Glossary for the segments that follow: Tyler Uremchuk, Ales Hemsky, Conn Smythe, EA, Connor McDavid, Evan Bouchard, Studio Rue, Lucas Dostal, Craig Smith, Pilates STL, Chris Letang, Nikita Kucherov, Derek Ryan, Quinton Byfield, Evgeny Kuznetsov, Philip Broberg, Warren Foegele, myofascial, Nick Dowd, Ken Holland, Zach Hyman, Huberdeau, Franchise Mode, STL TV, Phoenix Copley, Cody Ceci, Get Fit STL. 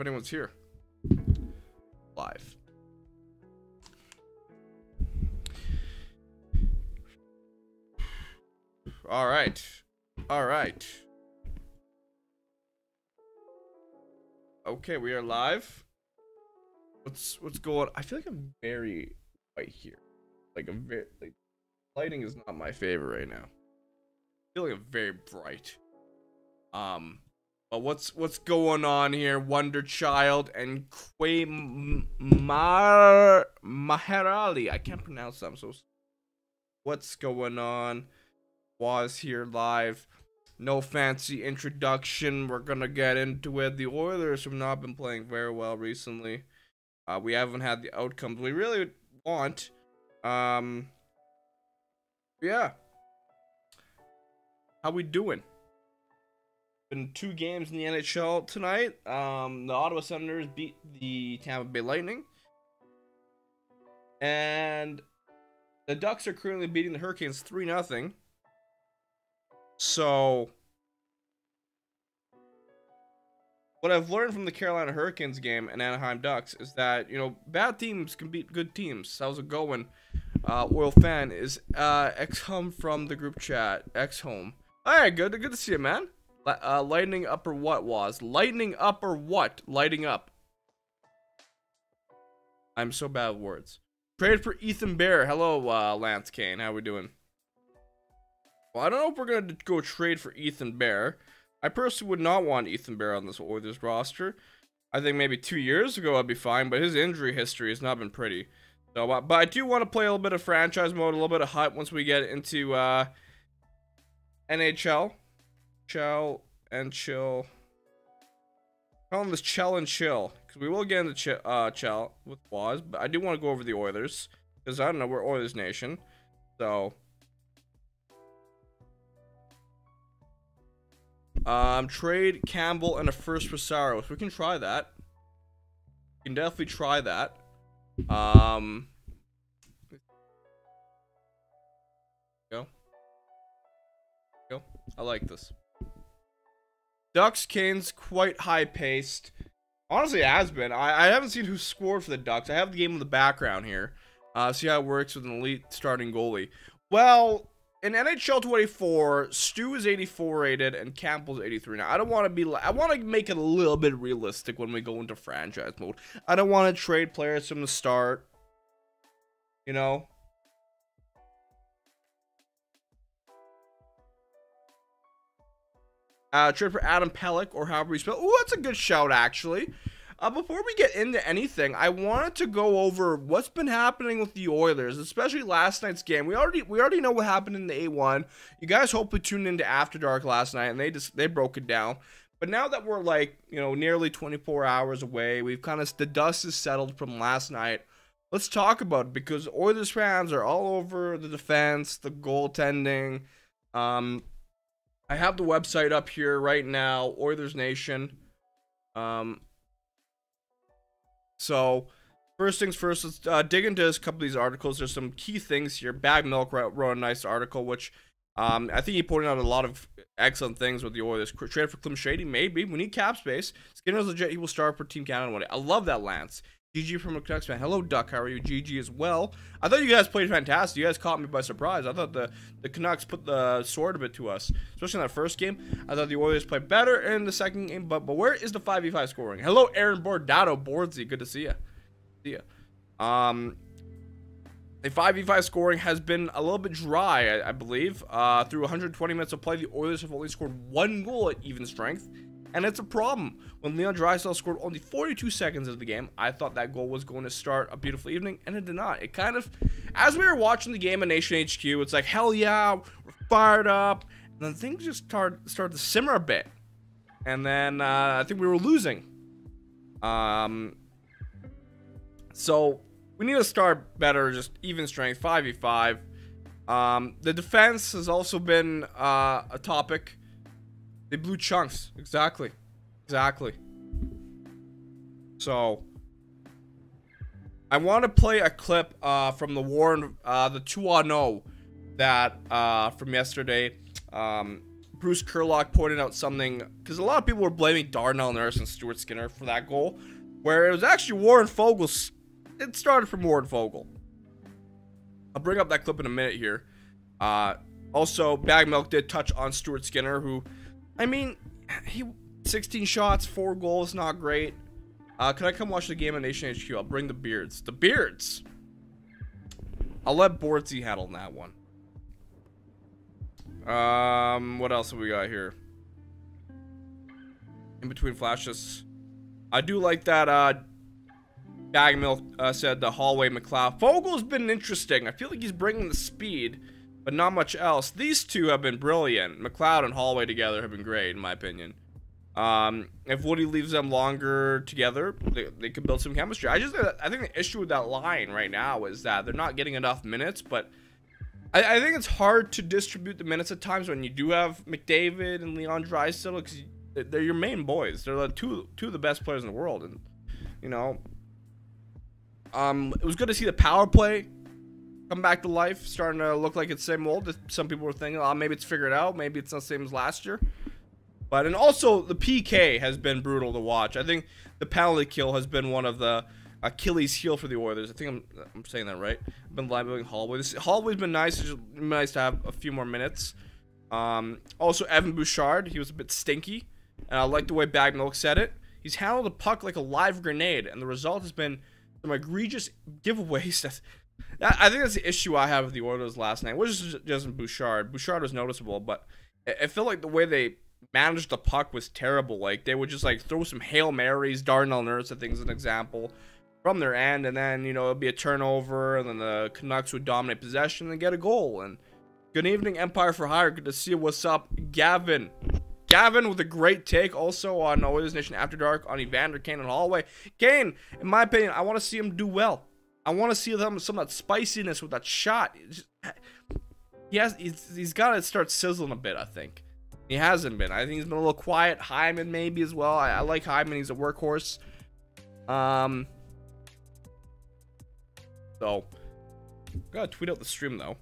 if anyone's here. Live. All right. All right. Okay, we are live. What's going on? I feel like I'm very white here. Like I'm very like, lighting is not my favorite right now. I feel like I'm very bright. But what's going on here? Wonder Child and Maharali. I can't pronounce them. So what's going on? Was here live. No fancy introduction. We're gonna get into it. The Oilers have not been playing very well recently. We haven't had the outcomes we really want. Yeah. How we doing? Been two games in the NHL tonight. The Ottawa Senators beat the Tampa Bay Lightning. And the Ducks are currently beating the Hurricanes 3-0. So, what I've learned from the Carolina Hurricanes game and Anaheim Ducks is that, you know, bad teams can beat good teams. How's it going? Oil fan is ex-home from the group chat. Ex-home. All right, good to see you, man. Lightning up or what was? Lightning up or what? Lighting up. I'm so bad with words. Trade for Ethan Bear. Hello, Lance Kane. How we doing? Well, I don't know if we're going to go trade for Ethan Bear. I personally would not want Ethan Bear on this Oilers roster. I think maybe 2 years ago I'd be fine, but his injury history has not been pretty. So, but I do want to play a little bit of franchise mode, a little bit of HUT once we get into NHL. Chell and chill. Call him this Chell and chill, because we will get into Chell with Waz, but I do want to go over the Oilers, because I don't know, we're Oilers Nation. So, trade Campbell and a first for Saros. We can try that. We can definitely try that. Go. I like this. Ducks, Canes, quite high-paced. Honestly, it has been. I haven't seen who scored for the Ducks. I have the game in the background here. See how it works with an elite starting goalie. Well, in NHL 24, Stu is 84 rated and Campbell's 83. Now, I don't want to be... I want to make it a little bit realistic when we go into franchise mode. I don't want to trade players from the start. You know? Trade for Adam Pellick, or however you spell. Oh, that's a good shout, actually. Before we get into anything, I wanted to go over what's been happening with the Oilers, especially last night's game. We already know what happened in the A1. You guys hopefully tuned into After Dark last night, and they broke it down. But now that we're like, you know, nearly 24 hours away, we've kind of, the dust is settled from last night. Let's talk about it, because Oilers fans are all over the defense, the goaltending. I have the website up here right now, Oilers Nation. So, first things first, let's dig into a couple of these articles. There's some key things here. Bag Milk wrote a nice article, which I think he pointed out a lot of excellent things with the Oilers. Trade for Clem Shady, maybe. We need cap space. Skinner's legit. He will start for Team Canada one day. I love that, Lance. GG from a Ducks fan. Hello, Duck. How are you? GG as well. I thought you guys played fantastic. You guys caught me by surprise. I thought the Canucks put the sword a bit to us, especially in that first game. I thought the Oilers played better in the second game, but where is the 5v5 scoring? Hello, Aaron Bordado. Bordsy, good to see you. See ya. The 5v5 scoring has been a little bit dry, I believe. Through 120 minutes of play, the Oilers have only scored 1 goal at even strength. And it's a problem. When Leon Draisaitl scored only 42 seconds of the game, I thought that goal was going to start a beautiful evening, and it did not. It kind of, as we were watching the game at Nation HQ, it's like, hell yeah, we're fired up. And then things just started to simmer a bit. And then I think we were losing. So we need to start better, just even strength, 5v5. The defense has also been a topic. They blew chunks. Exactly. So, I want to play a clip from the Warren, the 2-0 that from yesterday. Bruce Kerlock pointed out something, because a lot of people were blaming Darnell Nurse and Stuart Skinner for that goal, where it was actually Warren Foegele's. It started from Warren Foegele. I'll bring up that clip in a minute here. Also, Bag Milk did touch on Stuart Skinner, who, I mean, he 16 shots, 4 goals, not great. Can I come watch the game on Nation HQ? I'll bring the beards. The beards! I'll let Bortzy handle that one. What else have we got here? In between flashes. I do like that, Bag Milk said the hallway McLeod. Foegele's been interesting. I feel like he's bringing the speed, but not much else. These two have been brilliant. McLeod and Holloway together have been great, in my opinion. If Woody leaves them longer together, they could build some chemistry. I think the issue with that line right now is that they're not getting enough minutes, but I think it's hard to distribute the minutes at times when you do have McDavid and Leon Draisaitl, because they're your main boys. They're the two of the best players in the world, and, you know... it was good to see the power play come back to life, starting to look like it's same old. Some people were thinking, oh, maybe it's figured out, maybe it's not the same as last year. But, and also, the PK has been brutal to watch. I think the penalty kill has been one of the Achilles heel for the Oilers. I think I'm saying that right. I've been live-building Holloway. Holloway's been nice. It's just nice to have a few more minutes. Also, Evan Bouchard, he was a bit stinky. And I like the way Bag Milk said it. He's handled the puck like a live grenade, and the result has been some egregious giveaways. I think that's the issue I have with the Oilers last night, which is just Bouchard. Bouchard was noticeable, but I feel like the way they managed the puck was terrible. Like, they would just, like, throw some Hail Marys, Darnell Nurse, I think, is an example, from their end, and then, you know, it'd be a turnover, and then the Canucks would dominate possession and get a goal. And good evening, Empire for Hire. Good to see you. What's up, Gavin? Gavin with a great take also on Oilers Nation After Dark on Evander Kane and Holloway. Kane, in my opinion, I want to see him do well. I want to see them some of that spiciness with that shot. He's got to start sizzling a bit, I think. He hasn't been. I think he's been a little quiet. Hyman maybe as well. I like Hyman. He's a workhorse. So, gotta tweet out the stream, though.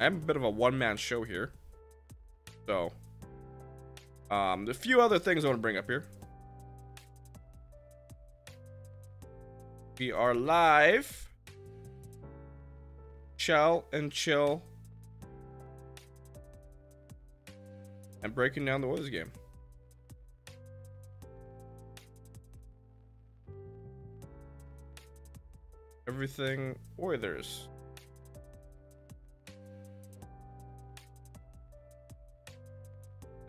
I am a bit of a one-man show here. So... a few other things I want to bring up here. We are live. Chow and chill. And breaking down the Oilers game. Everything Oilers.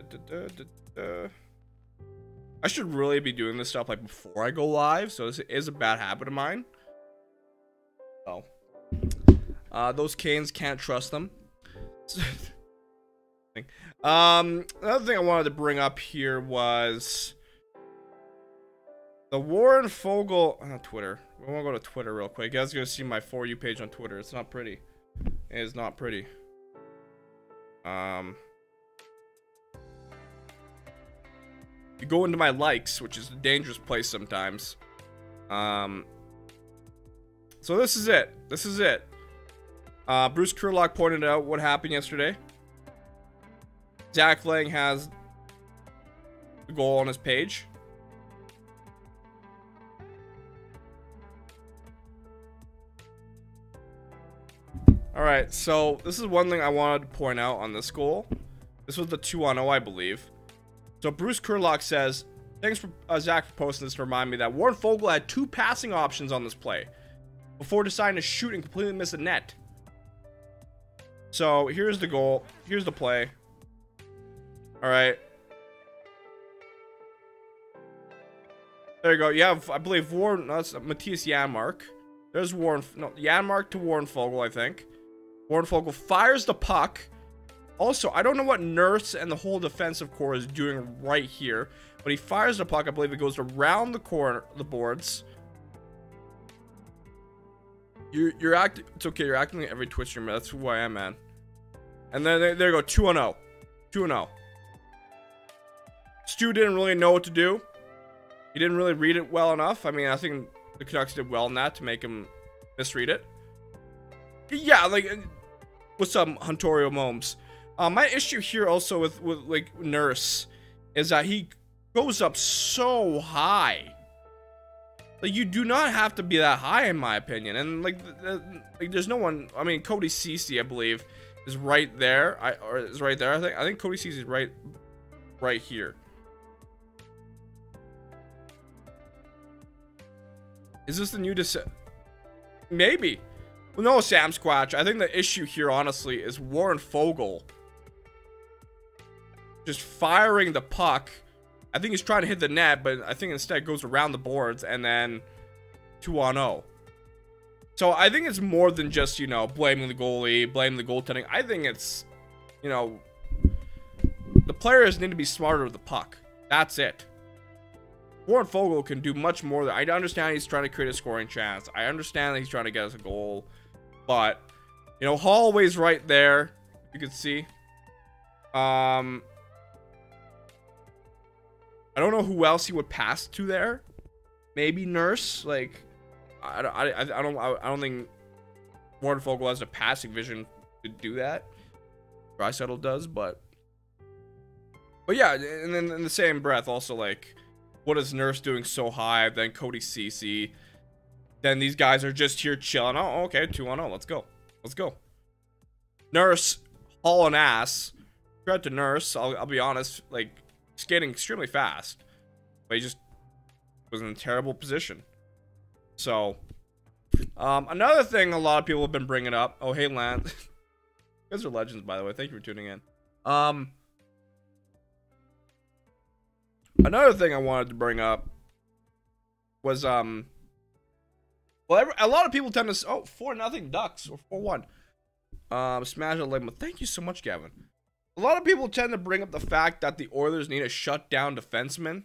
I should really be doing this stuff like before I go live, so this is a bad habit of mine. Oh, those Canes, can't trust them. Another thing I wanted to bring up here was the Warren Foegele on Twitter. We want to go to Twitter real quick. You guys are gonna see my For You page on Twitter. It's not pretty. It is not pretty. You go into my likes, which is a dangerous place sometimes. So this is it. This is it. Bruce Kerlock pointed out what happened yesterday. Zach Lang has the goal on his page. All right, so this is one thing I wanted to point out on this goal. This was the 2-on-0, I believe. So Bruce Kerlock says, thanks for Zach for posting this to remind me that Warren Foegele had 2 passing options on this play before deciding to shoot and completely miss the net. So here's the goal. Here's the play. All right. There you go. You have, I believe, Warren, no, that's Mattias Janmark. There's Warren, no, Janmark to Warren Foegele, I think. Warren Foegele fires the puck. Also, I don't know what Nurse and the whole defensive core is doing right here, but he fires the puck. I believe it goes around the corner, the boards. You're acting. It's okay. You're acting like every Twitch streamer. That's who I am, man. And then there you go. 2-0. 2-0. Stu didn't really know what to do. He didn't really read it well enough. I mean, I think the Canucks did well in that to make him misread it. Yeah, like, what's up, Huntorio Momes? My issue here also with like Nurse is that he goes up so high. Like, you do not have to be that high, in my opinion. And like there's no one. I mean, Cody Ceci, I believe, is right there. I think Cody Ceci is right here. Is this the new maybe? Well, no, Sam Squatch. I think the issue here, honestly, is Warren Foegele just firing the puck. I think he's trying to hit the net, but I think instead goes around the boards and then 2-on-0. So I think it's more than just, you know, blaming the goalie, blaming the goaltending. I think it's, you know, the players need to be smarter with the puck. That's it. Warren Foegele can do much more. I understand he's trying to create a scoring chance. I understand that he's trying to get us a goal. But, you know, Holloway's right there. You can see. I don't know who else he would pass to there. Maybe Nurse. Like, I don't think Warren Foegele has a passing vision to do that. Draisaitl does, but yeah. And then in the same breath, also, like, what is Nurse doing so high? Then Cody Ceci. Then these guys are just here chilling. Oh, okay, 2-on-0. Let's go. Let's go. Nurse hauling ass. Credit to Nurse. I'll be honest. Like, skating extremely fast, but he just was in a terrible position. So another thing a lot of people have been bringing up, oh hey Lance, you guys are legends, by the way, thank you for tuning in. Another thing I wanted to bring up was well, a lot of people tend to, oh, 4-0 Ducks or 4-1 smash a leg. Thank you so much, Gavin. A lot of people tend to bring up the fact that the Oilers need a shutdown defenseman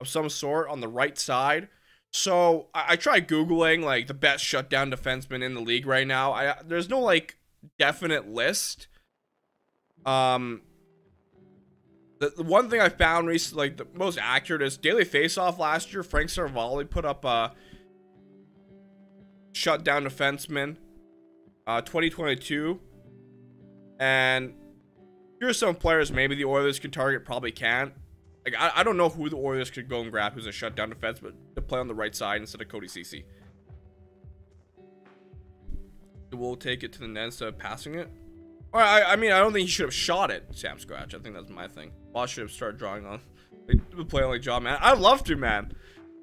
of some sort on the right side. So I tried Googling, like, the best shutdown defenseman in the league right now. There's no, like, definite list. The one thing I found recently, like, the most accurate is Daily Faceoff last year. Frank Cervalli put up a shutdown defenseman 2022. And here's some players maybe the Oilers can target, probably can't. Like, I don't know who the Oilers could go and grab who's a shutdown defense, but to play on the right side instead of Cody Ceci. We'll take it to the net instead of passing it. Or, I mean, I don't think he should have shot it, Sam Scratch. I think that's my thing. Boss should have started drawing on. Like, playing like John, man. I'd love to, man.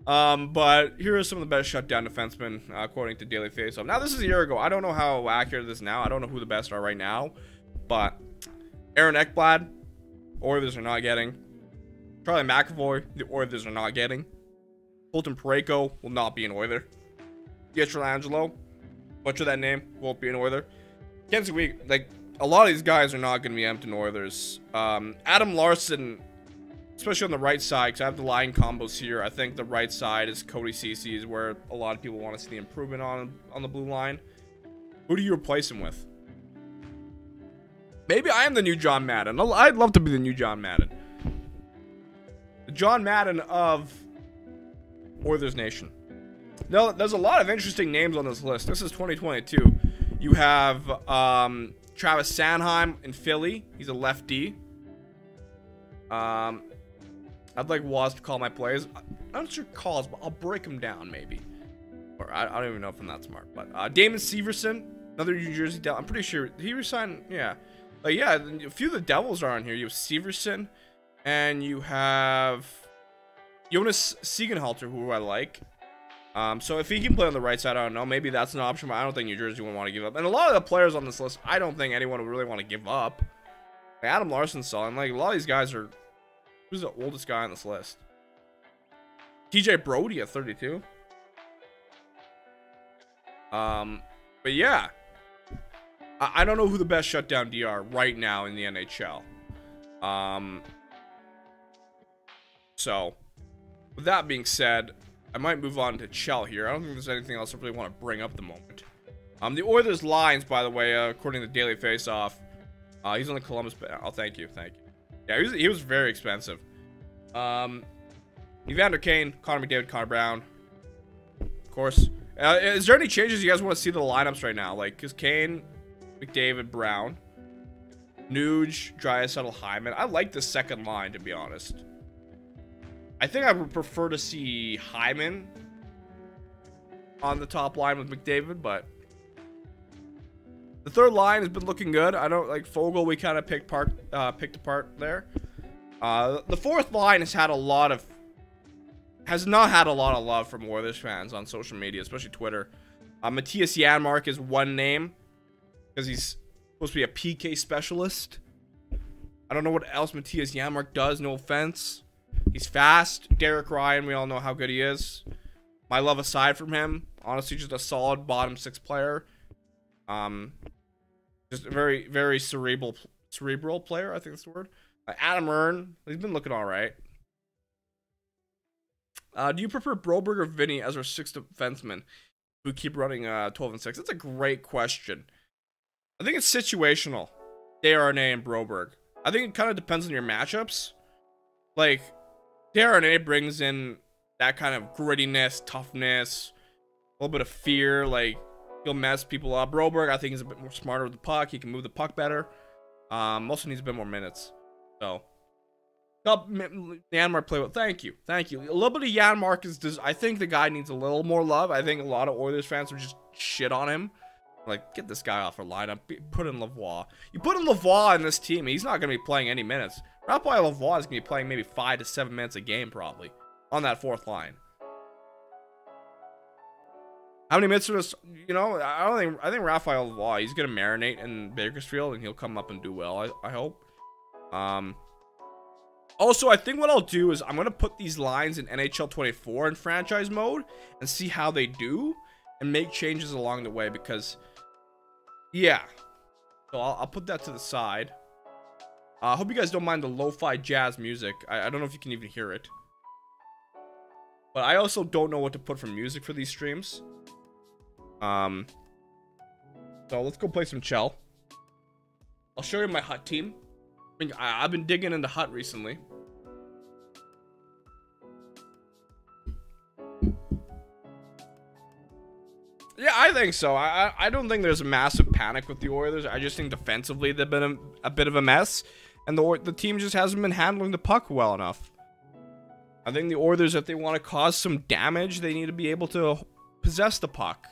But here are some of the best shutdown defensemen, according to Daily Faceoff. Now, this is a year ago. I don't know how accurate this is now. I don't know who the best are right now, but Aaron Ekblad, Oilers are not getting. Charlie McAvoy, the Oilers are not getting. Colton Parayko will not be an Oiler. Pietrangelo, butcher that name, won't be an Oiler. Kenzie Week, like, a lot of these guys are not going to be empty Oilers. Adam Larson, especially on the right side, because I have the line combos here. I think the right side is Cody Ceci is where a lot of people want to see the improvement on the blue line. Who do you replace him with? Maybe I am the new John Madden. I'd love to be the new John Madden. The John Madden of Oilers Nation. Now, there's a lot of interesting names on this list. This is 2022. You have Travis Sanheim in Philly. He's a lefty. I'd like Waz to call my plays. I'm not sure calls, but I'll break him down maybe. Or I don't even know if I'm that smart. But Damon Severson, another New Jersey Devil. I'm pretty sure he resigned. Yeah. Like, yeah, a few of the Devils are on here. You have Severson, and you have Jonas Siegenhalter, who I like. So if he can play on the right side, I don't know. Maybe that's an option, but I don't think New Jersey would want to give up. And a lot of the players on this list, I don't think anyone would really want to give up. Like, Adam Larson saw him. Like, a lot of these guys are... Who's the oldest guy on this list? TJ Brody at 32. But yeah. I don't know who the best shutdown D are right now in the NHL. So, with that being said, I might move on to Chell here. I don't think there's anything else I really want to bring up at the moment. The Oilers lines, by the way, according to Daily Faceoff, he's on the Columbus. Oh, thank you, thank you. Yeah, he was very expensive. Evander Kane, Connor McDavid, Connor Brown, of course. Is there any changes you guys want to see to the lineups right now? Like, is Kane, McDavid, Brown, Nuge, Draisaitl, Hyman. I like the second line, to be honest. I think I would prefer to see Hyman on the top line with McDavid, but the third line has been looking good. I don't like Foegele. We kind of picked apart there. The fourth line has not had a lot of love from Oilers fans on social media, especially Twitter. Mattias Janmark is one name because he's supposed to be a PK specialist. I don't know what else Mattias Janmark does. No offense, he's fast. Derek Ryan, we all know how good he is. My love aside from him, honestly, just a solid bottom six player. Just a very, very cerebral player. I think that's the word. Adam Erne, he's been looking all right. Do you prefer Broberg or Vinny as our sixth defenseman who keep running 12 and 6? That's a great question. I think it's situational. Desharnais and Broberg. I think it kind of depends on your matchups. Like, Desharnais brings in that kind of grittiness, toughness, a little bit of fear. Like, he'll mess people up. Broberg, I think, is a bit more smarter with the puck. He can move the puck better. Also needs a bit more minutes. So, Janmark play well. Thank you. Thank you. A little bit of Janmark is just, I think the guy needs a little more love. I think a lot of Oilers fans are just shit on him. Like, get this guy off our lineup. Put in Lavoie. You put in Lavoie in this team, he's not going to be playing any minutes. Raphael Lavoie is going to be playing maybe 5 to 7 minutes a game, probably, on that fourth line. How many minutes are this? You know, I think Raphael Lavoie, he's going to marinate in Bakersfield, and he'll come up and do well, I hope. Also, I think what I'll do is I'm going to put these lines in NHL 24 in franchise mode and see how they do and make changes along the way because, yeah. So I'll put that to the side. I hope you guys don't mind the lo-fi jazz music. I don't know if you can even hear it. But I also don't know what to put for music for these streams. So let's go play some Chell. I'll show you my HUT team. I've been digging into HUT recently. Yeah, I think so. I don't think there's a massive panic with the Oilers. I just think defensively they've been a bit of a mess, and the team just hasn't been handling the puck well enough. I think the Oilers, if they want to cause some damage, they need to be able to possess the puck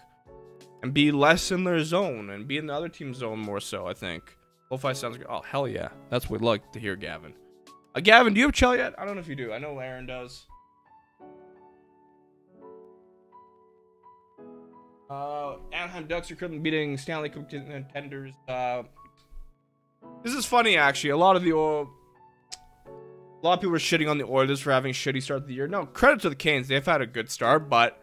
and be less in their zone and be in the other team's zone more so, I think. Lo-fi sounds good. Oh, hell yeah. That's what we like to hear, Gavin. Gavin, do you have Chell yet? I don't know if you do. I know Aaron does. Anaheim Ducks are currently beating Stanley Cup contenders. This is funny, actually. A lot of people are shitting on the Oilers for having a shitty start of the year. No, credit to the Canes. They've had a good start, but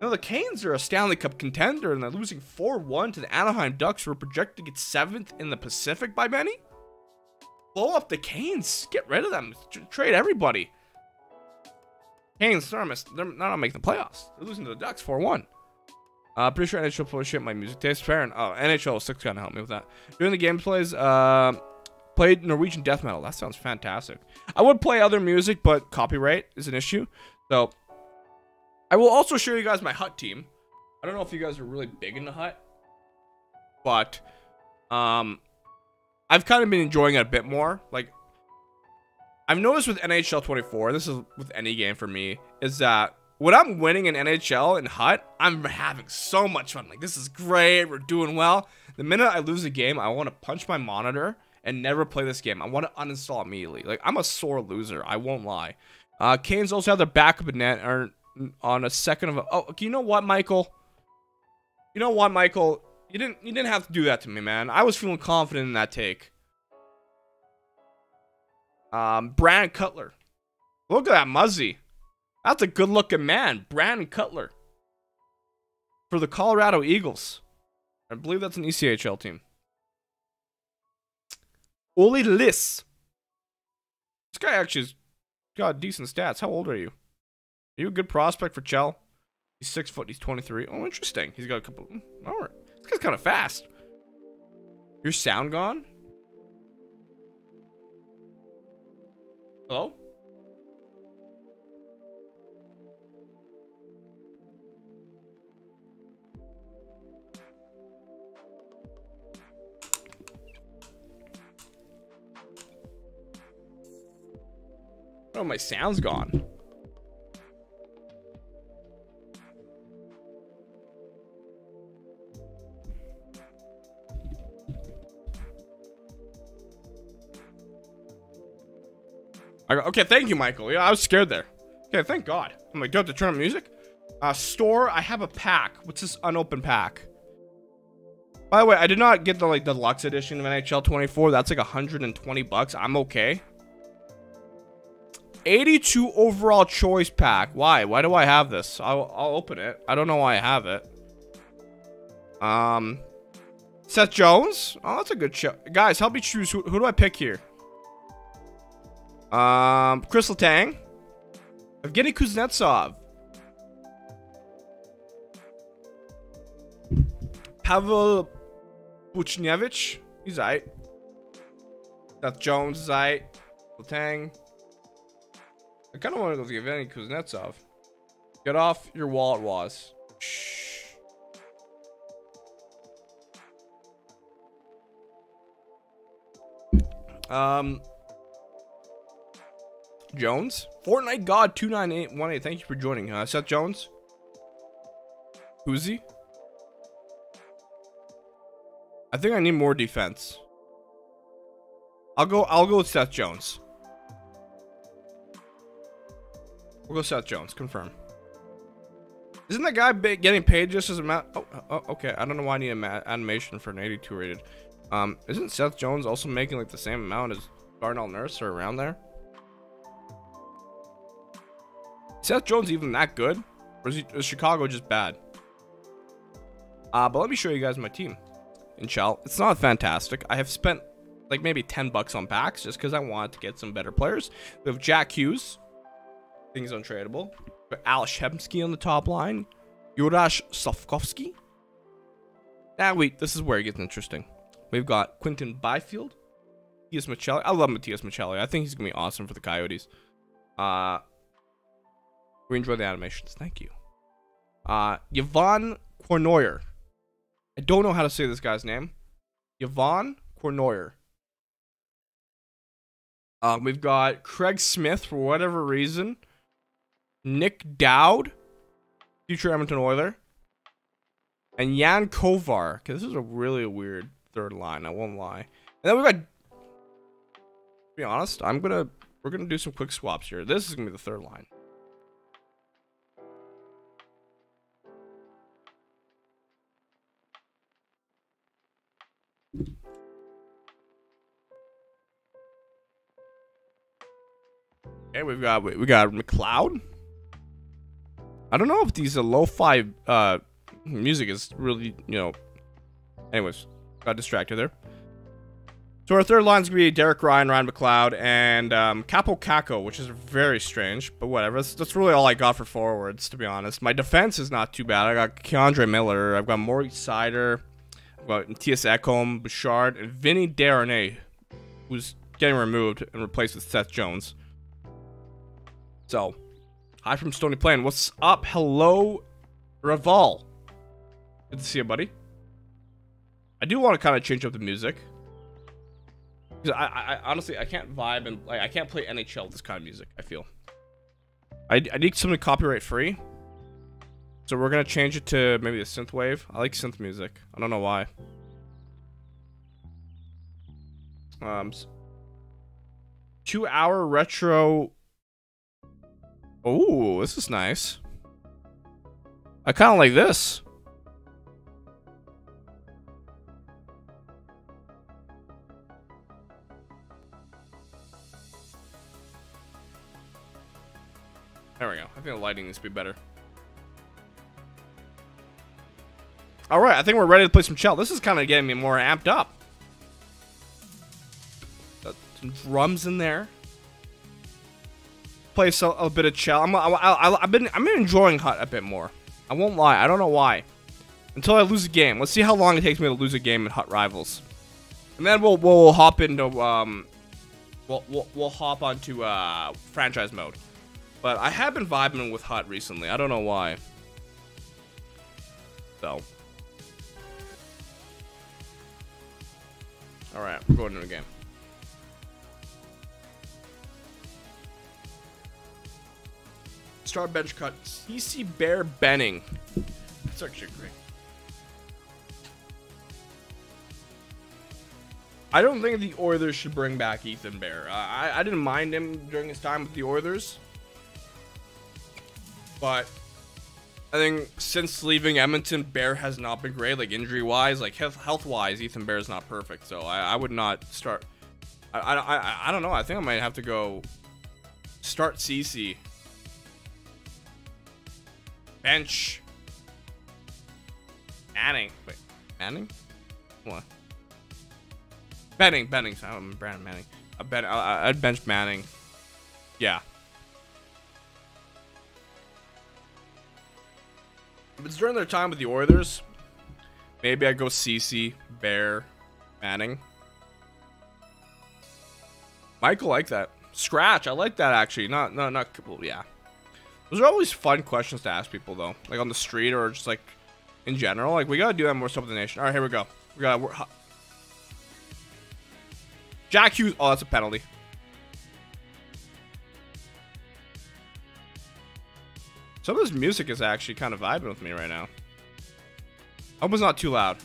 you know, the Canes are a Stanley Cup contender, and they're losing 4-1 to the Anaheim Ducks, who are projected to get 7th in the Pacific by many. Blow up the Canes. Get rid of them. Trade everybody. Canes, they're not making the playoffs. They're losing to the Ducks 4-1. Pretty sure NHL plays shit my music taste. Fair enough. Oh, NHL 6 kind of helped me with that. During the game plays, played Norwegian death metal. That sounds fantastic. I would play other music, but copyright is an issue. So, I will also show you guys my HUT team. I don't know if you guys are really big into HUT, but I've kind of been enjoying it a bit more. Like, I've noticed with NHL 24, this is with any game for me, is that when I'm winning in NHL and HUT, I'm having so much fun. Like, this is great. We're doing well. The minute I lose a game, I want to punch my monitor and never play this game. I want to uninstall immediately. Like, I'm a sore loser. I won't lie. Canes also have their backup in net. On a second of a, oh, you know what, Michael? You know what, Michael? You didn't have to do that to me, man. I was feeling confident in that take. Brandon Cutler, look at that Muzzy. That's a good-looking man, Brandon Cutler, for the Colorado Eagles. I believe that's an ECHL team. Oli Liss. This guy actually's got decent stats. How old are you? Are you a good prospect for Chell? He's 6 foot. He's 23. Oh, interesting. He's got a couple. All right. This guy's kind of fast. Your sound gone? Hello? Oh, my sound's gone. Okay, thank you, Michael. Yeah, I was scared there. Okay, thank God. I'm like, do I have to turn on music? Store, I have a pack. What's this unopened pack? By the way, I did not get the like the deluxe edition of NHL 24. That's like 120 bucks. I'm okay. 82 overall choice pack. Why? Why do I have this? I'll open it. I don't know why I have it. Seth Jones. Oh, that's a good show. Guys, help me choose. Who do I pick here? Chris Letang. Evgeny Kuznetsov. Pavel Buchnevich. He's aight. Seth Jones is aight. Letang. I kind of want to go to Evgeny Kuznetsov. Get off your wallet, Waz. Shh. Jones, Fortnite God 29818. Thank you for joining. Seth Jones, who's he? I think I need more defense. I'll go with Seth Jones. We'll go Seth Jones. Confirm. Isn't that guy getting paid just as a mat? Oh, okay. I don't know why I need an animation for an 82 rated. Isn't Seth Jones also making like the same amount as Darnell Nurse or around there? Seth Jones even that good, or is Chicago just bad? But let me show you guys my team. Inshall, it's not fantastic. I have spent like maybe 10 bucks on packs just because I wanted to get some better players. We have Jack Hughes, things untradeable. Ales Hemsky on the top line. Juraj Slavkovsky. Now wait, this is where it gets interesting. We've got Quinton Byfield, Mattias Michelli. I love Mattias Michelli. I think he's gonna be awesome for the Coyotes. We enjoy the animations. Thank you. Yvonne Cornoyer. I don't know how to say this guy's name. Yvonne Cornoyer. We've got Craig Smith for whatever reason. Nick Dowd, future Edmonton Oiler. And Jan Kovar. Okay, this is a really weird third line, I won't lie. And then we've got, to be honest, we're gonna do some quick swaps here. This is gonna be the third line. Okay, we got McLeod. I don't know if these are lo-fi music is really, you know. Anyways, got distracted there. So our third line's gonna be Derek Ryan, Ryan McLeod, and Capo Caco, which is very strange, but whatever. That's really all I got for forwards, to be honest. My defense is not too bad. I got Keandre Miller, I've got Morgan Sider, I've got T.S. Ekholm, Bouchard, and Vinny Desharnais, who's getting removed and replaced with Seth Jones. So, hi from Stony Plain. What's up? Hello, Raval. Good to see you, buddy. I do want to kind of change up the music. Because I honestly, I can't vibe and like I can't play NHL with this kind of music, I feel. I need something copyright free. So we're going to change it to maybe the synth wave. I like synth music. I don't know why. Two-hour retro... Oh, this is nice. I kind of like this. There we go. I think the lighting needs to be better. All right, I think we're ready to play some Chell. This is kind of getting me more amped up. Got some drums in there. Play a bit of Chell. I've been enjoying HUT a bit more. I won't lie. I don't know why. Until I lose a game. Let's see how long it takes me to lose a game in HUT Rivals, and then we'll hop into we'll hop onto franchise mode. But I have been vibing with HUT recently. I don't know why. So, all right, we're going to the game. star bench cut. Ceci, Bear, Benning. That's actually great. I don't think the Oilers should bring back Ethan Bear. I didn't mind him during his time with the Oilers, but I think since leaving Edmonton, Bear has not been great, like injury-wise, like health-wise. Ethan Bear is not perfect, so I would not start. I don't know. I think I might have to go start Ceci, bench Manning. Wait, Manning? What? Benning, Benning. I'm Brandon Manning. I'd bench Manning. Yeah. If it's during their time with the Oilers, maybe I go Ceci, Bear, Manning. Michael, like that. Scratch, I like that actually. Not completely. Yeah. Those are always fun questions to ask people though, like on the street or just like in general. Like we gotta do that more stuff with the nation. All right, here we go. We got Jack Hughes. Oh, that's a penalty. Some of this music is actually kind of vibing with me right now. I hope it's not too loud.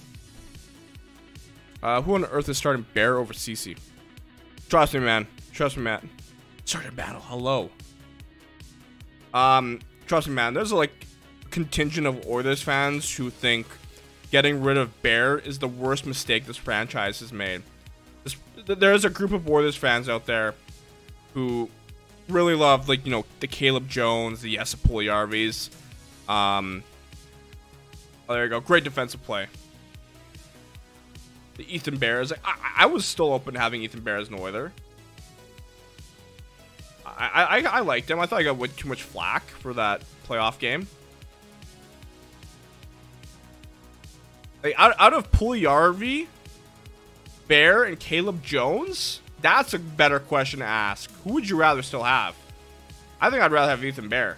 Who on earth is starting Bear over Ceci? Trust me, man. Trust me, Matt. Start a battle. Hello. Trust me, man. There's a contingent of Oilers fans who think getting rid of Bear is the worst mistake this franchise has made. There's a group of Oilers fans out there who really love, the Caleb Jones, the Jesse Puljujarvis. Oh, there you go. Great defensive play. The Ethan Bear is I was still open to having Ethan Bear as an Oiler. I liked him. I thought I got way too much flack for that playoff game. Like, out of Puljujarvi, Bear, and Caleb Jones, that's a better question to ask. Who would you rather still have? I think I'd rather have Ethan Bear.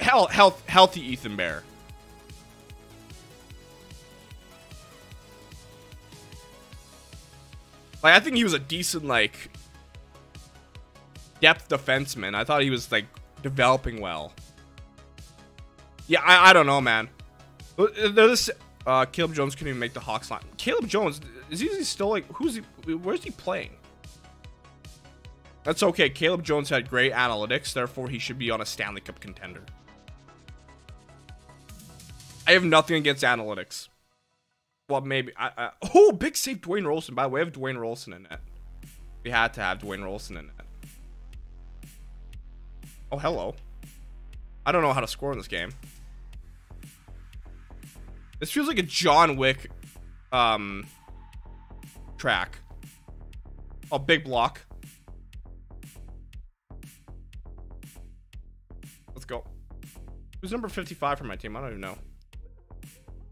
Hell, healthy Ethan Bear. Like, I think he was a decent, depth defenseman. I thought he was, developing well. Yeah, I don't know, man. This, Caleb Jones couldn't even make the Hawks line. Caleb Jones, is he still, where's he playing? That's okay. Caleb Jones had great analytics, therefore he should be on a Stanley Cup contender. I have nothing against analytics. Well, maybe. Oh, big save Dwayne Roloson. By the way, I have Dwayne Roloson in net. We had to have Dwayne Roloson in net. Oh, hello. I don't know how to score in this game. This feels like a John Wick track. Oh, big block. Let's go. Who's number 55 for my team? I don't even know.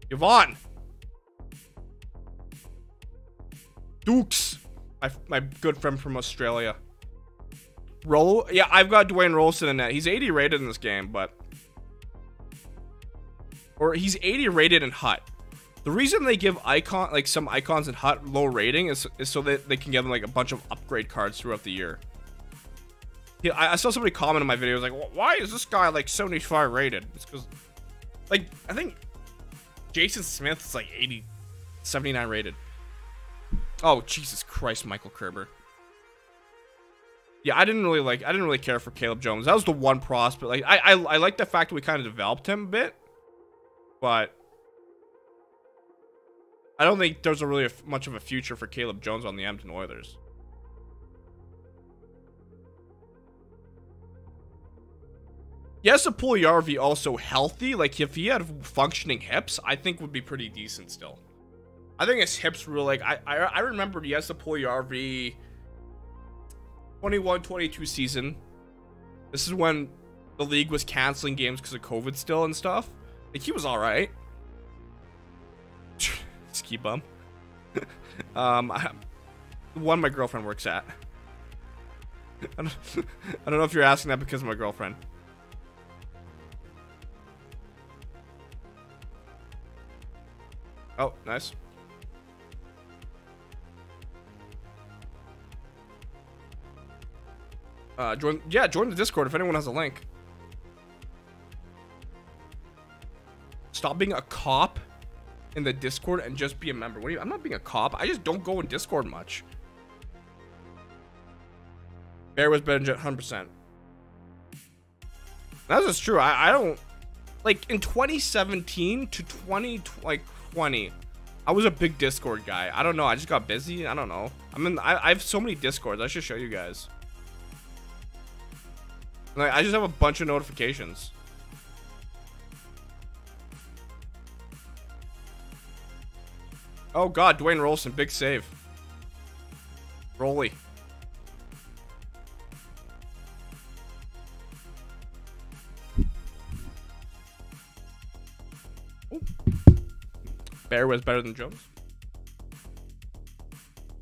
Yvonne. Dukes, my good friend from Australia. Yeah, I've got Dwayne Roloson in that. He's 80 rated in this game, or he's 80 rated in HUT. The reason they give some icons in HUT low rating is so that they can give them a bunch of upgrade cards throughout the year. Yeah, I saw somebody comment on my video, why is this guy 75 rated? It's because I think Jason Smith's 79 rated. Oh, Jesus Christ, Michael Kerber. Yeah, I didn't really care for Caleb Jones. That was the one prospect. I like the fact that we kind of developed him a bit, but I don't think there's much of a future for Caleb Jones on the Edmonton Oilers. Yes, a Puljujarvi also healthy. If he had functioning hips, I think would be pretty decent still. I think his hips were I remember Jesse Puljujarvi 21-22 season. This is when the league was canceling games because of COVID still and stuff. He was all right. Ski bum. The one my girlfriend works at. I don't know if you're asking that because of my girlfriend. Oh, nice. Join the Discord if anyone has a link. Stop being a cop in the Discord and just be a member. What do you, I'm not being a cop. I just don't go in Discord much. Bear was better than 100%. That's just true. I don't, like, in 2017 to 2020, I was a big Discord guy. I don't know. I just got busy. I don't know. I mean, I have so many Discords. I should show you guys. Like, I just have a bunch of notifications. Oh God, Dwayne Roloson, big save. Rolly. Oh. Bear was better than Jones.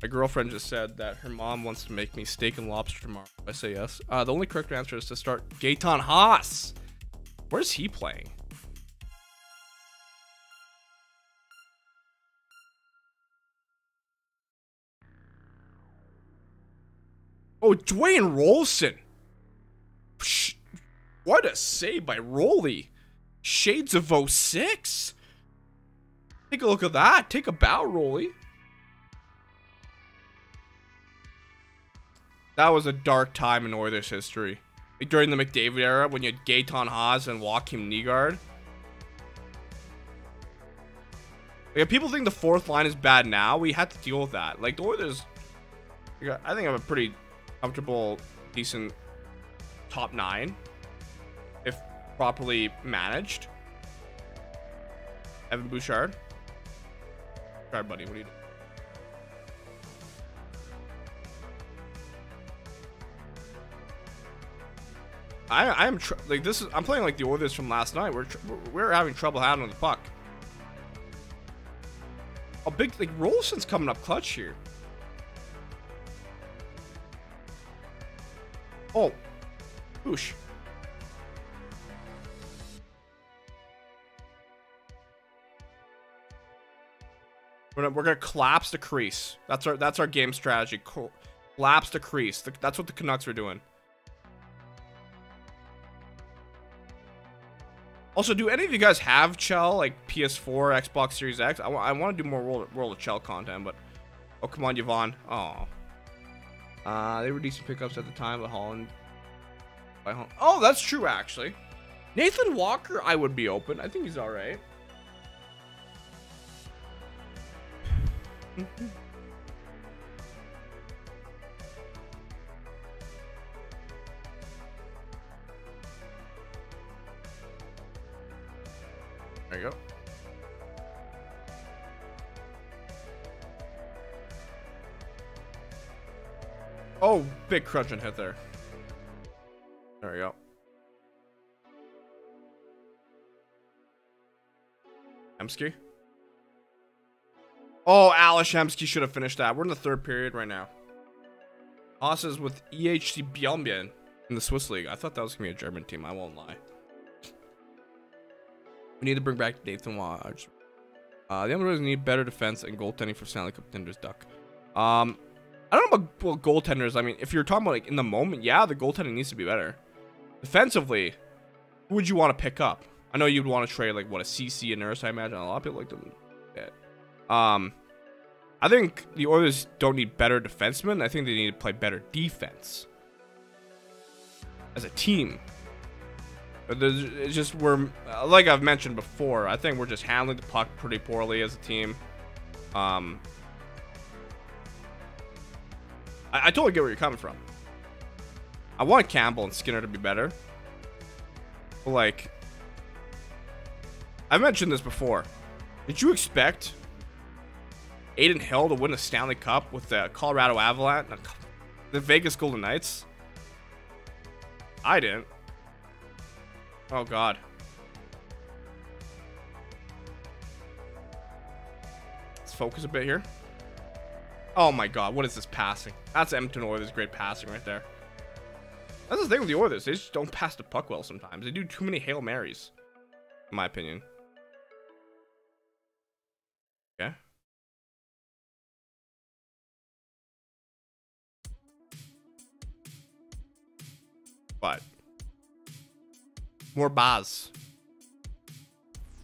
My girlfriend just said that her mom wants to make me steak and lobster tomorrow. I say yes. The only correct answer is to start Gaetan Haas. Where's he playing? Oh, Dwayne Roloson. What a save by Rolly. Shades of 06. Take a look at that. Take a bow, Rolly. That was a dark time in Oilers history. Like during the McDavid era when you had Gaetan Haas and Joachim Nygaard. Like, people think the fourth line is bad now. We had to deal with that. Like the Oilers, I think I'm a pretty comfortable, decent top nine if properly managed. Evan Bouchard. All right, buddy, what are you doing? I'm playing like the Oilers from last night. We're having trouble handling the puck. A big, like, Rolson's coming up clutch here. Oh, whoosh. We're gonna collapse the crease. That's our game strategy. Collapse the crease. That's what the Canucks are doing. Also, do any of you guys have Chell, like PS4, Xbox Series X? I want to do more World of Chell content, but oh, come on, Yvonne. Oh. They were decent pickups at the time, but Holland. Oh, that's true, actually. Nathan Walker, I would be open. I think he's all right. There you go. Oh, big crunching hit there. There we go. Hemsky. Oh, Ales Hemsky should have finished that. We're in the third period right now. Haas is with EHC Bjelmien in the Swiss League. I thought that was going to be a German team. I won't lie. We need to bring back Nathan Walsh. The Islanders need better defense and goaltending for Stanley Cup contenders, Duck. I don't know about, well, goaltenders. I mean, if you're talking about like in the moment, yeah, the goaltending needs to be better. Defensively, who would you want to pick up? I know you'd want to trade like what, a Ceci, a Nurse. I imagine a lot of people like them. Yeah. I think the Oilers don't need better defensemen. I think they need to play better defense as a team. It's just we're, like I've mentioned before, I think we're just handling the puck pretty poorly as a team. I totally get where you're coming from. I want Campbell and Skinner to be better. But like, I mentioned this before. Did you expect Adin Hill to win a Stanley Cup with the Colorado Avalanche, the Vegas Golden Knights? I didn't. Oh God. Let's focus a bit here. Oh my God, what is this passing? That's Edmonton Oilers' great passing right there. That's the thing with the Oilers. They just don't pass the puck well sometimes. They do too many Hail Marys, in my opinion. Yeah. but more bars.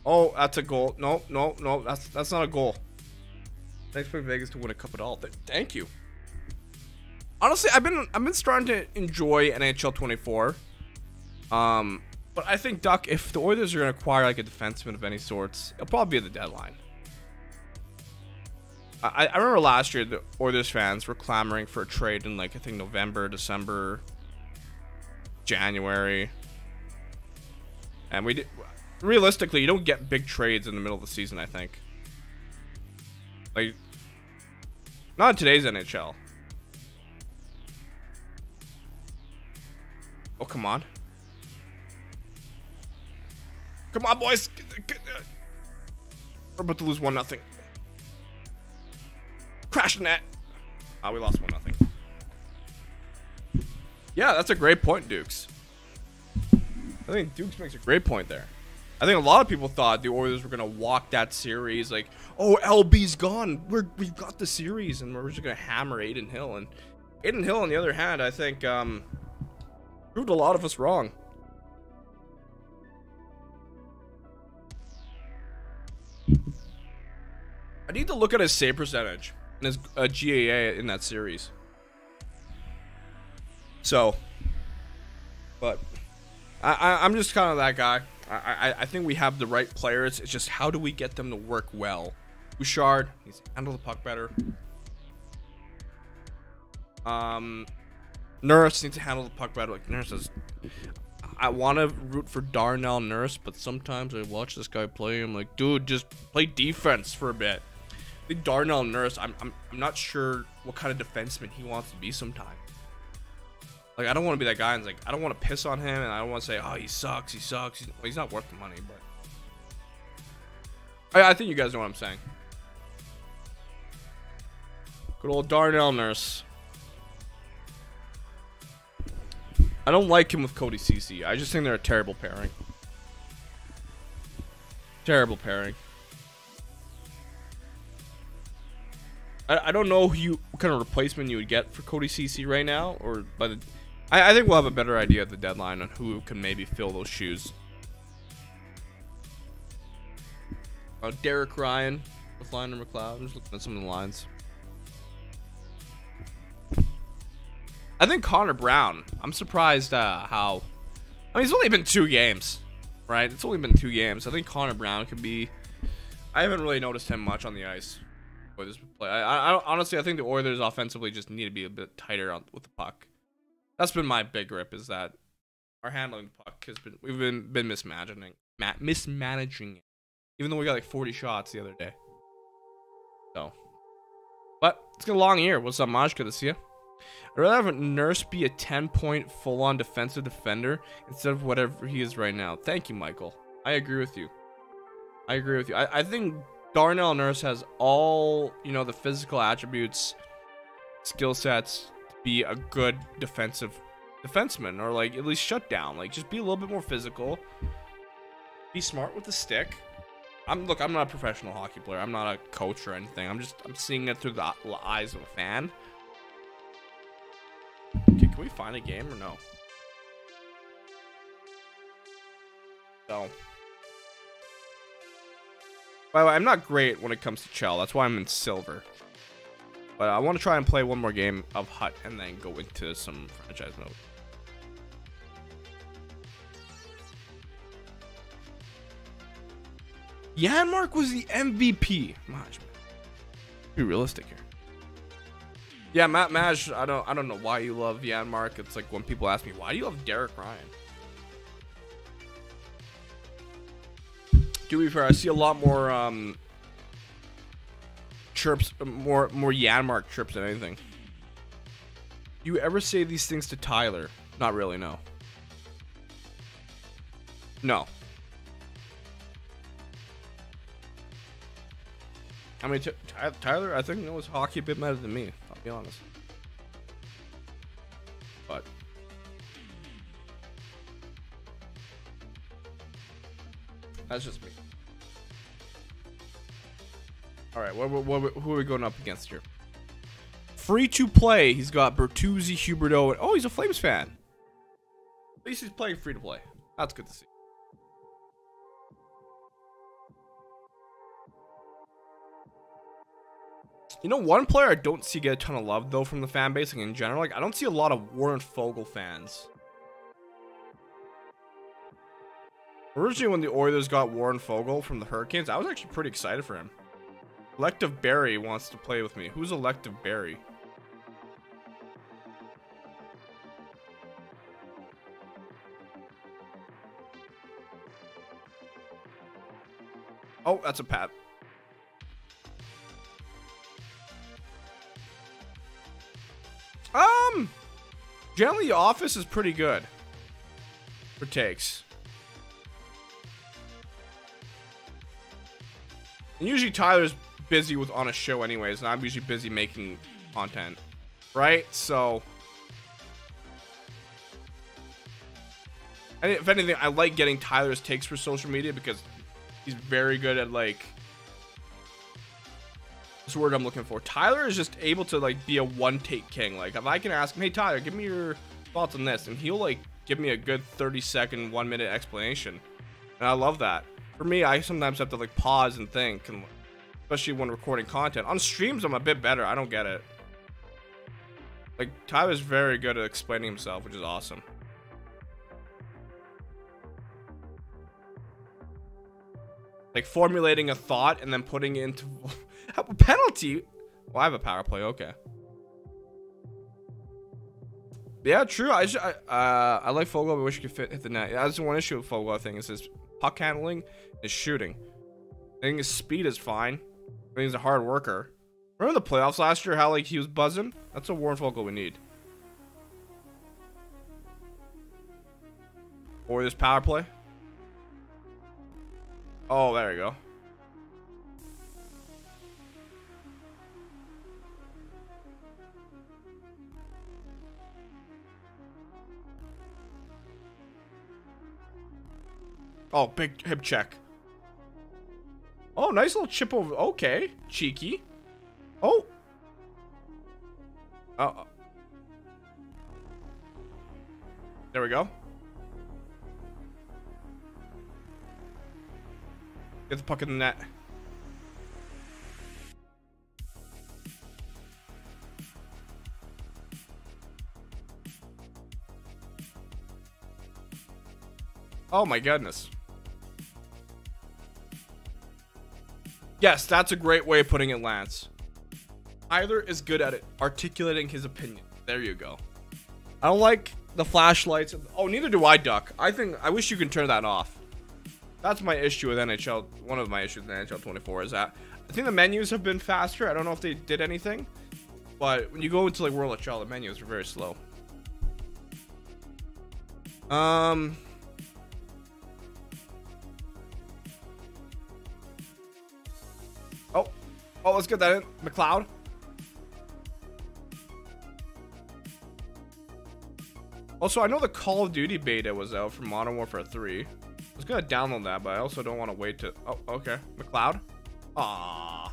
Oh, that's a goal. No, no, no, that's not a goal. Thanks for Vegas to win a cup at all. Thank you. Honestly, I've been starting to enjoy NHL 24. But I think, Duck, if the Oilers are going to acquire like a defenseman of any sorts, it'll probably be at the deadline. I remember last year the Oilers fans were clamoring for a trade in like, I think, November, December, January. And we did, realistically, you don't get big trades in the middle of the season, I think. Like, not in today's NHL. Oh, come on. Come on, boys. We're about to lose 1-0. Crash net. Ah, we lost 1-0. Yeah, that's a great point, Dukes. I think Dukes makes a great point there. I think a lot of people thought the Oilers were going to walk that series. Like, oh, LB's gone. We've got the series, and we're just going to hammer Adin Hill. And Adin Hill, on the other hand, I think proved a lot of us wrong. I need to look at his save percentage and his GAA in that series. So, but I'm just kind of that guy. I think we have the right players. It's just how do we get them to work well? Bouchard needs to handle the puck better. Nurse needs to handle the puck better. Like Nurse is, I want to root for Darnell Nurse, but sometimes I watch this guy play. I'm like, dude, just play defense for a bit. I think Darnell Nurse, I'm not sure what kind of defenseman he wants to be sometimes. Like, I don't want to be that guy, and like, I don't want to piss on him, and I don't want to say, oh, he sucks, he sucks. He's not worth the money, but I think you guys know what I'm saying. Good old Darnell Nurse. I don't like him with Cody Ceci. I just think they're a terrible pairing. Terrible pairing. I don't know who what kind of replacement you would get for Cody Ceci right now, or by the. I think we'll have a better idea at the deadline on who can maybe fill those shoes. Derek Ryan with Ryan McLeod. I'm just looking at some of the lines. I think Connor Brown. I'm surprised how. I mean, it's only been 2 games, right? It's only been 2 games. I think Connor Brown could be. I haven't really noticed him much on the ice. Oilers play. I honestly, I think the Oilers offensively just need to be a bit tighter on with the puck. That's been my big grip, is that our handling the puck has been we've been mismanaging it. Even though we got like 40 shots the other day. So, but it's been a long year. What's up, Maj? Good to see you. I'd rather have a Nurse be a 10-point full-on defensive defender instead of whatever he is right now. Thank you, Michael. I agree with you. I agree with you. I think Darnell Nurse has all, you know, the physical attributes, skill sets to be a good defensive defenseman, or like at least shut down. Like, just be a little bit more physical. Be smart with the stick. Look, I'm not a professional hockey player. I'm not a coach or anything. I'm seeing it through the eyes of a fan. Okay, can we find a game or no? No. By the way, I'm not great when it comes to Chell. That's why I'm in silver. But I want to try and play one more game of HUT and then go into some franchise mode. Janmark was the MVP. Maj, be realistic here. Yeah, Maj, I don't know why you love Janmark. It's like when people ask me, why do you love Derek Ryan? To be fair, I see a lot more chirps, more Janmark chirps than anything. Do you ever say these things to Tyler? Not really, no. No. I mean, Tyler, I think, knows hockey a bit better than me, I'll be honest. But. That's just me. Alright, who are we going up against here? Free to play. He's got Bertuzzi, Huberdeau. And, oh, he's a Flames fan. least he's playing free to play. That's good to see. You know, one player I don't see get a ton of love, though, from the fan base, like, in general. Like, I don't see a lot of Warren Foegele fans. Originally, when the Oilers got Warren Foegele from the Hurricanes, I was actually pretty excited for him. Elective Barry wants to play with me. Who's Elective Barry? Oh, that's a pat. Generally, the office is pretty good for takes. And usually Tyler's busy with on a show anyways, and I'm usually busy making content, right? So, and if anything, I like getting Tyler's takes for social media because he's very good at, like, this word I'm looking for. Tyler is just able to, like, be a one-take king. Like, if I can ask him, hey, Tyler, give me your thoughts on this, and he'll, like, give me a good 30-second, 1-minute explanation. And I love that. For me, I sometimes have to, like, pause and think, and especially when recording content. On streams, I'm a bit better. I don't get it. Like, Tyler's very good at explaining himself, which is awesome. Like, formulating a thought and then putting it into... a penalty? Well, I have a power play. Okay. Yeah, true. I like Foegele. I wish he could hit the net. That's the one issue with Foegele, I think, is his puck handling and shooting. I think his speed is fine. I think he's a hard worker. Remember the playoffs last year, how, like, he was buzzing? That's what Warren Foegele we need. Or this power play. Oh, there you go. Oh, big hip check. Oh, nice little chip over. Okay. Cheeky. Oh. There we go. Get the puck in the net. Oh, my goodness. Yes, that's a great way of putting it, Lance. Tyler is good at it, articulating his opinion. There you go. I don't like the flashlights. Oh, neither do I, Duck. I wish you could turn that off. That's my issue with NHL. One of my issues with NHL 24 is that I think the menus have been faster. I don't know if they did anything, but when you go into, like, World of NHL, the menus are very slow. Oh, let's get that in. McLeod. Also, I know the Call of Duty beta was out for Modern Warfare 3. I was going to download that, but I also don't want to wait to... Oh, okay. McLeod. Aww.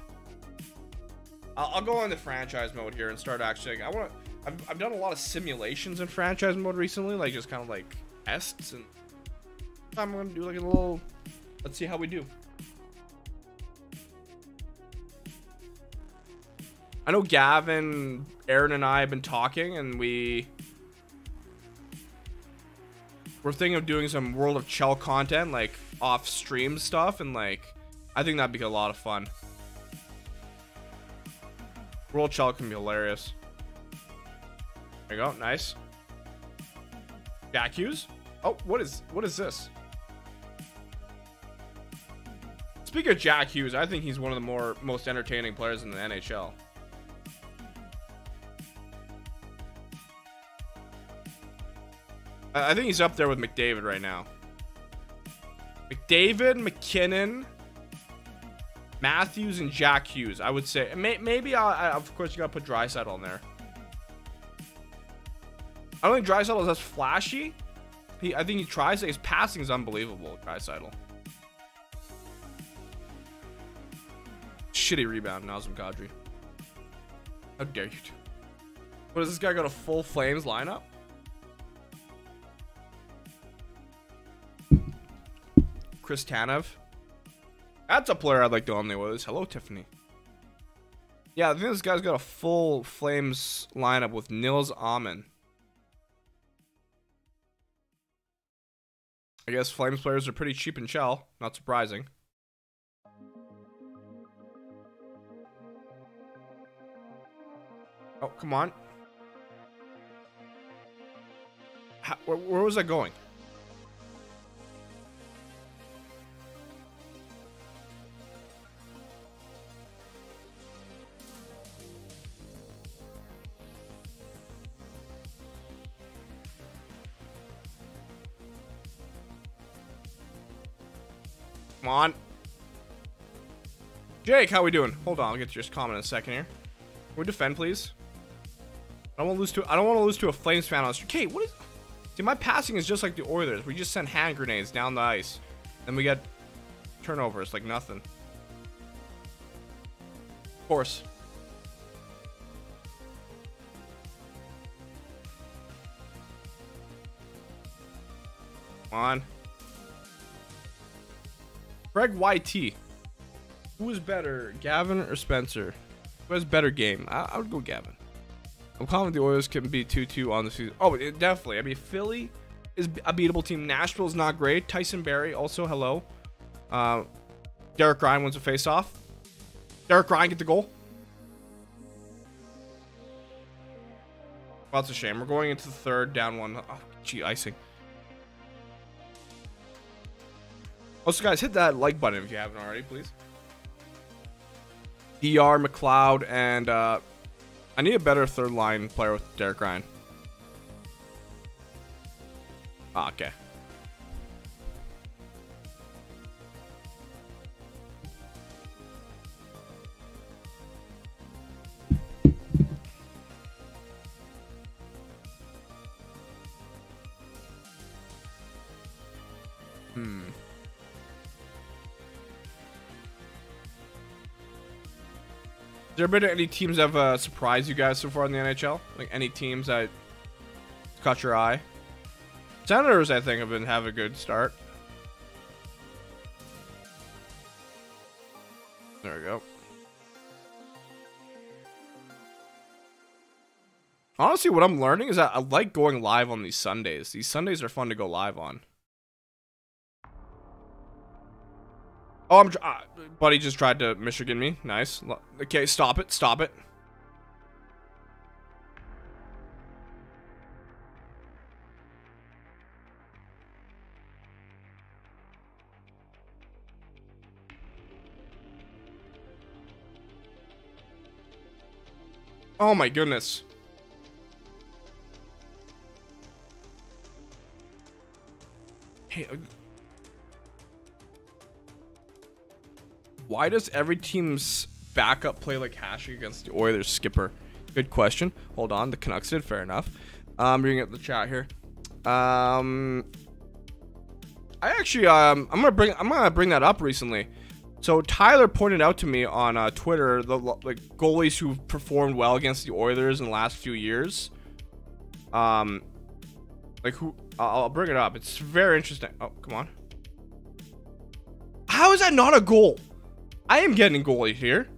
I'll go into franchise mode here and start actually... Like, I've done a lot of simulations in franchise mode recently. Like, just kind of like tests. And I'm going to do like a little... Let's see how we do. I know Gavin, Aaron, and I have been talking, and we're thinking of doing some World of Chell content, like off stream stuff, and like I think that'd be a lot of fun. World of Chell can be hilarious. There you go, nice. Jack Hughes. Oh, what is this? Speaking of Jack Hughes, I think he's one of the most entertaining players in the NHL. I think he's up there with McDavid right now. McDavid, McKinnon, Matthews, and Jack Hughes. I would say maybe. Of course, you gotta put Draisaitl on there. I don't think Draisaitl is as flashy. I think he tries it. His passing is unbelievable. Draisaitl. Shitty rebound, Nazem Kadri. How dare you? What does this guy go to full Flames lineup? Chris Tanev. That's a player I'd like to omni-was. Hello, Tiffany. Yeah, I think this guy's got a full Flames lineup with Nils Amen. I guess Flames players are pretty cheap in shell. Not surprising. Oh, come on. How, where was I going? Come on. Jake, how we doing? Hold on, I'll get to your comment in a second here. Can we defend, please? I don't want to lose to a Flames fan on stream. Kate, what is... See, my passing is just like the Oilers. We just sent hand grenades down the ice. Then we got turnovers like nothing. Of course. Come on. Greg YT. Who is better, Gavin or Spencer? Who has better game? I would go Gavin. I'm confident the Oilers can be 2-2 on the season. Oh, definitely. I mean, Philly is a beatable team. Nashville is not great. Tyson Barrie also, hello. Derek Ryan wins a face-off. Derek Ryan get the goal. Well, that's a shame. We're going into the third, down one. Oh, gee, icing. Also, guys, hit that like button if you haven't already, please. DR, McLeod, and... I need a better third line player with Derek Ryan. Ah, okay. There been any teams that have surprised you guys so far in the NHL? Like any teams that caught your eye? Senators, I think, have been having a good start. There we go. Honestly, what I'm learning is that I like going live on these Sundays. These Sundays are fun to go live on. Oh, buddy just tried to Michigan me. Nice. Okay, stop it. Stop it. Oh my goodness. Hey, why does every team's backup play like Hashik against the Oilers skipper? Good question. Hold on. The Canucks did. Fair enough. I'm bringing up the chat here. I actually, I'm gonna bring that up recently. So Tyler pointed out to me on Twitter the like goalies who performed well against the Oilers in the last few years. Like who? I'll bring it up. It's very interesting. Oh, come on. How is that not a goal? I am getting goalie here.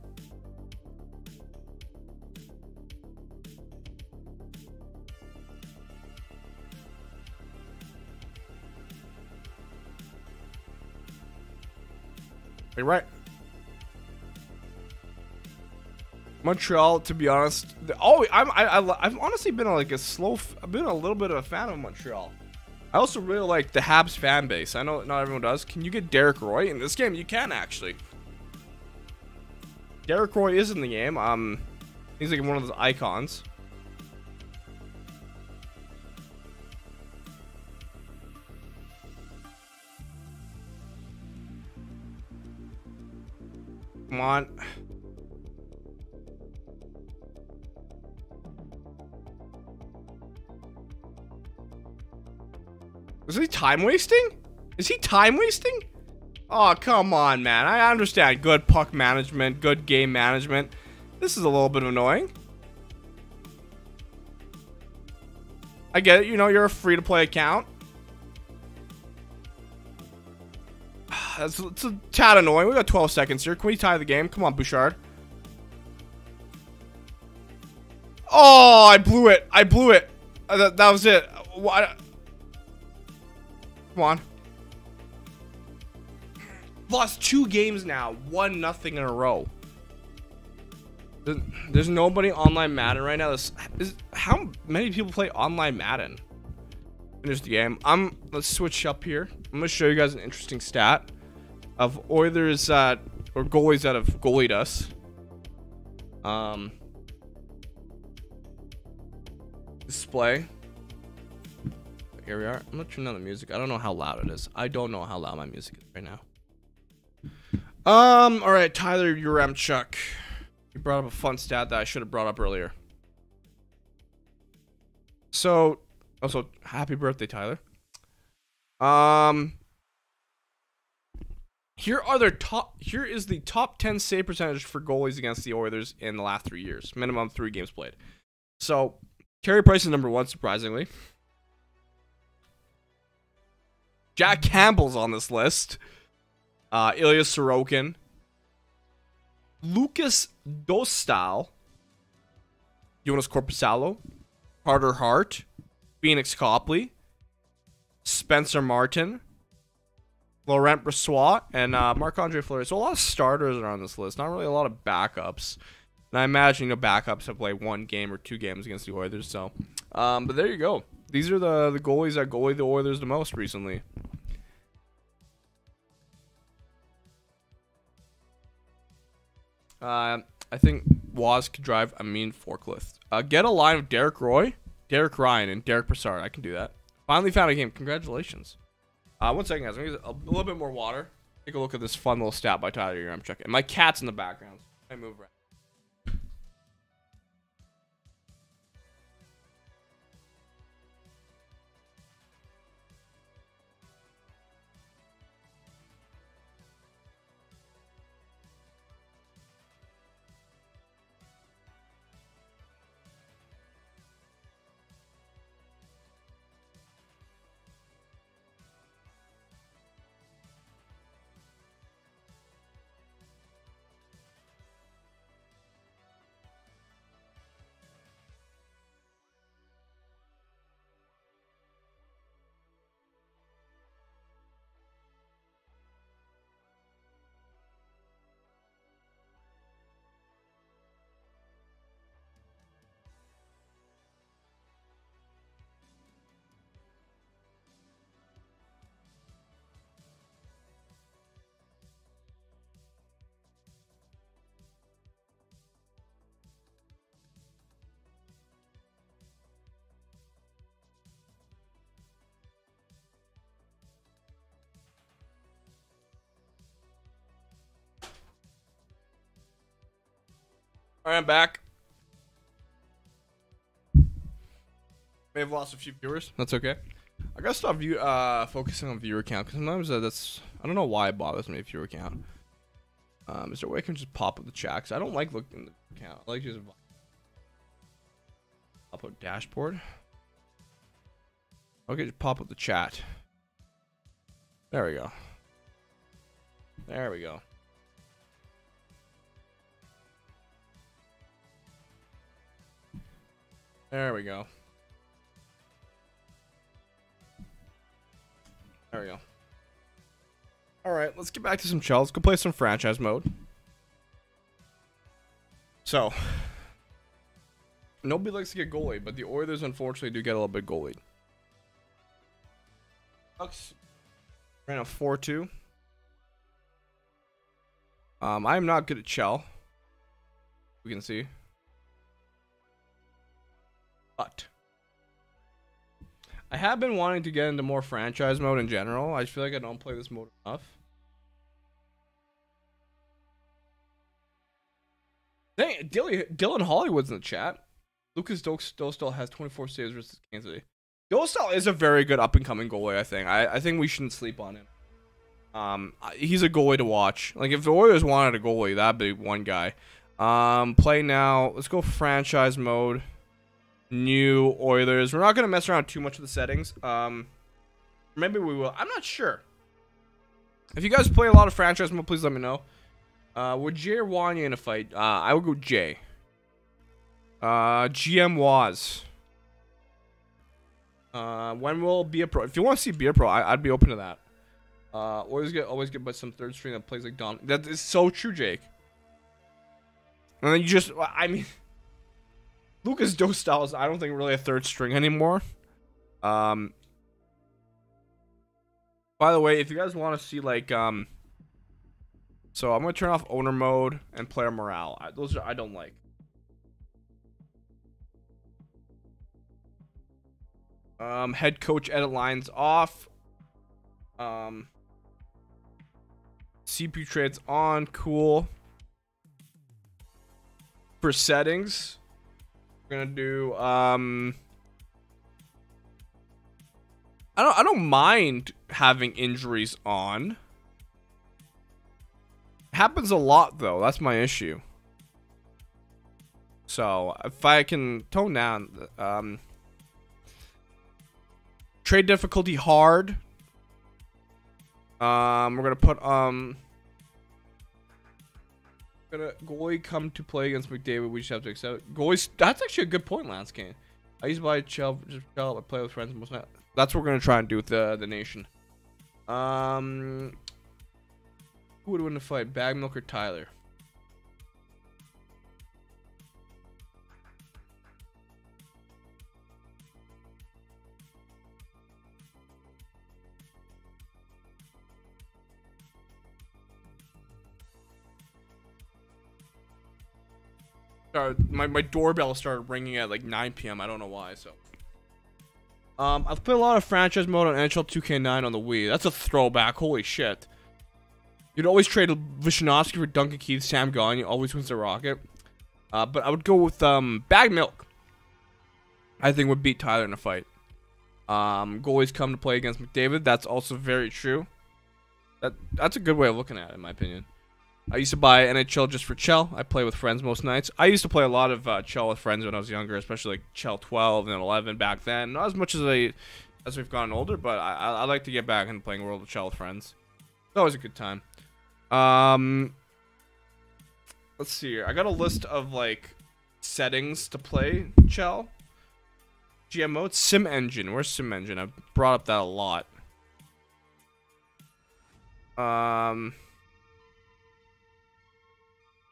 You're right. Montreal, to be honest, I've honestly been like a slow. I've been a little bit of a fan of Montreal. I also really like the Habs fan base. I know not everyone does. Can you get Derek Roy in this game? You can actually. Derek Roy is in the game. He's like one of those icons. Come on. Is he time wasting? Is he time wasting? Oh, come on, man. I understand. Good puck management, good game management. This is a little bit annoying. I get it. You know, you're a free-to-play account. It's a tad annoying. We got 12 seconds here. Can we tie the game? Come on, Bouchard. Oh, I blew it. I blew it. That was it. What? Come on. Lost 2 games now. 1-0 in a row. There's nobody online Madden right now. How many people play online Madden? Finish the game. Let's switch up here. I'm going to show you guys an interesting stat of Oilers or goalies that have goalied us. Display. Here we are. I'm going to turn down the music. I don't know how loud it is. I don't know how loud my music is right now. All right, Tyler Uremchuk. You brought up a fun stat that I should have brought up earlier. So, also, happy birthday, Tyler. Here is the top 10 save percentage for goalies against the Oilers in the last 3 years. Minimum 3 games played. So, Carey Price is #1, surprisingly. Jack Campbell's on this list. Ilya Sorokin. Lucas Dostal, Jonas Corposalo, Carter Hart, Phoenix Copley, Spencer Martin, Laurent Brossoit, and Marc-Andre Fleury. So a lot of starters are on this list, not really a lot of backups. And I imagine, you know, backups have played 1 game or 2 games against the Oilers. So, but there you go. These are the goalies that goalie the Oilers the most recently. I think Waz could drive a mean forklift. Get a line of Derek Roy, Derek Ryan, and Derek Broussard. I can do that. Finally found a game. Congratulations. 1 second, guys. I'm going to get a little bit more water. Take a look at this fun little stat by Tyler here. I'm checking. My cat's in the background. I move right. All right, I'm back. May have lost a few viewers. That's okay. I gotta stop focusing on viewer count, because sometimes I don't know why it bothers me, viewer count. Is there a way I can just pop up the chat? Because I don't like looking at the count. I like just pop up dashboard. Okay, just pop up the chat. There we go. There we go. There we go. There we go. Alright, let's get back to some chill. Let's go play some franchise mode. So, nobody likes to get goalied, but the Oilers unfortunately do get a little bit goalied. Bucks ran a 4-2. I'm not good at chill. We can see. But I have been wanting to get into more franchise mode in general. I just feel like I don't play this mode enough. Dang, Dylan Hollywood's in the chat. Lucas Dostal has 24 saves versus Kansas City. Dostal is a very good up-and-coming goalie, I think. I think we shouldn't sleep on him. He's a goalie to watch. Like, if the Warriors wanted a goalie, that'd be one guy. Play now. Let's go franchise mode. New Oilers. We're not going to mess around too much with the settings. Maybe we will. I'm not sure. If you guys play a lot of franchise mode, please let me know. Would Jay or Wanya in a fight? I would go Jay. GM Waz. When will be a pro? If you want to see be a pro, I'd be open to that. Always get but some third string that plays like Dom. That is so true, Jake. And then you just, I mean, Lucas Dostal is, I don't think, really a third string anymore. By the way, if you guys want to see, like, so I'm going to turn off owner mode and player morale. Those are, I don't like. Head coach edit lines off. CPU trades on. Cool. For settings, we're gonna do I don't mind having injuries on. It happens a lot though, that's my issue. So if I can tone down trade difficulty hard. We're gonna put goalie come to play against McDavid. We just have to accept goalies. That's actually a good point, Lance Kane. I used to buy Chell. I play with friends most night. That's what we're gonna try and do with the nation. Who would win the fight, Bagmilk or Tyler? My doorbell started ringing at like 9 p.m. I don't know why. So, I've played a lot of franchise mode on NHL 2K9 on the Wii. That's a throwback. Holy shit! You'd always trade Vyshnovsky for Duncan Keith, Sam Gagne. Always wins the Rocket. But I would go with Bagmilk. I think would beat Tyler in a fight. Goalies come to play against McDavid. That's also very true. That's a good way of looking at it, in my opinion. I used to buy NHL just for Chell. I play with friends most nights. I used to play a lot of Chell with friends when I was younger, especially like Chell 12 and 11 back then. Not as much as we've gotten older, but I like to get back into playing World of Chell with friends. It's always a good time. Let's see here. I got a list of like settings to play Chell. GM mode, Sim Engine. Where's Sim Engine? I've brought up that a lot.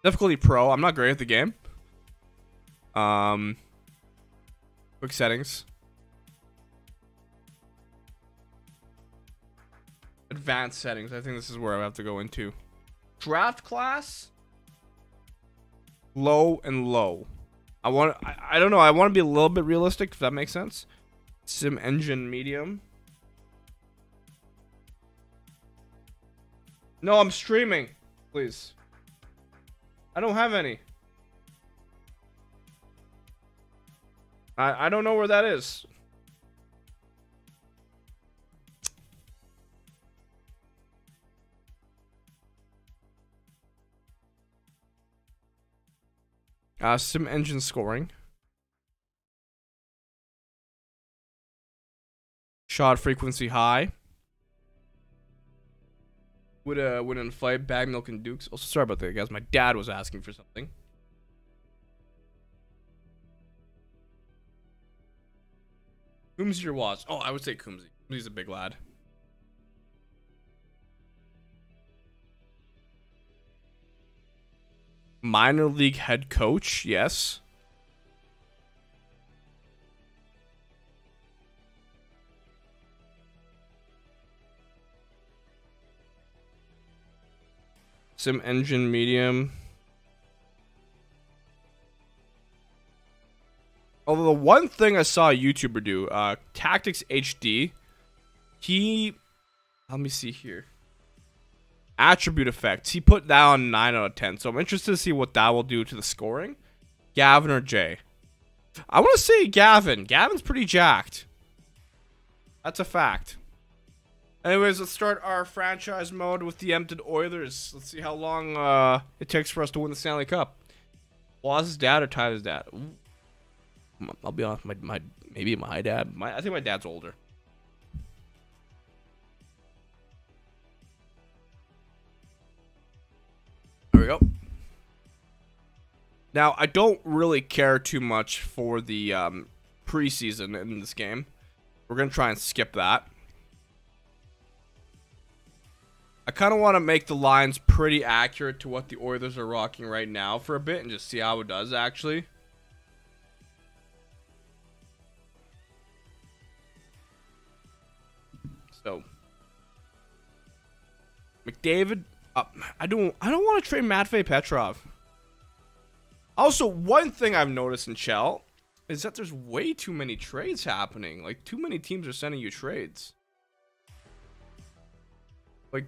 Difficulty Pro. I'm not great at the game. Quick settings. Advanced settings. I think this is where I have to go into. Draft class. Low and low. I don't know. I want to be a little bit realistic, if that makes sense. Sim Engine medium. No, I'm streaming. Please. I don't have any. I don't know where that is. Sim Engine scoring. Shot frequency high. Would win in a fight, Bagmilk and Dukes. Also, sorry about that, guys. My dad was asking for something. Coombsy or Waz? Oh, I would say Coombsy. He's a big lad. Minor league head coach, yes. Sim Engine medium. Although the one thing I saw a YouTuber do, Tactics HD, he, let me see here, attribute effects, he put that on 9 out of 10. So I'm interested to see what that will do to the scoring. Gavin or Jay? I want to say Gavin. Gavin's pretty jacked. That's a fact. Anyways, let's start our franchise mode with the emptied Oilers. Let's see how long it takes for us to win the Stanley Cup. Waz's dad or Tyler's dad? I'll be honest, maybe my dad. I think my dad's older. Now, I don't really care too much for the preseason in this game. We're going to try and skip that. I kind of want to make the lines pretty accurate to what the Oilers are rocking right now for a bit and just see how it does, actually. So, McDavid, I don't want to trade Matvei Petrov. Also, one thing I've noticed in Chell is that there's way too many trades happening. Like, too many teams are sending you trades. Like,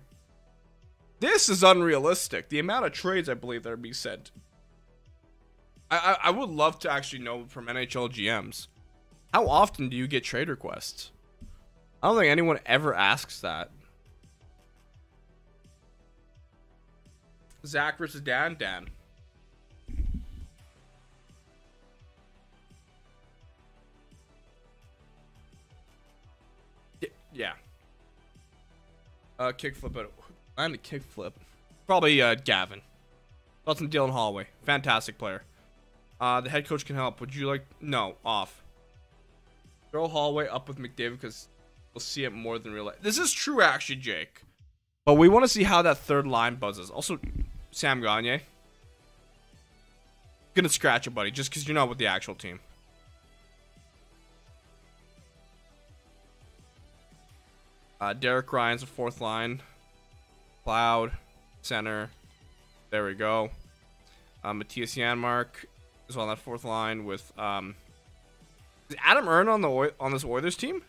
this is unrealistic. The amount of trades I believe that are being sent. I would love to actually know from NHL GMs, how often do you get trade requests? I don't think anyone ever asks that. Zach versus Dan. Dan. Yeah. Kickflip. And a kickflip. Probably Gavin. Thoughts on Dylan Holloway. Fantastic player. The head coach can help. Would you like... No. Off. Throw Holloway up with McDavid because... We'll see it more than real life. This is true, actually, Jake. But we want to see how that third line buzzes. Also, Sam Gagne. Gonna scratch it, buddy, just because you're not with the actual team. Derek Ryan's the fourth line. Cloud. Center. There we go. Mattias Janmark is on that fourth line with... Is Adam Erne on this Oilers team?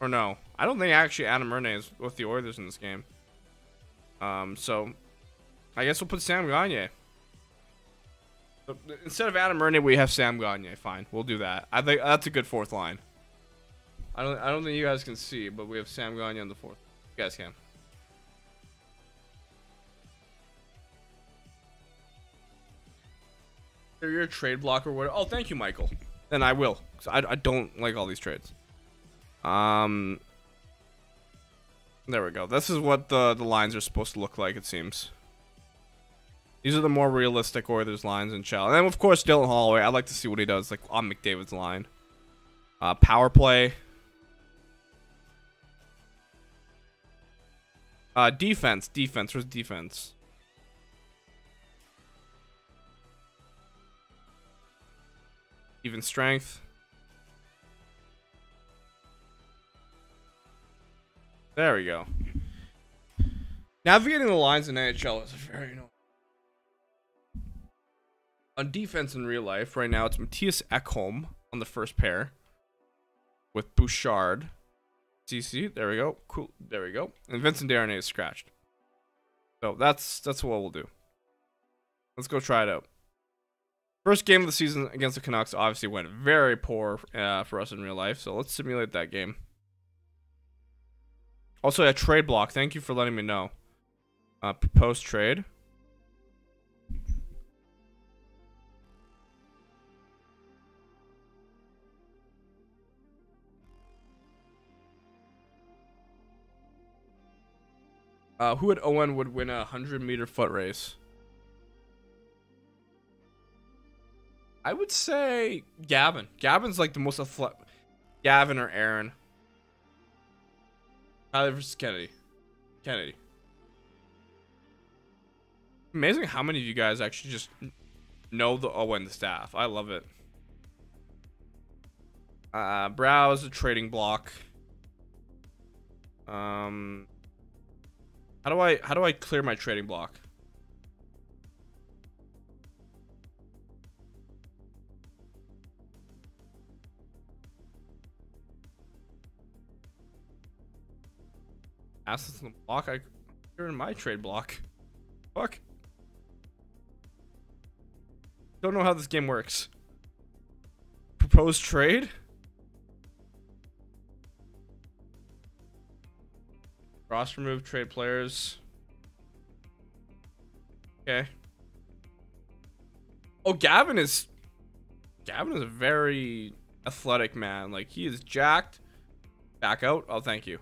Or no. I don't think actually Adam Erne is with the Oilers in this game. So, I guess we'll put Sam Gagne. So, instead of Adam Erne, we have Sam Gagne. Fine. We'll do that. I think that's a good fourth line. I don't think you guys can see, but we have Sam Gagne on the fourth. You guys can. If you're a trade block or whatever. Oh, thank you, Michael. Then I will. Because I don't like all these trades. There we go. This is what the lines are supposed to look like, it seems. These are the more realistic Oilers lines in Chell. And then, of course, Dylan Holloway. I'd like to see what he does, like, on McDavid's line. Power play. Defense. Defense. Where's defense? Even strength. There we go. Navigating the lines in NHL is very annoying. On defense in real life, right now it's Matthias Ekholm on the first pair with Bouchard. CC, there we go. Cool, there we go. And Vincent Desharnais is scratched. So that's what we'll do. Let's go try it out. First game of the season against the Canucks obviously went very poor for us in real life, so let's simulate that game. Also, a trade block. Thank you for letting me know. Proposed trade. Who at Owen would win a 100-meter foot race? I would say Gavin. Gavin's like the most athletic. Gavin or Aaron. Tyler versus Kennedy. Kennedy. Amazing how many of you guys actually just know the Owen staff. I love it. Browse a trading block. How do I clear my trading block? Assets in the block. You're in my trade block. Fuck. Don't know how this game works. Proposed trade. Cross remove trade players. Okay. Oh, Gavin is. Gavin is a very athletic man. Like, he is jacked. Back out. Oh, thank you.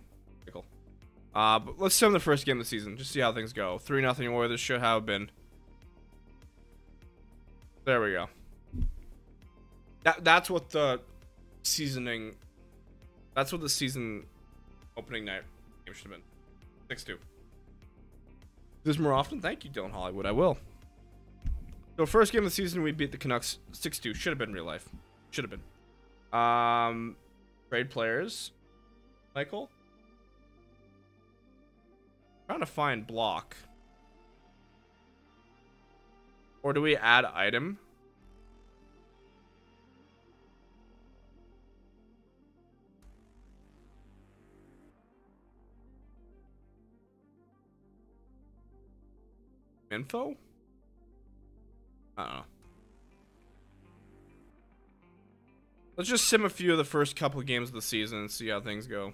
But let's sim the first game of the season. Just see how things go. 3-0 Oilers should have been. There we go. That's what the seasoning, that's what the season opening night game should have been. 6-2. This more often. Thank you, Dylan Hollywood. I will. So first game of the season, we beat the Canucks 6-2. Should have been real life. Should have been. Trade players. Michael. Trying to find block. Or do we add item? Info? I don't know. Let's just sim a few of the first couple of games of the season and see how things go.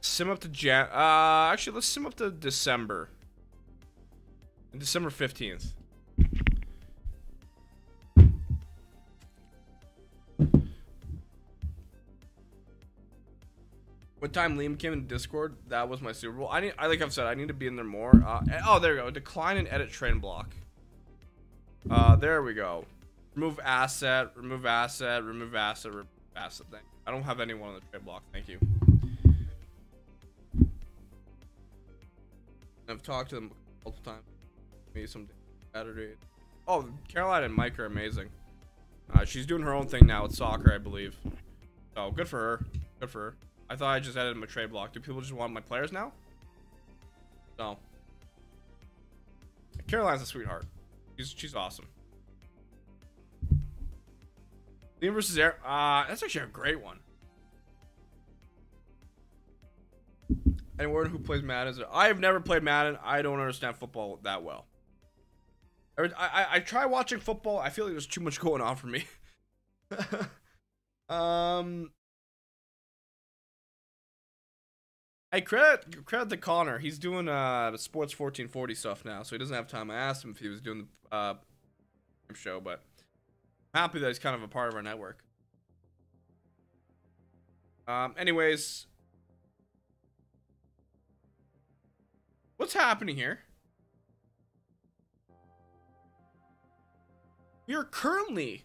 Sim up to actually, let's sim up to December. December 15th. What time Liam came in Discord, that was my Super Bowl. Like I've said, I need to be in there more. Oh, there we go. Decline and edit train block. There we go. Remove asset, remove asset, remove asset, remove asset thing. I don't have anyone on the trade block. Thank you. I've talked to them multiple times. Maybe someday. Saturday. Oh, Caroline and Mike are amazing. She's doing her own thing now with soccer, I believe. So good for her. Good for her. I thought I just added my trade block. Do people just want my players now? No. Caroline's a sweetheart. She's awesome. Liam versus Air. That's actually a great one. And Warren, who plays Madden? I have never played Madden. I don't understand football that well. I try watching football. I feel like there's too much going on for me. Hey, credit to Connor. He's doing the Sports 1440 stuff now, so he doesn't have time. I asked him if he was doing the show, but I'm happy that he's kind of a part of our network. Anyways, what's happening here? We are currently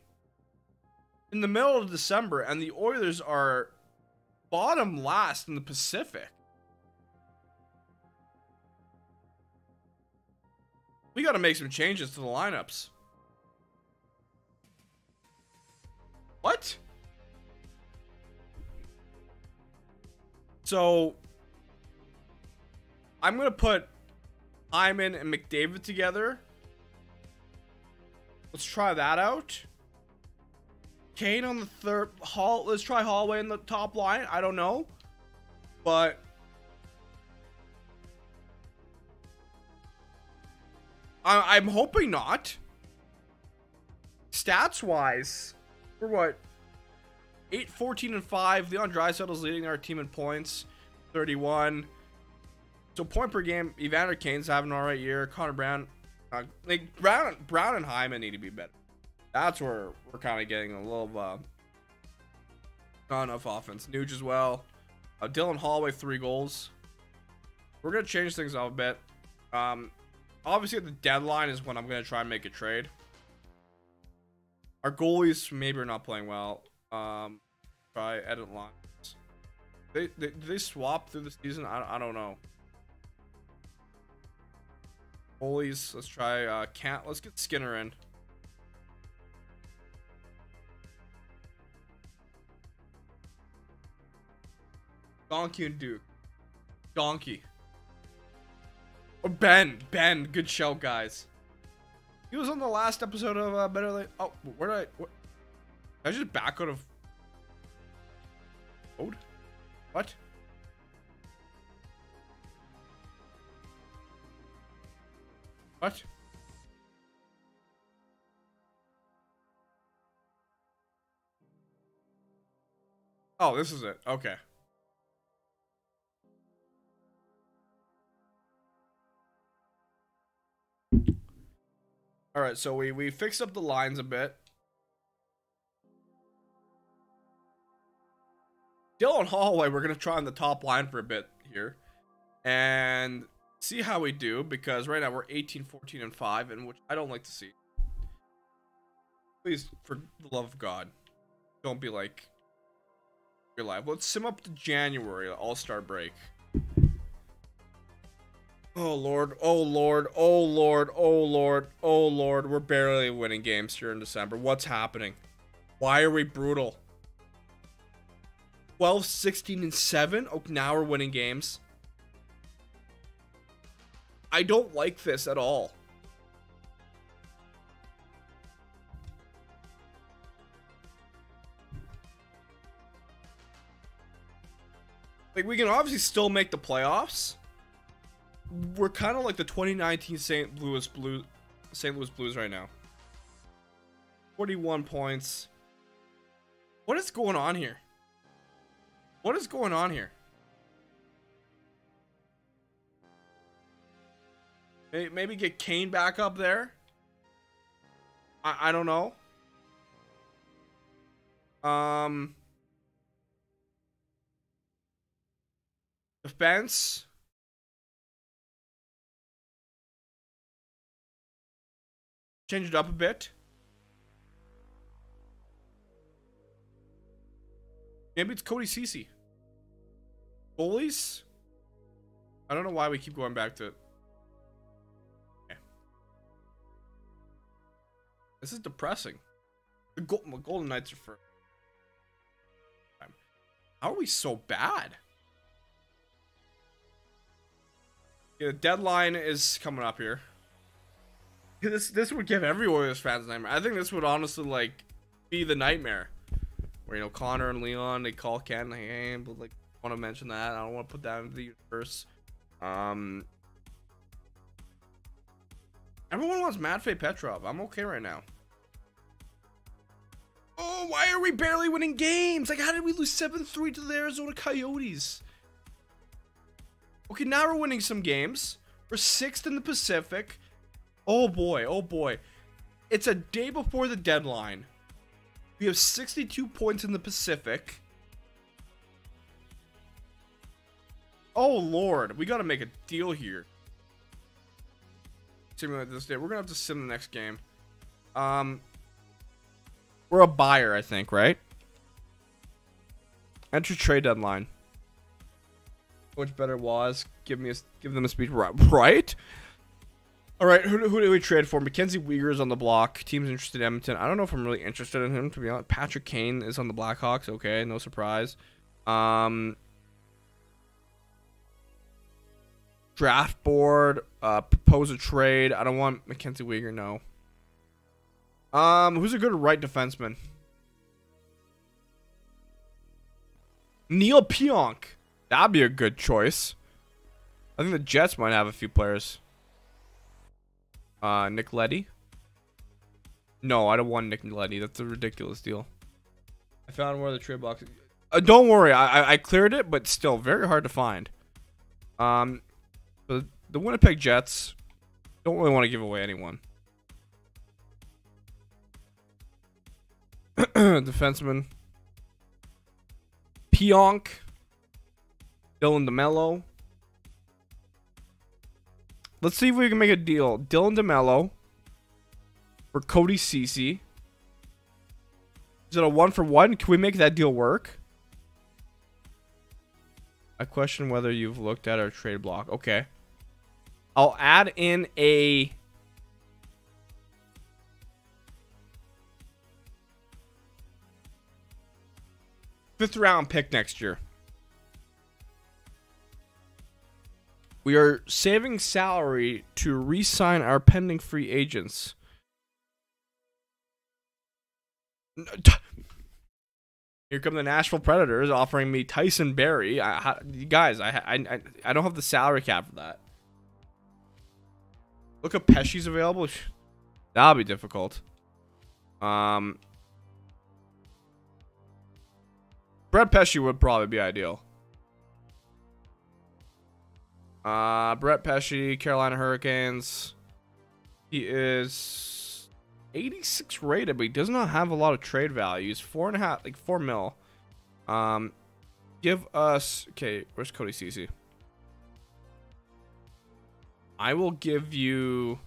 in the middle of December, and the Oilers are bottom last in the Pacific. We got to make some changes to the lineups. What? So I'm going to put Hyman and McDavid together. Let's try that out. Kane on the third. Let's try Holloway in the top line. I don't know. But I'm hoping not. Stats wise, we're what? 8-14-5. Leon Draisaitl is leading our team in points, 31. So point per game. Evander Kane's having an alright year. Connor Brown, like Brown and Hyman need to be better. That's where we're kind of getting a little not enough offense. Nuge as well. Dylan Holloway 3 goals. We're gonna change things up a bit. Obviously, the deadline is when I'm going to try and make a trade. Our goalies maybe are not playing well. Try edit lines. Do they swap through the season? I don't know. Goalies, let's try let's get Skinner in. Donkey and Duke. Donkey. Or Ben, good show, guys. He was on the last episode of Better Late. Oh, where did I just back out of code? What? What? Oh, this is it. Okay. All right, so we fixed up the lines a bit. Dylan Holloway, we're going to try on the top line for a bit here. And see how we do, because right now we're 18, 14, and 5, and which I don't like to see. Please, for the love of God, don't be like you're live. Let's sim up to January All-Star break. Oh Lord, oh Lord, oh Lord, oh Lord, oh Lord, we're barely winning games here in December. What's happening? Why are we brutal? 12, 16, and 7? Oh, now we're winning games. I don't like this at all. Like, we can obviously still make the playoffs. We're kind of like the 2019 St. Louis Blues right now. 41 points. What is going on here? What is going on here? Maybe get Kane back up there. I don't know. Defense. Change it up a bit. Maybe it's Cody Ceci. Goalies? I don't know why we keep going back to it. Okay. This is depressing. The Golden Knights are for... How are we so bad? Yeah, the deadline is coming up here. This would give every Warriors fans a nightmare. I think this would honestly, like, be the nightmare. Where, you know, Connor and Leon, they call Ken, like, hey, but, like, I want to mention that. I don't want to put that into the universe. Everyone wants Matvei Petrov. I'm okay right now. Oh, why are we barely winning games? Like, how did we lose 7-3 to the Arizona Coyotes? Okay, now we're winning some games. We're 6th in the Pacific. Oh boy, oh boy. It's a day before the deadline. We have 62 points in the Pacific. Oh Lord, we gotta make a deal here. Simulate this day. We're gonna have to sim the next game. We're a buyer, I think, right? Enter trade deadline. Which better was? Give them a speech, right? All right, who do we trade for? Mackenzie Weegar's on the block. Team's interested in Edmonton. I don't know if I'm really interested in him, to be honest. Patrick Kane is on the Blackhawks. Okay, no surprise. Draft board. Propose a trade. I don't want Mackenzie Weegar, no. Who's a good right defenseman? Neil Pionk. That'd be a good choice. I think the Jets might have a few players. Nick Leddy? No, I don't want Nick Leddy. That's a ridiculous deal. I found where the trade box... don't worry, I cleared it, but still, very hard to find. The Winnipeg Jets don't really want to give away anyone. Defenseman. Pionk. Dylan DeMello. Let's see if we can make a deal. Dylan DeMello for Cody Ceci. Is it a 1-for-1? Can we make that deal work? I question whether you've looked at our trade block. Okay. I'll add in a... fifth-round pick next year. We are saving salary to re-sign our pending free agents. Here come the Nashville Predators offering me Tyson Berry. I don't have the salary cap for that. Look at Pesci's available. That'll be difficult. Brett Pesci would probably be ideal. Brett Pesci, Carolina Hurricanes. He is 86 rated, but he does not have a lot of trade values. 4.5, like 4 mil. Give us, okay, where's Cody Ceci? I will give you...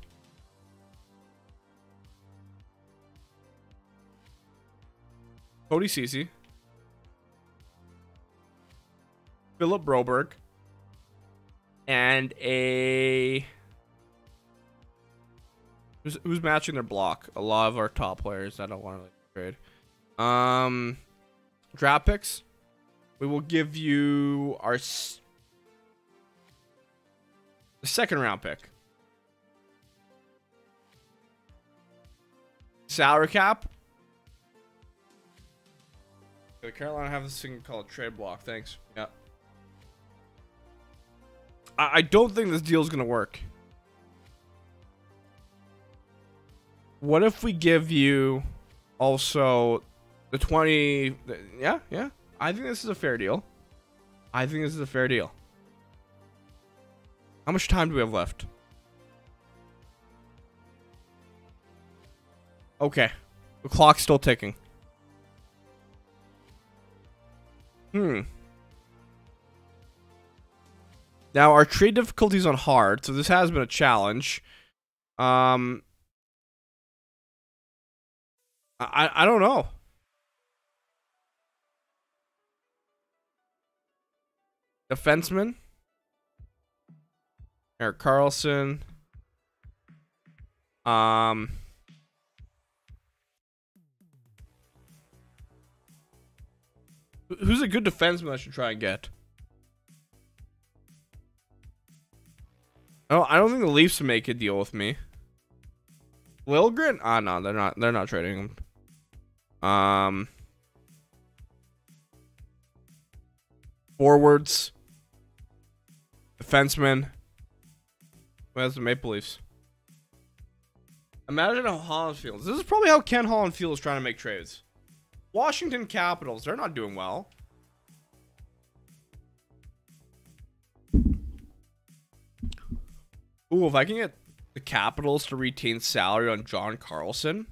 Cody Ceci. Philip Broberg. And a... Who's matching their block? A lot of our top players. I don't want to like, trade. Draft picks. We will give you our... The second round pick. Salary cap. Okay, Carolina have this thing called trade block. Thanks. Yeah. I don't think this deal is going to work. What if we give you also the 20? Yeah, yeah. I think this is a fair deal. I think this is a fair deal. How much time do we have left? Okay. The clock's still ticking. Now, our trade difficulty's on hard, so this has been a challenge. I don't know. Defenseman. Eric Carlson. Who's a good defenseman I should try and get? Oh, I don't think the Leafs make a deal with me. Liljegren? Ah, no, they're not trading him. Forwards. Defenseman. Where's the Maple Leafs? Imagine how Holland feels. This is probably how Ken Holland feels trying to make trades. Washington Capitals, they're not doing well. Ooh, if I can get the Capitals to retain salary on John Carlson.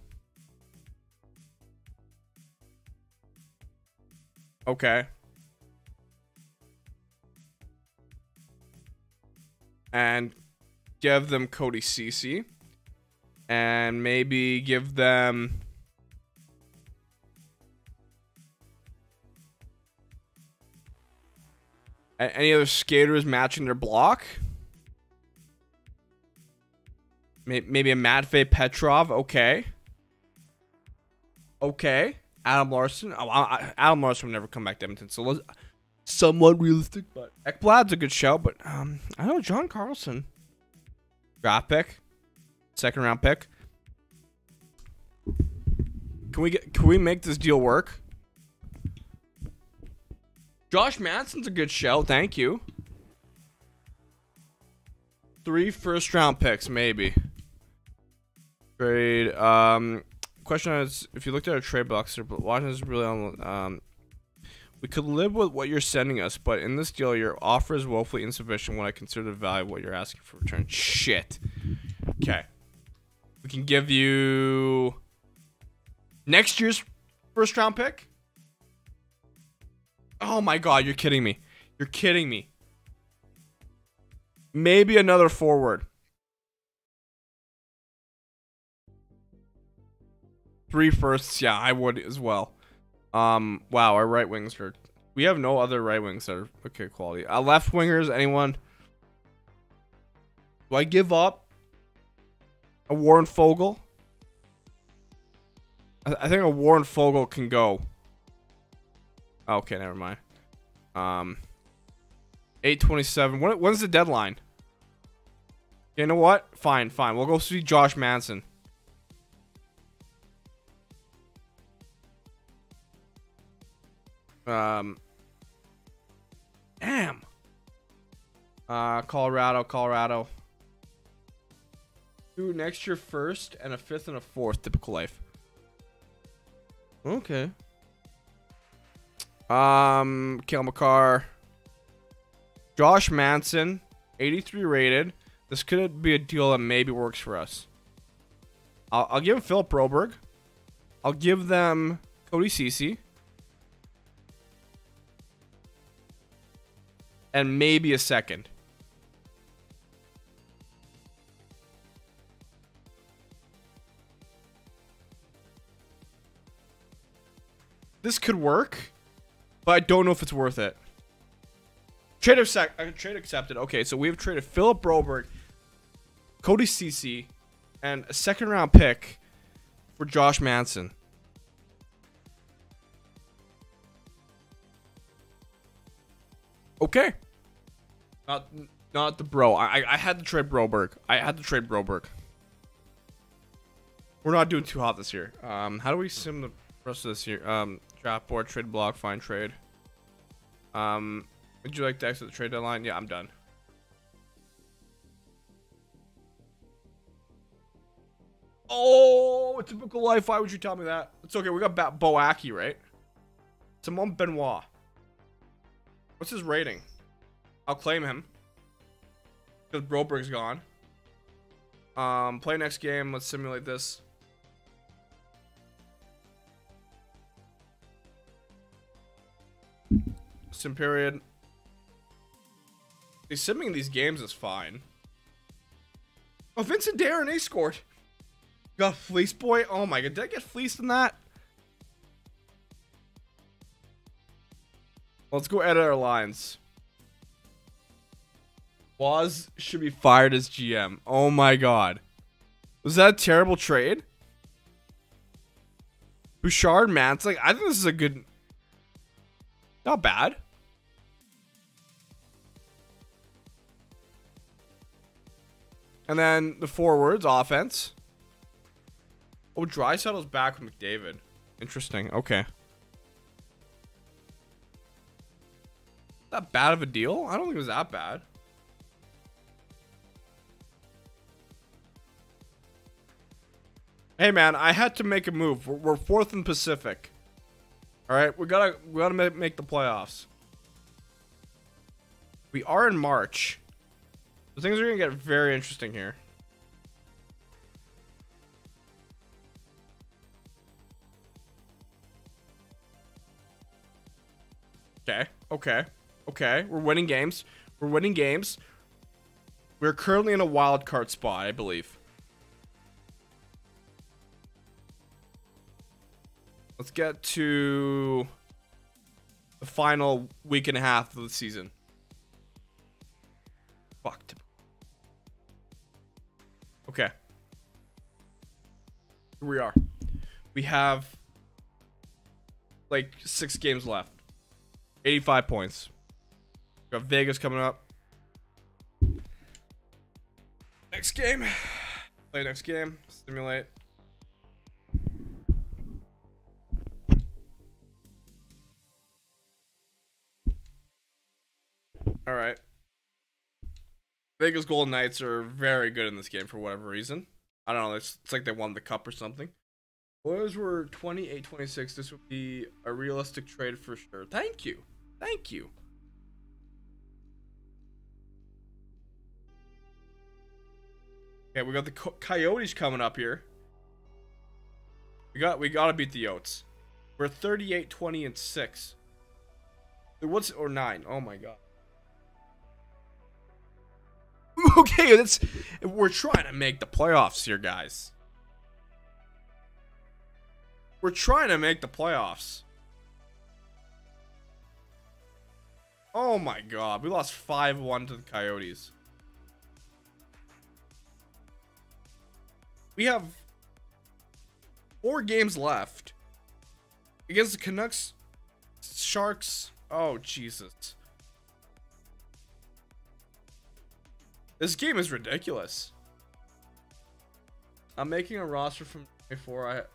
Okay. And... give them Cody Ceci, and maybe give them any other skaters matching their block. Maybe a Matvei Petrov. Okay. Okay. Adam Larson. Oh, Adam Larson will never come back to Edmonton. So let's, somewhat realistic, but Ekblad's a good shout. But I don't know, John Carlson. Draft pick, second round pick. Can we make this deal work? Josh Manson's a good show. Thank you. 3 first round picks, maybe. Trade. Question is, if you looked at a trade box, Washington's really on. We could live with what you're sending us, but in this deal, your offer is woefully insufficient when I consider the value of what you're asking for return. Shit. Okay. We can give you next year's first round pick. Oh my God, you're kidding me. You're kidding me. Maybe another forward. 3 firsts. Yeah, I would as well. Wow, our right wings are... We have no other right wings that are... Okay, quality. Left wingers, anyone? Do I give up a Warren Foegele? I think a Warren Foegele can go. Okay, never mind. 827. When's the deadline? You know what? Fine, fine. We'll go see Josh Manson. Damn. Colorado. 2 next year first and a 5th and a 4th. Typical life. Okay. Kale McCarr. Josh Manson. 83 rated. This could be a deal that maybe works for us. I'll give them Philip Broberg. I'll give them Cody Ceci. And maybe a second. this could work, but I don't know if it's worth it. Trade accepted. Okay, so we have traded Philip Broberg, Cody Ceci, and a second-round pick for Josh Manson. Okay. Not the bro. I had to trade Broberg. I had to trade Broberg. We're not doing too hot this year. How do we sim the rest of this year? Draft board, trade block, find trade. Would you like to exit the trade deadline? Yeah, I'm done. Oh, a typical life. Why would you tell me that? It's okay. We got Boaki, right? Simone Benoit. What's his rating? I'll claim him. Because Broberg's gone. Play next game. Let's simulate this. Sim period. He's simming these games is fine. Oh, Vincent Desharnais scored. Got fleeced, boy. Oh my god, did I get fleeced in that? Let's go edit our lines. Waz should be fired as GM. Oh my god. Was that a terrible trade? Bouchard, Manson. I think this is a good... Not bad. And then the forwards, offense. Oh, Draisaitl's back with McDavid. Interesting. Okay. That bad of a deal? I don't think it was that bad. Hey man, I had to make a move. We're fourth in Pacific. All right, we gotta make the playoffs. We are in March. So things are gonna get very interesting here. Okay, okay, okay. We're winning games. We're winning games. We're currently in a wild card spot, I believe. Let's get to the final week and a half of the season. Fucked. Okay. Here we are. We have like 6 games left. 85 points. We got Vegas coming up. Next game. Play next game. Simulate. All right. Vegas Golden Knights are very good in this game for whatever reason. I don't know. It's like they won the cup or something. Oilers were 28-26. This would be a realistic trade for sure. Thank you. Thank you. Okay, we got the Coyotes coming up here. We got to beat the Yotes. We're 38-20-6. What's or 9? Oh my god. Okay, we're trying to make the playoffs here, guys. We're trying to make the playoffs. Oh my god, we lost 5-1 to the Coyotes. We have 4 games left against the Canucks, Sharks. Oh, Jesus. This game is ridiculous. I'm making a roster from 24.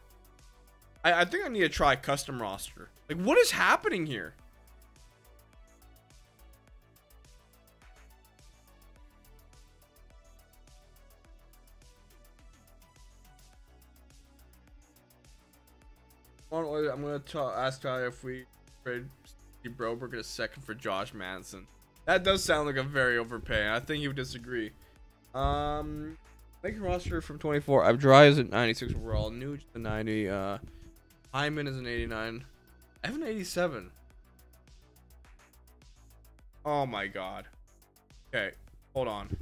I think I need to try custom roster. Like, what is happening here? I'm gonna ask Tyler if we trade Steve Broberg in a second for Josh Manson. That does sound like a very overpay. I think you would disagree. Make a roster from 24. Abdry is at 96 overall. Nuge at 90. Hyman is an 89. Evan 87. Oh my god. Okay, hold on.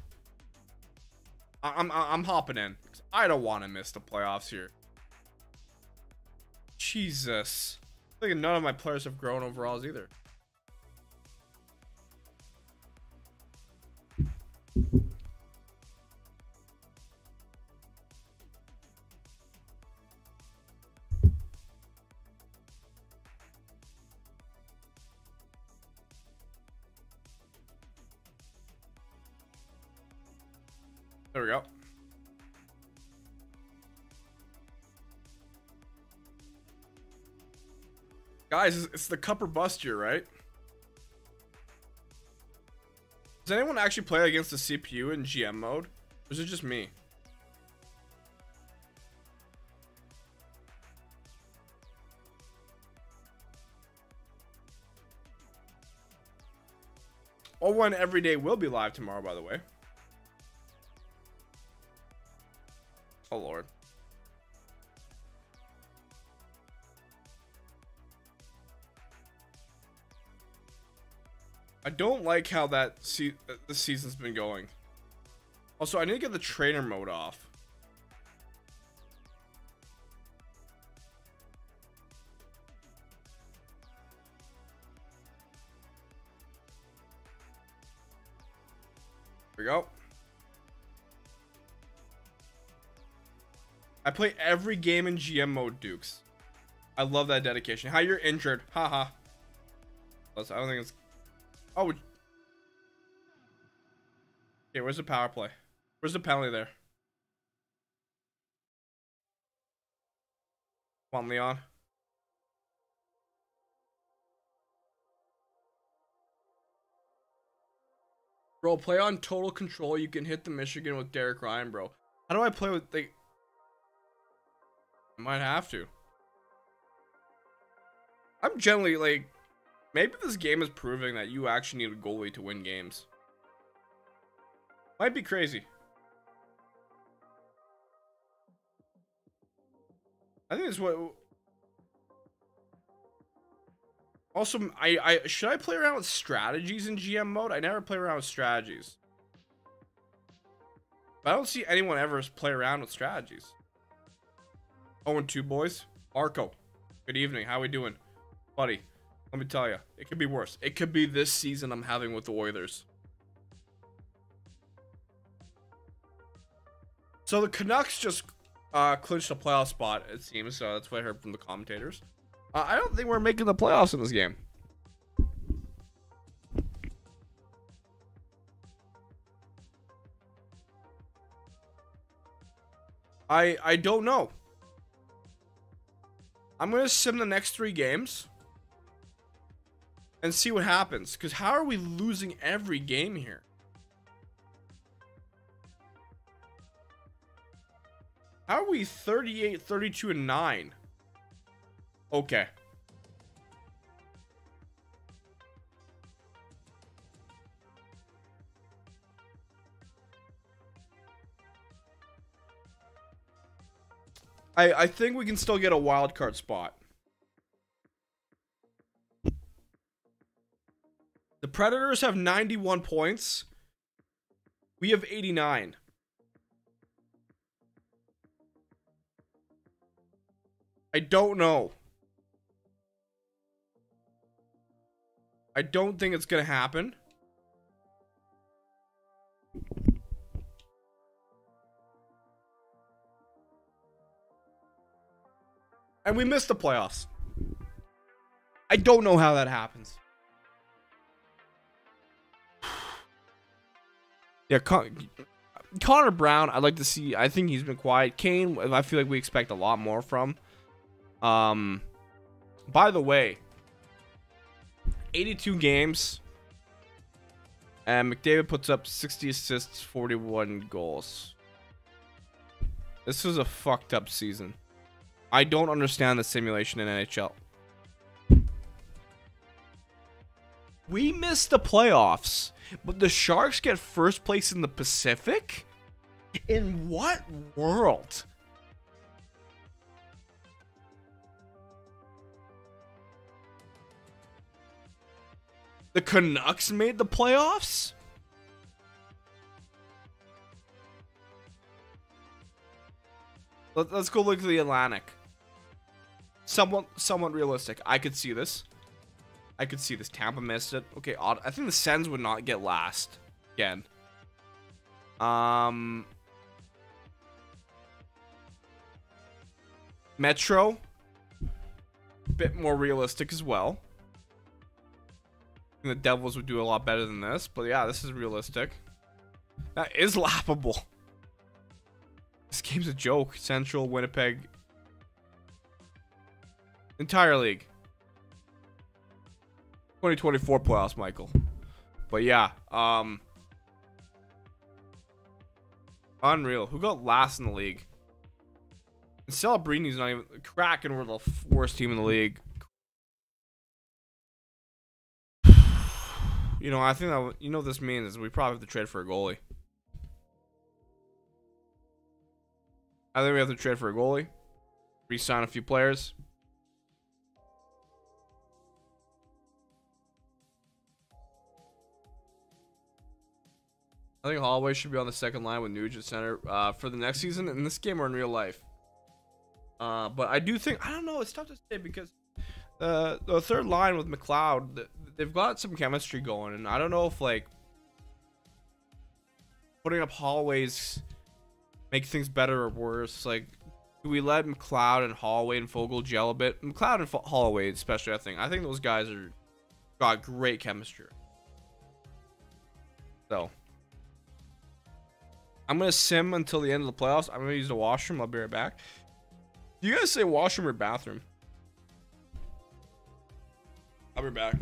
I'm hopping in. I don't want to miss the playoffs here. Jesus. Like none of my players have grown overalls either. There we go. Guys, it's the cup or bust year, right? Does anyone actually play against the CPU in GM mode? Or is it just me? All one every day will be live tomorrow, by the way. Oh, Lord. I don't like how that the season's been going. Also, I need to get the trainer mode off. Here we go. I play every game in GM mode, Dukes. I love that dedication. How you're injured. Haha. I don't think it's... Oh, okay, where's the power play? Where's the penalty there? Come on, Leon. Bro, play on total control. You can hit the Michigan with Derek Ryan, bro. How do I play with the... I might have to. I'm generally like... Maybe this game is proving that you actually need a goalie to win games. Might be crazy. I think it's what... Also, should I play around with strategies in GM mode? I never play around with strategies. But I don't see anyone ever play around with strategies. 0-2, boys. Arco, good evening. How we doing? Buddy. Let me tell you, it could be worse. It could be this season I'm having with the Oilers. So the Canucks just clinched a playoff spot, it seems. So that's what I heard from the commentators. I don't think we're making the playoffs in this game. I don't know. I'm going to sim the next 3 games. And see what happens, because how are we losing every game here? How are we 38, 32, and 9? Okay. I think we can still get a wild card spot. The Predators have 91 points. We have 89. I don't know. I don't think it's going to happen. And we missed the playoffs. I don't know how that happens. Yeah, Connor Brown, I'd like to see. I think he's been quiet. Kane, I feel like we expect a lot more from. By the way, 82 games. And McDavid puts up 60 assists, 41 goals. This was a fucked up season. I don't understand the simulation in NHL. We missed the playoffs, but the Sharks get first place in the Pacific? In what world? The Canucks made the playoffs? Let's go look at the Atlantic. somewhat realistic. I could see this. I could see this. Tampa missed it. Okay, odd. I think the Sens would not get last again. Metro, bit more realistic as well. I think the Devils would do a lot better than this, but yeah, this is realistic. That is laughable. This game's a joke. Central, Winnipeg, entire league. 2024 playoffs, Michael. But yeah, unreal. Who got last in the league? And Celebrini's not even... Kraken were the worst team in the league. You know, I think that... You know what this means is we probably have to trade for a goalie. I think we have to trade for a goalie. Resign a few players. I think Holloway should be on the second line with Nugent Center for the next season in this game or in real life. But I do think, I don't know, it's tough to say because the third line with McLeod, they've got some chemistry going, and I don't know if like putting up Holloway's make things better or worse. Like, do we let McLeod and Holloway and Foegele gel a bit? McLeod and Holloway especially, I think those guys are got great chemistry. So I'm gonna sim until the end of the playoffs. I'm gonna use the washroom. I'll be right back. Do you guys say washroom or bathroom? I'll be back.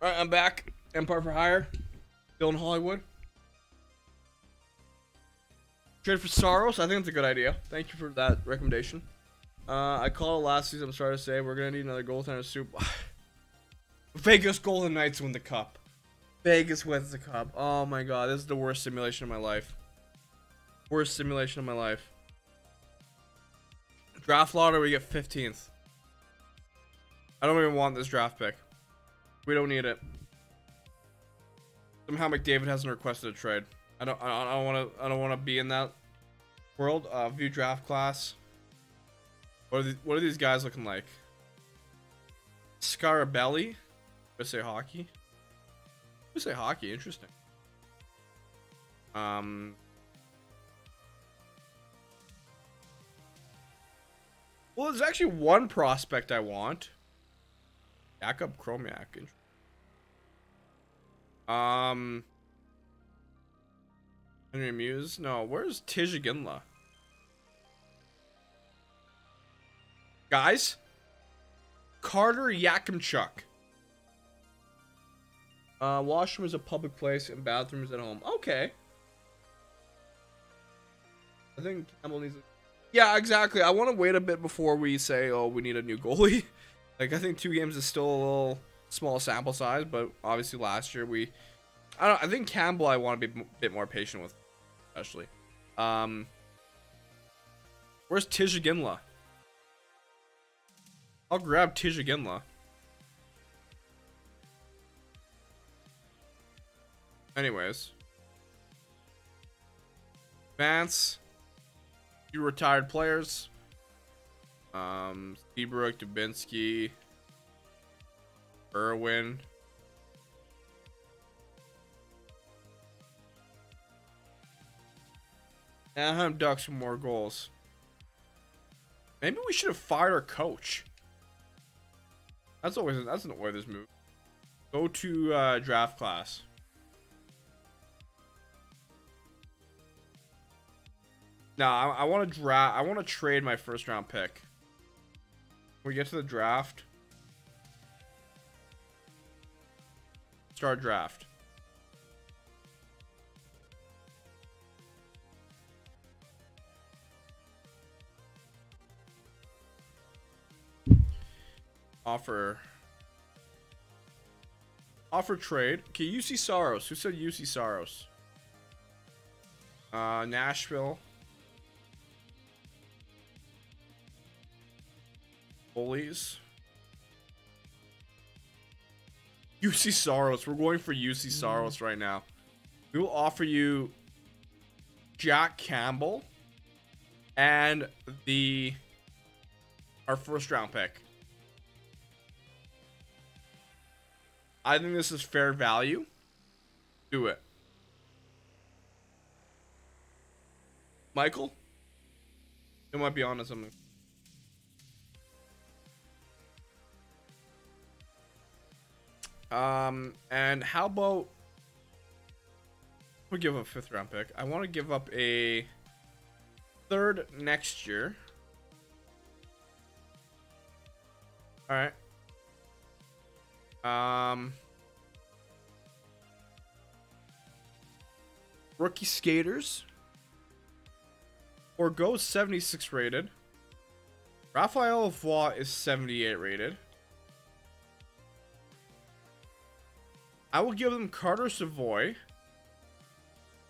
All right, I'm back. Empire for Hire. Dylan Hollywood. Trade for Saros. I think that's a good idea. Thank you for that recommendation. I called it last season. I'm sorry to say. We're going to need another goaltender soup. Vegas Golden Knights win the cup. Vegas wins the cup. Oh, my God. This is the worst simulation of my life. Worst simulation of my life. Draft lottery, we get 15th. I don't even want this draft pick. We don't need it. Somehow McDavid hasn't requested a trade. I don't want to be in that world. View draft class. What are these guys looking like? Scarabelli. USA Hockey. USA Hockey. Interesting. Well, there's actually one prospect I want. Jakob Chromiak. Henry Muse. No, where's Tijiginla? Guys, Carter Yakimchuk. Washroom is a public place and bathrooms at home. Okay. I think Campbell needs. Yeah, exactly. I want to wait a bit before we say, oh, we need a new goalie. Like, I think 2 games is still a little small sample size, but obviously last year we... I think Campbell I want to be a bit more patient with, especially. Where's Tija Ginla? I'll grab Tija Ginla. Anyways. Vance. 2 retired players. Seabrook, Dubinsky, Irwin. Anaheim Ducks for more goals. Maybe we should have fired our coach. That's an Oilers move. Go to draft class. Nah, I want to draft. I want to trade my first round pick. When we get to the draft. Start draft. Offer trade. Okay, UC Saros. Who said UC Saros? Nashville. Bullies. UC Saros. We're going for UC Saros right now. We will offer you Jack Campbell and our first round pick. I think this is fair value. Do it. Michael? You might be onto something. And how about we give up a 5th round pick? I want to give up a 3rd next year. All right. Rookie skaters or go 76 rated. Raphael Lavoie is 78 rated. I will give them Carter Savoy.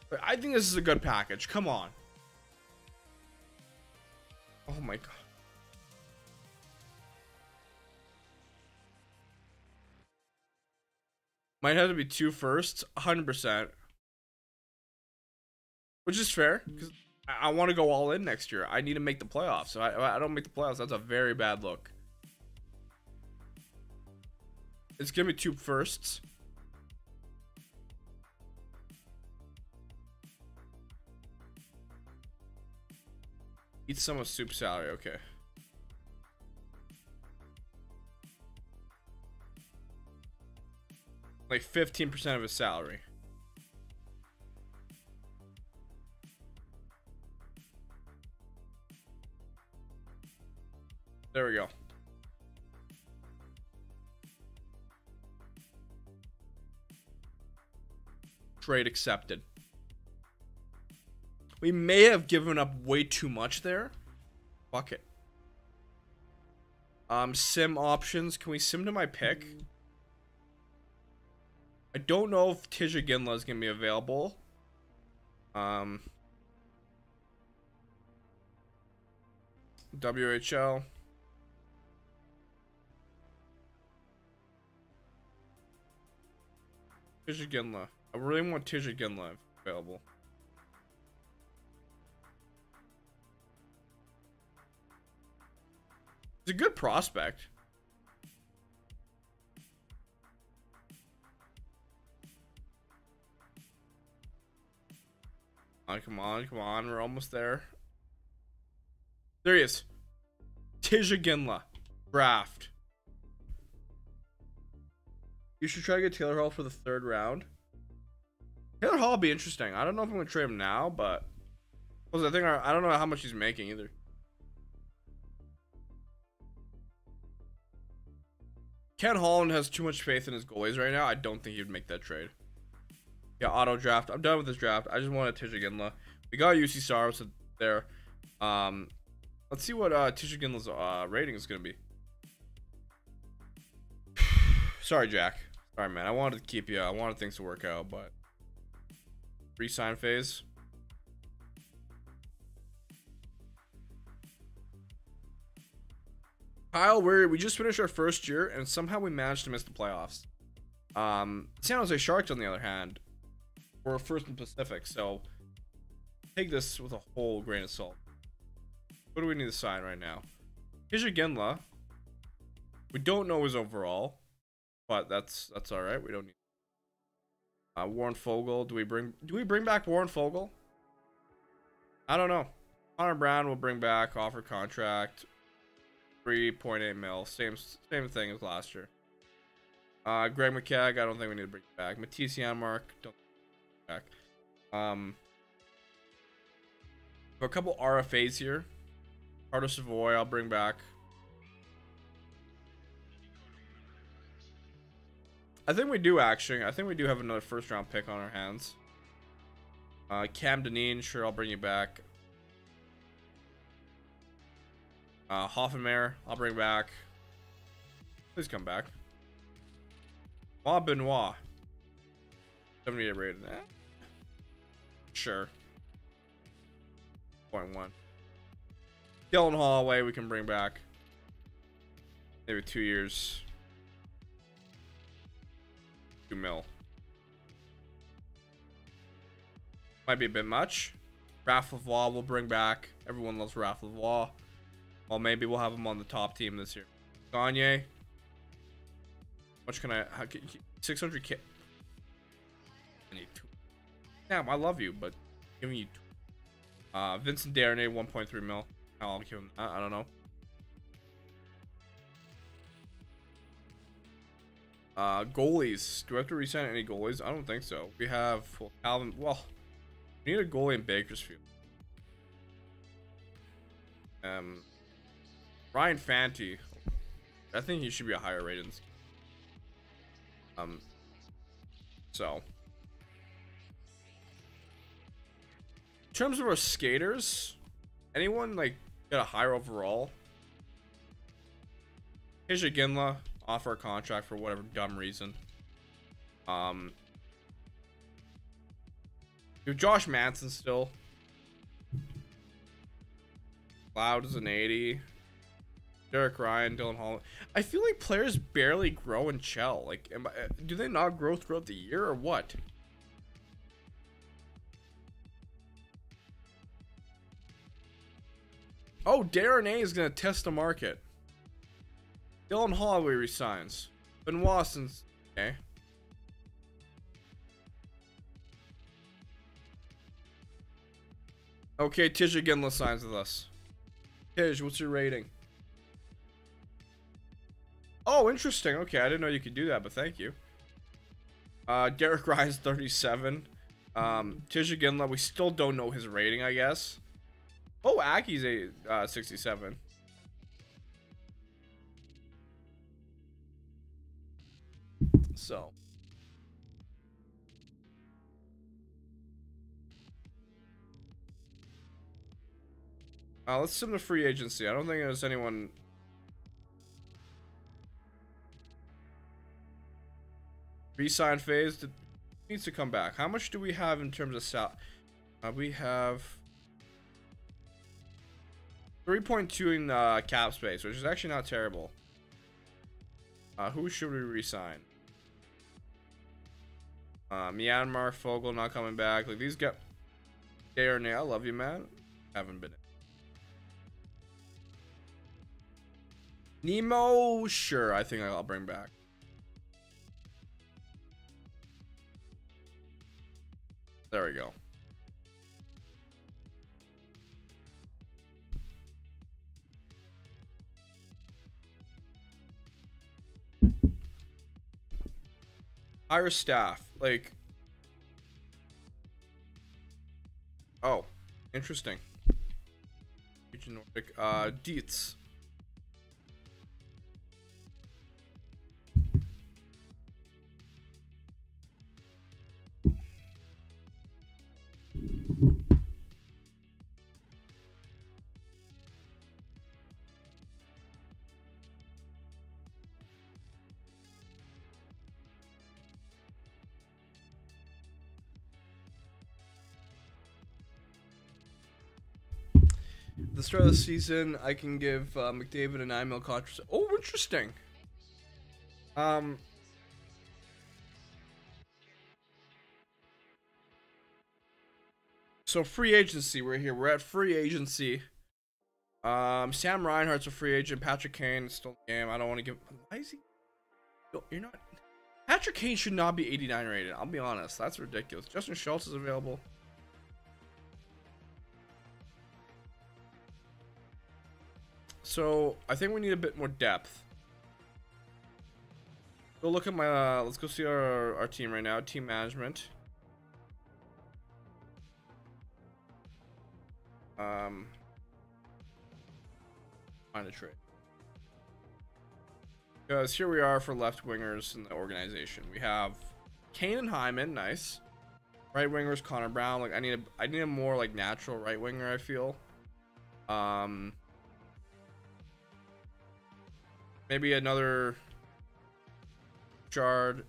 But I think this is a good package. Come on. Oh my god. Might have to be 2 firsts, 100%. Which is fair, because I want to go all in next year. I need to make the playoffs. So I don't make the playoffs. That's a very bad look. It's going to be 2 firsts. Eat some of Soup's salary, okay. Like 15% of his salary. There we go. Trade accepted. We may have given up way too much there. Fuck it. Sim options. Can we sim to my pick? I don't know if Tija Ginla is going to be available. WHL. Tija Ginla. I really want Tija Ginla available. He's a good prospect. Come on, come on. We're almost there. There he is. Tija Ginla. Draft. You should try to get Taylor Hall for the 3rd round. Taylor Hall would be interesting. I don't know if I'm going to trade him now, but... I think I don't know how much he's making either. Ken Holland has too much faith in his goalies right now. I don't think he'd make that trade. Yeah, auto draft. I'm done with this draft. I just want a Tija Ginla. We got UC Saros, so there. Let's see what Tichuginla's rating is going to be. Sorry, Jack. Sorry, man. I wanted to keep you. I wanted things to work out, but re-sign phase. Kyle, we just finished our first year, and somehow we managed to miss the playoffs. San Jose Sharks, on the other hand, were first in the Pacific, so take this with a whole grain of salt. What do we need to sign right now? Tichuginla. We don't know his overall, but that's all right. We don't need Warren Foegele. Do we bring back Warren Foegele? I don't know. Connor Brown will bring back offer contract. 3.8 mil, same thing as last year. Greg McKegg, I don't think we need to bring back. Mattias Janmark, don't bring back. A couple RFAs here. Carter Savoy, I'll bring back. I think we do, actually. I think we do have another first round pick on our hands. Cam Dineen, sure, I'll bring you back. Hoffenmeier, I'll bring back. Please come back. Ma Benoit. 78 rated. Eh? Sure. 0.1. Dylan Holloway, we can bring back. Maybe 2 years. 2 mil. Might be a bit much. Raph Lavoie, we'll bring back. Everyone loves Raph Lavoie. Well, maybe we'll have him on the top team this year. Gagne. Much can I? 600k. I need 2. Damn, I love you, but giving you 2. Vincent Desharnais, 1.3 mil. I'll give him. I don't know. Goalies. Do we have to resign any goalies? I don't think so. We have Calvin. Well, we need a goalie in Bakersfield. Ryan Fanti, I think he should be a higher rating. So in terms of our skaters, anyone like get a higher overall? Tichuginla off our contract for whatever dumb reason. You have Josh Manson still. Loud is an 80. Derek Ryan, Dylan Holloway. I feel like players barely grow in Chell. Like, do they not grow throughout the year or what? Oh, Desharnais is gonna test the market. Dylan Holloway resigns. Benoit since okay. Okay, Tichuginla signs with us. Tish, what's your rating? Oh, interesting. Okay, I didn't know you could do that, but thank you. Derek Ryan's 37. Tichuginla, we still don't know his rating, I guess. Oh, Aki's a 67. So. Let's sim the free agency. I don't think there's anyone... Resign phase needs to come back. How much do we have in terms of salary? We have 3.2 in cap space, which is actually not terrible. Who should we resign? Myanmar, Foegele not coming back. Like these guys. Desharnais, I love you, man. Haven't been. Nemo, sure. I think I'll bring back. There we go. Hire staff. Like. Oh, interesting. Nordic. Dietz. the start of the season, I can give McDavid a $9 million contract. Oh, interesting. So free agency, we're here. We're at free agency. Sam Reinhart's a free agent. Patrick Kane is still in the game. I don't want to give. Why is he? You're not. Patrick Kane should not be 89 rated. I'll be honest. That's ridiculous. Justin Schultz is available. So I think we need a bit more depth. Go look at my. Let's go see our team right now. Team management. Find a trade. Because here we are for left wingers in the organization. We have Kane and Hyman, nice. Right wingers, Connor Brown. Like I need a more like natural right winger, I feel. Maybe another Bouchard.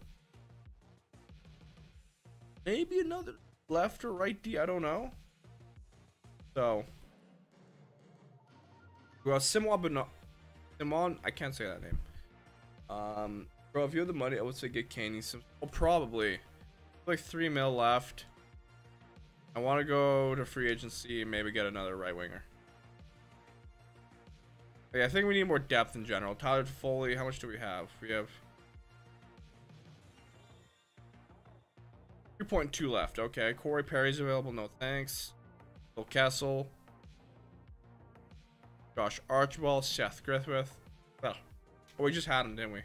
Maybe another left or right D, I don't know. So well, Simon, I can't say that name. Bro, if you have the money, I would say get Kane. Well, probably like $3 million left. I want to go to free agency and maybe get another right winger. Okay, I think we need more depth in general. Tyler Foley, how much do we have? We have 3.2 left. Okay, Corey Perry's available. No thanks. Bill Kessel. Josh Archibald, Seth Griffith. Oh, we just had him, didn't we?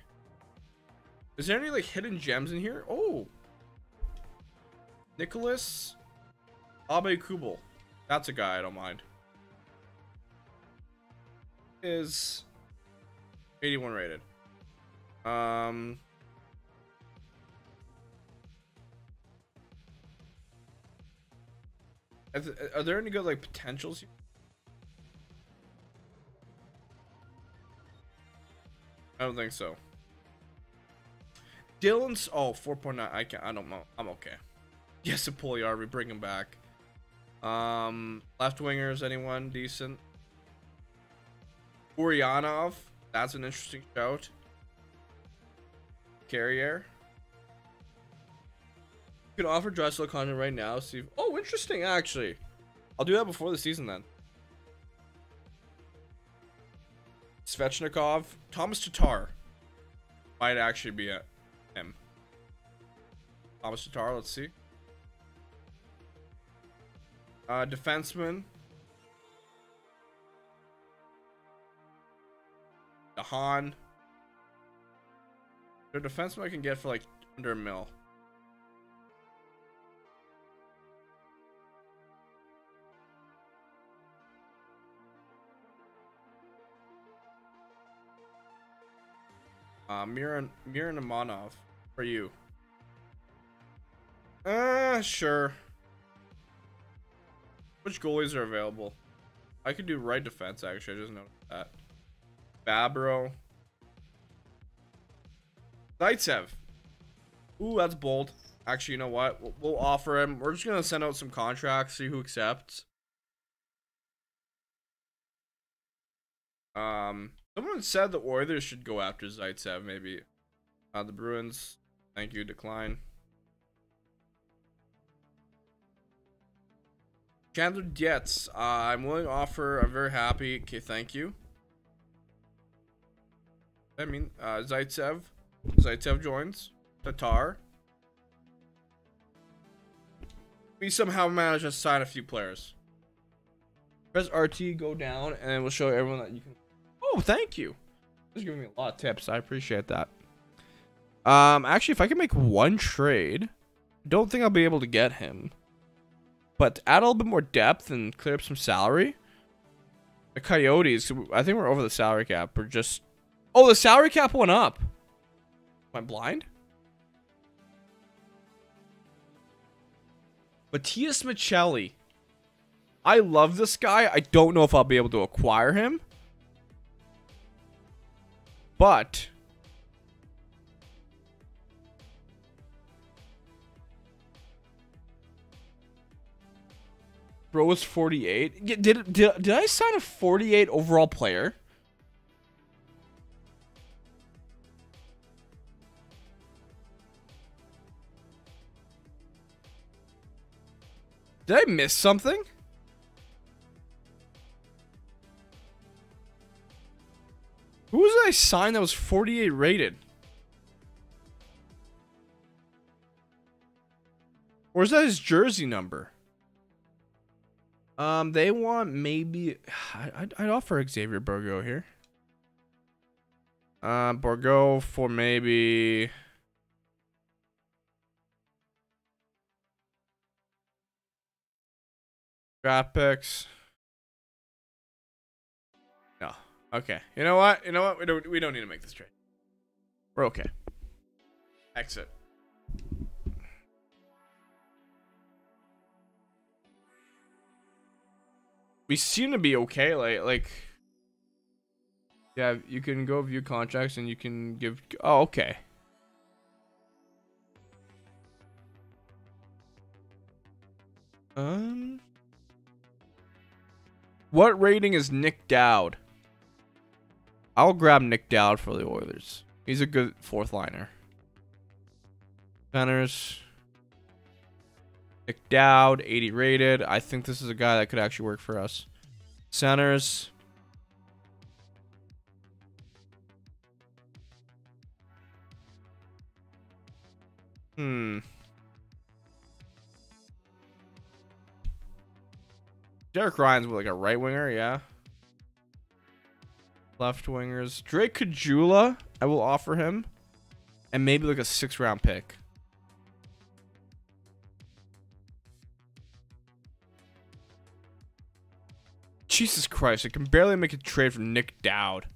Is there any like hidden gems in here? Oh, Nicholas Abe Kubel. That's a guy I don't mind. Is 81 rated. Are there any good like potentials here? I don't think so. Dylan's 4.9. I don't know. I'm okay. Yes, Apoliar, we bring him back. Left wingers, anyone decent? Urianov, that's an interesting shout. Carrier. You can offer Draisaitl content right now. See if, oh, interesting, actually. I'll do that before the season then. Svechnikov, Thomas Tatar might actually be a him. Thomas Tatar, let's see. Defenseman. DeHaan. Their defenseman I can get for like under a mil. Miran Imanov for you. Sure. Which goalies are available? I could do right defense actually, I just noticed that. Babro. Zaitsev. Ooh, that's bold. Actually, you know what? We'll offer him. We're just gonna send out some contracts, see who accepts. Someone said the Oilers should go after Zaitsev, maybe. The Bruins. Thank you, decline. Chandler Dietz. I'm willing to offer. I'm very happy. Okay, thank you. I mean, Zaitsev. Zaitsev joins. Tatar. We somehow managed to sign a few players. Press RT, go down, and we'll show everyone that you can. Oh, thank you. This is giving me a lot of tips. I appreciate that. Actually, if I can make one trade, don't think I'll be able to get him. But to add a little bit more depth and clear up some salary. The Coyotes, I think we're over the salary cap. We're just... Oh, the salary cap went up. Am I blind? Mattias Micheli. I love this guy. I don't know if I'll be able to acquire him. But Bro was 48. Did I sign a 48 overall player? Did I miss something? Who was I signed that was 48 rated? Or is that his jersey number? They want maybe... I'd offer Xavier Bourgault here. Bourgault for maybe... Draft picks. No. Okay. You know what? You know what? We don't need to make this trade. We're okay. Exit. We seem to be okay. Like yeah, you can go view contracts and you can give. Oh, okay. What rating is Nick Dowd? I'll grab Nick Dowd for the Oilers. He's a good fourth liner. Centers. Nick Dowd, 80 rated. I think this is a guy that could actually work for us. Centers. Derek Ryan's like a right winger, yeah. Left wingers. Drake Cajula, I will offer him. And maybe like a 6th round pick. Jesus Christ, I can barely make a trade for Nick Dowd.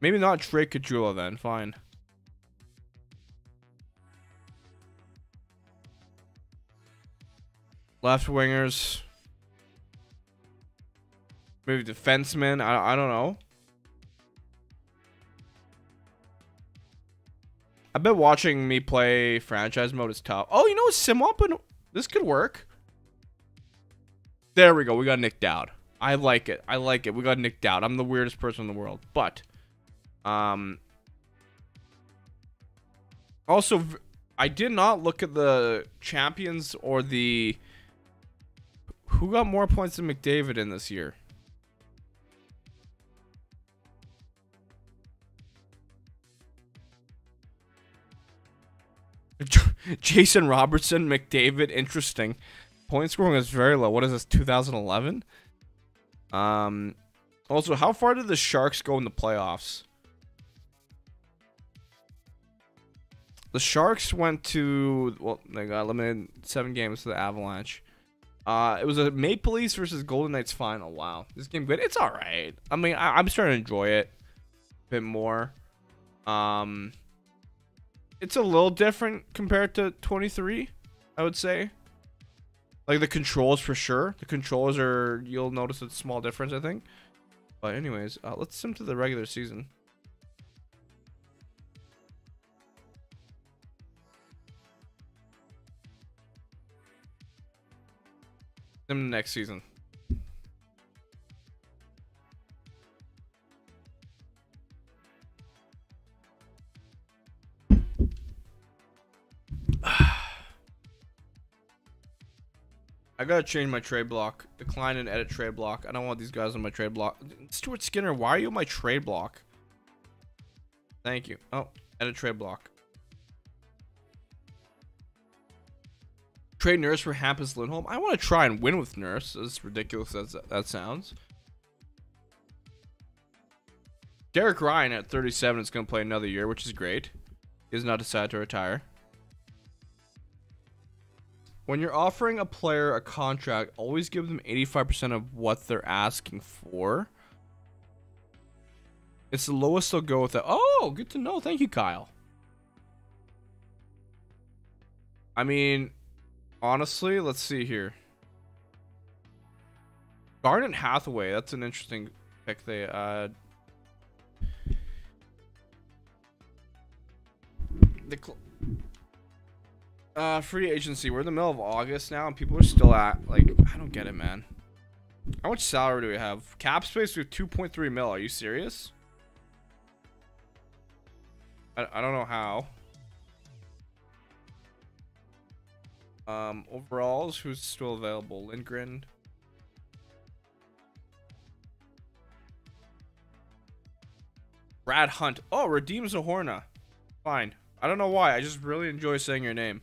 Maybe not Drake Cajula then, fine. Left wingers. Maybe defenseman. I don't know. I bet watching me play franchise mode is tough. Oh, you know what? Simwap and this could work. There we go. We got Nick Dowd. I like it. I like it. We got Nick Dowd. I'm the weirdest person in the world, but also I did not look at the champions or the who got more points than McDavid in this year. Jason Robertson, McDavid, interesting. Point scoring is very low. What is this, 2011? Also, how far did the Sharks go in the playoffs? The Sharks went to, well, they got eliminated 7 games to the Avalanche. It was a Maple Leafs versus Golden Knights final. Wow, this game good. It's all right. I mean, I'm starting to enjoy it a bit more. It's a little different compared to 23, I would say. Like the controls for sure. The controls are, you'll notice a small difference, I think. But anyways, let's sim to the regular season. Sim to next season. I gotta change my trade block. Decline and edit trade block. I don't want these guys on my trade block. Stuart Skinner, why are you on my trade block? Thank you. Oh, edit trade block. Trade Nurse for Hampus Lindholm. I want to try and win with Nurse. As ridiculous as that sounds. Derek Ryan at 37 is gonna play another year, which is great. He has not decided to retire. When you're offering a player a contract, always give them 85% of what they're asking for. It's the lowest they'll go with it. Oh, good to know. Thank you, Kyle. I mean, honestly, let's see here. Garnet Hathaway. That's an interesting pick. They Free agency. We're in the middle of August now, and people are still at, like, I don't get it, man. How much salary do we have? Cap space with 2.3 mil. Are you serious? I don't know how. Overalls, who's still available? Lindgren. Brad Hunt. Oh, Redeem Zahorna. Fine. I don't know why. I just really enjoy saying your name.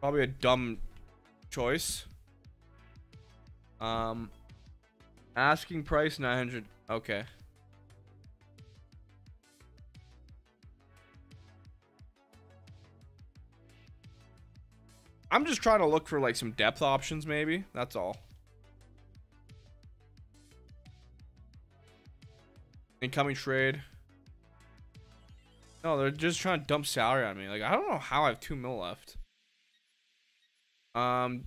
Probably a dumb choice. Asking price 900. Okay. I'm just trying to look for like some depth options, maybe. That's all. Incoming trade. No, they're just trying to dump salary on me. Like, I don't know how I have 2 mil left. No.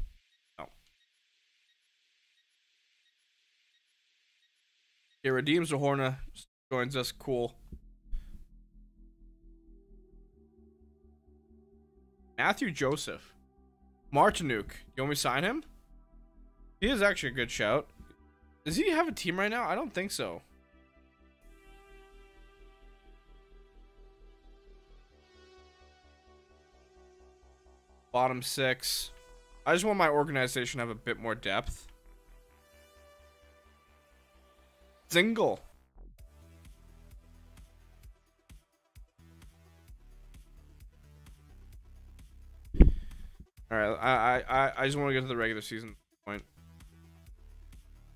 Yeah, Redeem Zahorna joins us. Cool. Matthew Joseph. Martinook. You want me to sign him? He is actually a good shout. Does he have a team right now? I don't think so. Bottom six. I just want my organization to have a bit more depth. Zingle. All right, I just want to get to the regular season point.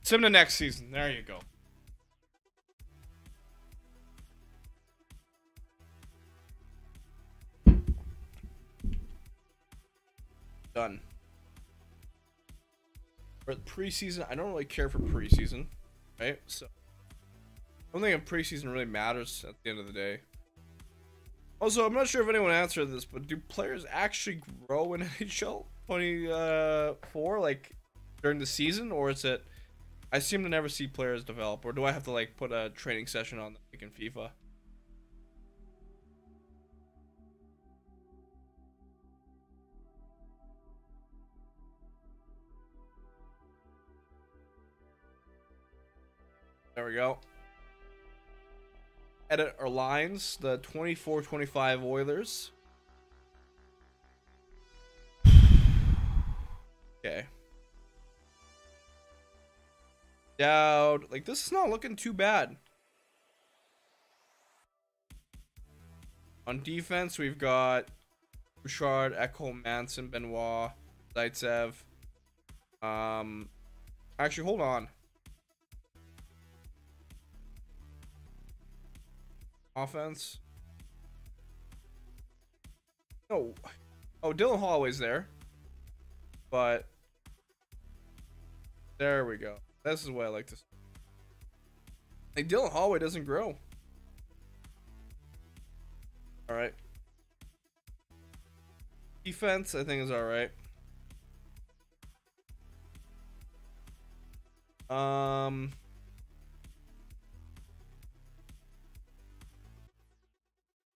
Sim to next season. There you go. Done. For preseason, I don't really care for preseason, right? So I don't think a preseason really matters at the end of the day. Also, I'm not sure if anyone answered this, but do players actually grow in NHL 24, like, during the season? Or is it, I seem to never see players develop, or do I have to, like, put a training session on them, like in FIFA? There we go. Edit our lines. The 24-25 Oilers. Okay. Dowd. Like, this is not looking too bad. On defense, we've got Bouchard, Ekholm, Manson, Benoit, Zaitsev. Actually, hold on. Offense. No. Oh, Dylan Holloway's there. But there we go. This is why I like this. Like, Dylan Holloway doesn't grow. Alright. Defense, I think, is alright.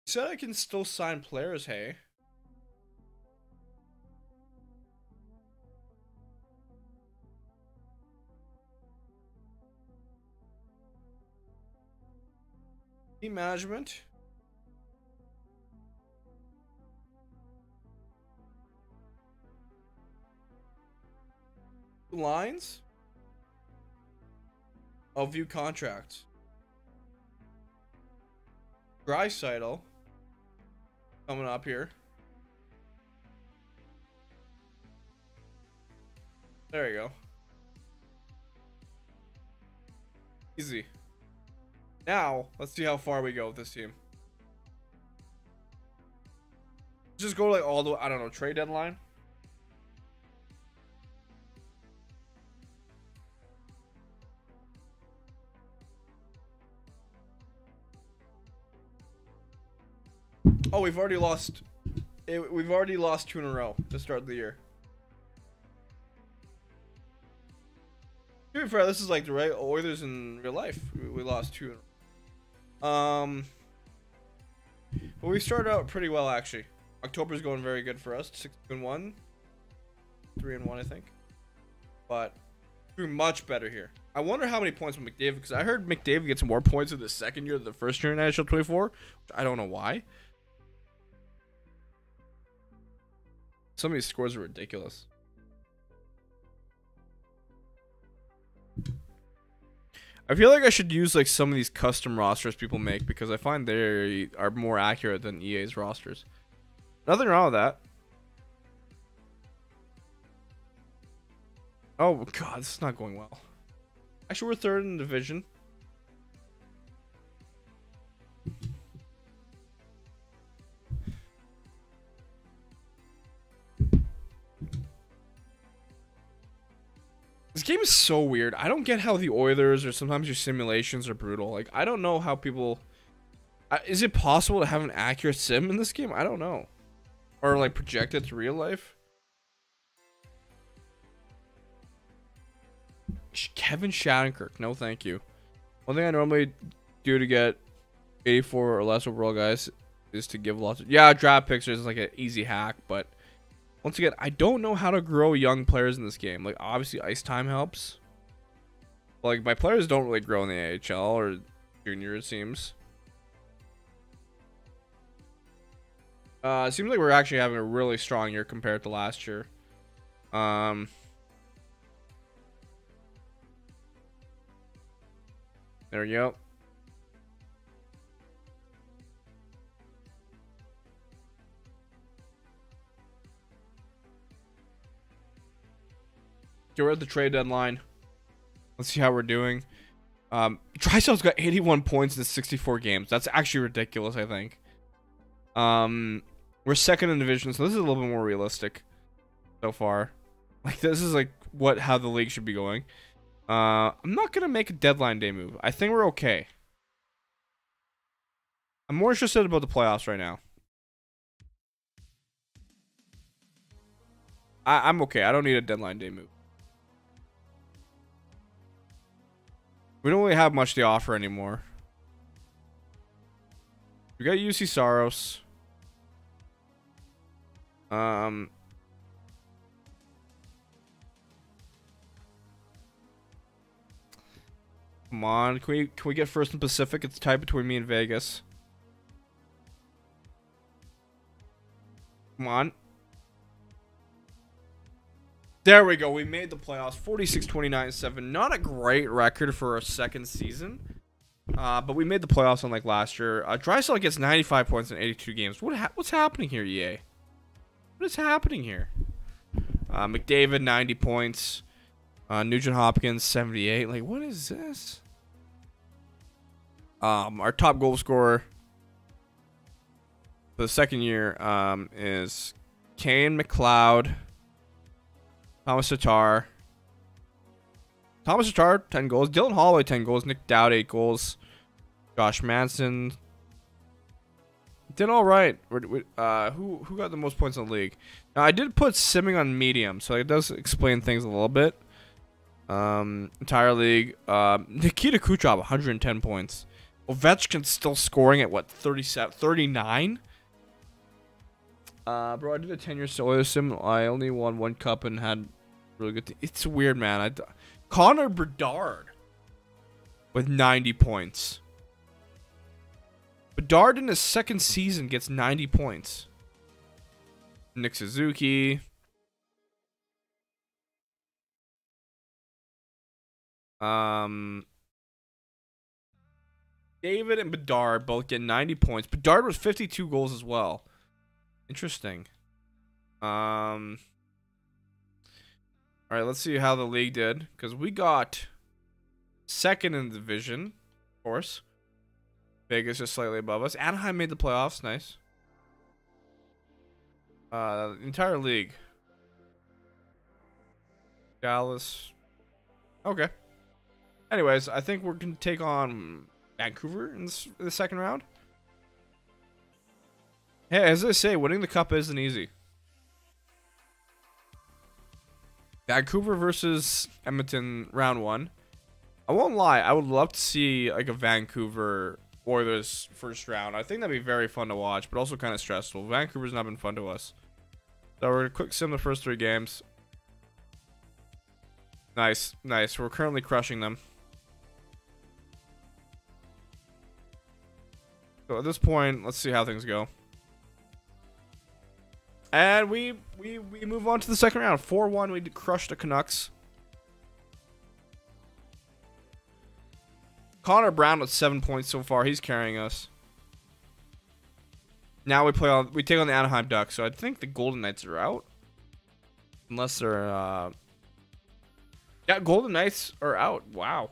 Said I can still sign players, hey? Team management. Lines. I'll view contracts. Draisaitl. Coming up here. There you go. Easy. Now, let's see how far we go with this team. Just go like all the way, I don't know, trade deadline. Oh, we've already lost two in a row to start the year. To be fair, this is like the right Oilers in real life. We lost two in a row. But we started out pretty well, actually. October's going very good for us. 6-1, 3-1, I think. But we're much better here. I wonder how many points with McDavid, because I heard McDavid gets more points in the second year than the first year in NHL 24. Which I don't know why. Some of these scores are ridiculous. I feel like I should use like some of these custom rosters people make, because I find they are more accurate than EA's rosters. Nothing wrong with that. Oh god, this is not going well. Actually, we're third in the division. This game is so weird. I don't get how the Oilers or sometimes your simulations are brutal. Like, I don't know how people... Is it possible to have an accurate sim in this game? I don't know. Or, like, project it to real life? Kevin Shattenkirk. No, thank you. One thing I normally do to get 84 or less overall guys is to give lots of... Yeah, draft picks is like an easy hack, but... Once again, I don't know how to grow young players in this game. Like, obviously, ice time helps. Like, my players don't really grow in the AHL or junior, it seems. It seems like we're actually having a really strong year compared to last year. There we go. We're at the trade deadline. Let's see how we're doing. Draisaitl's got 81 points in 64 games. That's actually ridiculous, I think. We're second in division, so this is a little bit more realistic so far. Like, this is like how the league should be going. I'm not gonna make a deadline day move. I think we're okay. I'm more interested about the playoffs right now. I'm okay. I don't need a deadline day move. We don't really have much to offer anymore. We got UC Saros. Come on, can we get first in Pacific? It's tied between me and Vegas. Come on. There we go. We made the playoffs. 46-29-7. Not a great record for our second season. But we made the playoffs on like last year. Draisaitl gets 95 points in 82 games. What's happening here, EA? What is happening here? McDavid, 90 points. Nugent-Hopkins, 78. Like, what is this? Our top goal scorer for the second year is Kane, McLeod, Thomas Tatar, 10 goals. Dylan Holloway, 10 goals. Nick Dowd, 8 goals. Josh Manson. Did all right. Who got the most points in the league? Now, I did put simming on medium, so it does explain things a little bit. Entire league. Nikita Kucherov, 110 points. Ovechkin's still scoring at, what, 37, 39? Bro, I did a 10-year solo sim. I only won one cup and had really good. It's weird, man. Connor Bedard with 90 points. Bedard in his second season gets 90 points. Nick Suzuki. David and Bedard both get 90 points. Bedard was 52 goals as well. Interesting. All right, let's see how the league did, because we got second in the division, of course. Vegas is slightly above us. Anaheim made the playoffs. Nice. Entire league. Dallas. Okay. Anyways, I think we're going to take on Vancouver in the second round. Hey, as I say, winning the cup isn't easy. Vancouver versus Edmonton round 1. I won't lie, I would love to see like a Vancouver Oilers first round. I think that'd be very fun to watch, but also kind of stressful. Vancouver's not been fun to us. So we're going to quick sim the first three games. Nice, nice. We're currently crushing them. So at this point, let's see how things go. And we move on to the second round. 4-1, we crushed the Canucks. Connor Brown with 7 points so far. He's carrying us. Now we take on the Anaheim Ducks. So I think the Golden Knights are out, unless they're yeah, Golden Knights are out. Wow.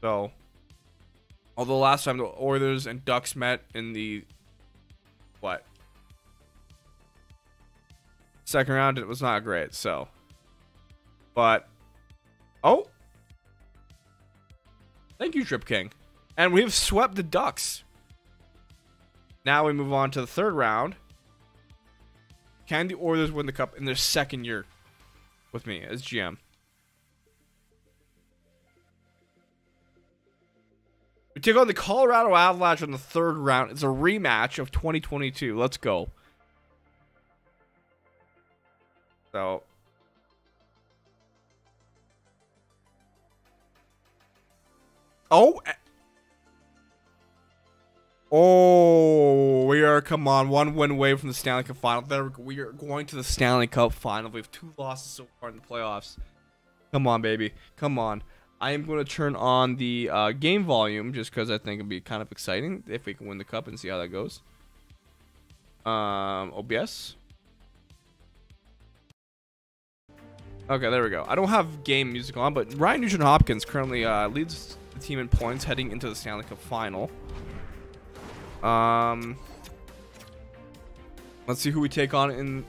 So, although last time the Oilers and Ducks met in the what second round, it was not great. So, but oh. Thank you, Trip King. And we have swept the Ducks. Now we move on to the third round. Can the Oilers win the cup in their second year with me as GM? We take on the Colorado Avalanche in the third round. It's a rematch of 2022. Let's go. So... Oh, oh, we are, come on, one win away from the Stanley Cup final. There, we are going to the Stanley Cup final. We have 2 losses so far in the playoffs. Come on, baby. Come on. I am going to turn on the game volume just because I think it'd be kind of exciting if we can win the cup and see how that goes. OBS. Okay, there we go. I don't have game music on, but Ryan Nugent-Hopkins currently leads the team in points heading into the Stanley Cup final. Let's see who we take on in...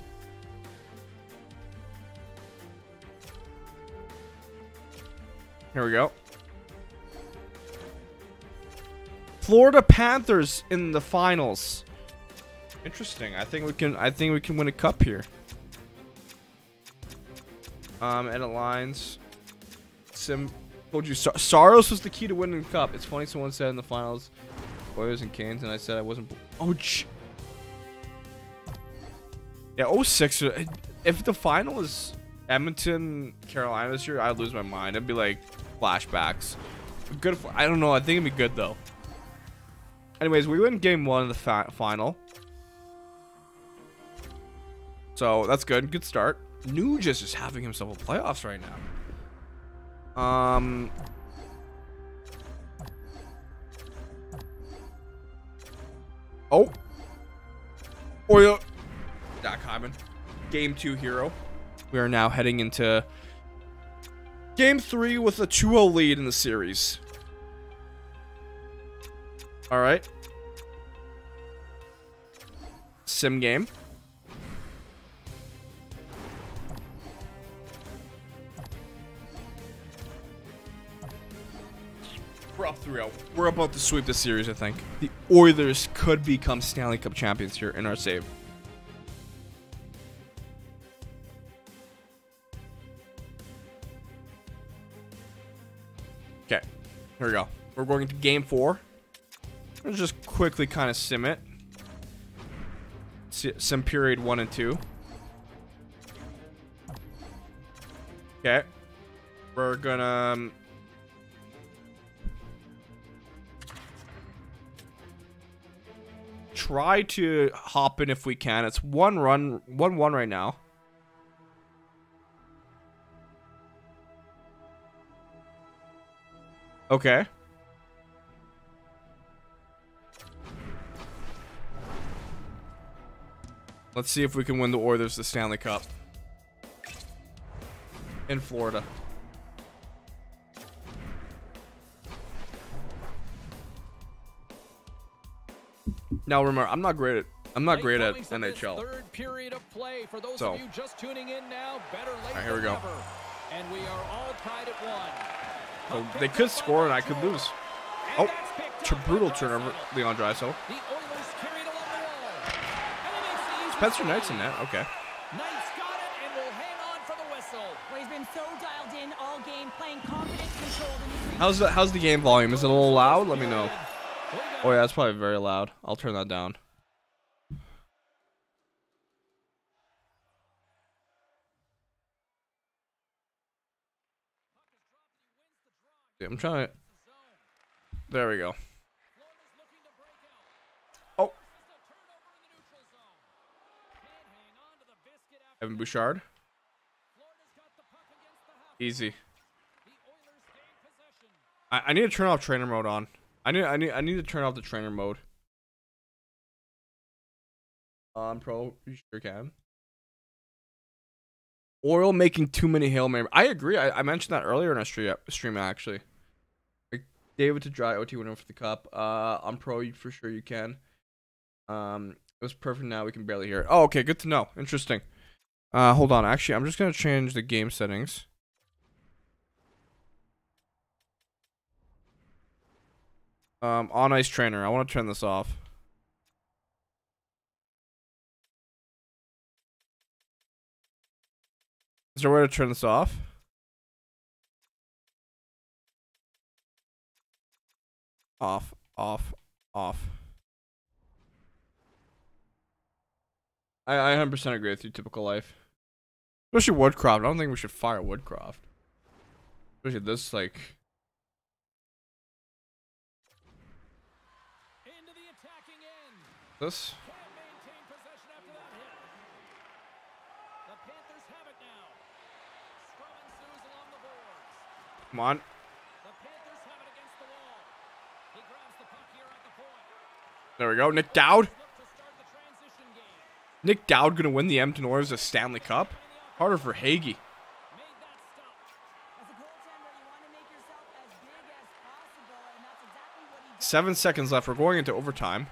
Here we go. Florida Panthers in the finals. Interesting. I think we can win a cup here. Edit lines. Sim told you Saros was the key to winning the cup. It's funny, someone said in the finals, Oilers and Canes, and I said I wasn't. Oh, yeah, 06. If the final is Edmonton, Carolina this year, I'd lose my mind. It'd be like flashbacks. Good. I don't know. I think it'd be good though. Anyways, we win game one of the final, so that's good. Good start. Nugent is having himself a playoffs right now. Oh. Oil. Zach Hyman. Game 2 hero. We are now heading into Game 3 with a 2-0 lead in the series. Alright. Sim game. We're up 3-0. We're about to sweep the series, I think. The Oilers could become Stanley Cup champions here in our save. Okay. Here we go. We're going into game 4. Let's just quickly kind of sim it. Sim period 1 and 2. Okay. We're gonna... try to hop in if we can. It's 1-1 right now. Okay. Let's see if we can win the Oilers the Stanley Cup in Florida. Now remember, I'm not great at NHL. Third period of play for those of you just tuning in now, better late than never. Here we go. And we are all tied at 1. So they could score and I could lose. Oh, brutal turnover, Leon Draisaitl. The Oilers carried along the wall. Spencer Knight's in that. Okay. Knight's got it and will hang on for the whistle. Well, he's been so dialed in all game, playing confident, controlled, and How's the game volume? Is it a little loud? Let me know. Oh yeah, that's probably very loud. I'll turn that down. Yeah, I'm trying to... There we go. Oh. Evan Bouchard. Easy. I need to turn off trainer mode on. I need to turn off the trainer mode. On pro, you sure can. Oil making too many Hail Mary. I agree. I mentioned that earlier in our stream actually. David to dry OT winner for the cup. On pro, you for sure you can. It was perfect. Now we can barely hear it. Oh, okay, good to know. Interesting. Hold on. Actually, I'm just gonna change the game settings. On ice trainer. I want to turn this off. Is there a way to turn this off? Off, off, off. I 100% agree with you. Typical life. Especially Woodcroft. I don't think we should fire Woodcroft. Especially this, like... This. Come on. There we go. Nick Dowd. Nick Dowd gonna win the Edmonton Oilers a Stanley Cup. Harder for Hagee. As 7 seconds left. We're going into overtime.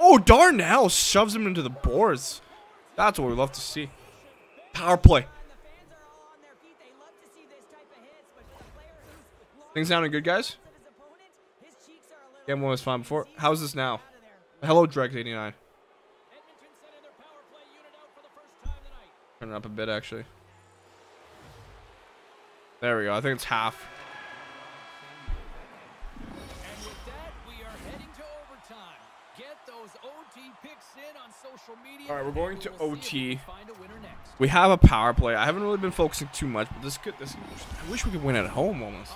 Oh, Darnell shoves him into the boards. That's what we love to see. Power play. Things sounding good, guys? Game one was fine before. How's this now? Hello, Drex89. Turn it up a bit, actually. There we go. I think it's half. All right, we're going to OT. We have a power play. I haven't really been focusing too much, but this I wish we could win at home almost.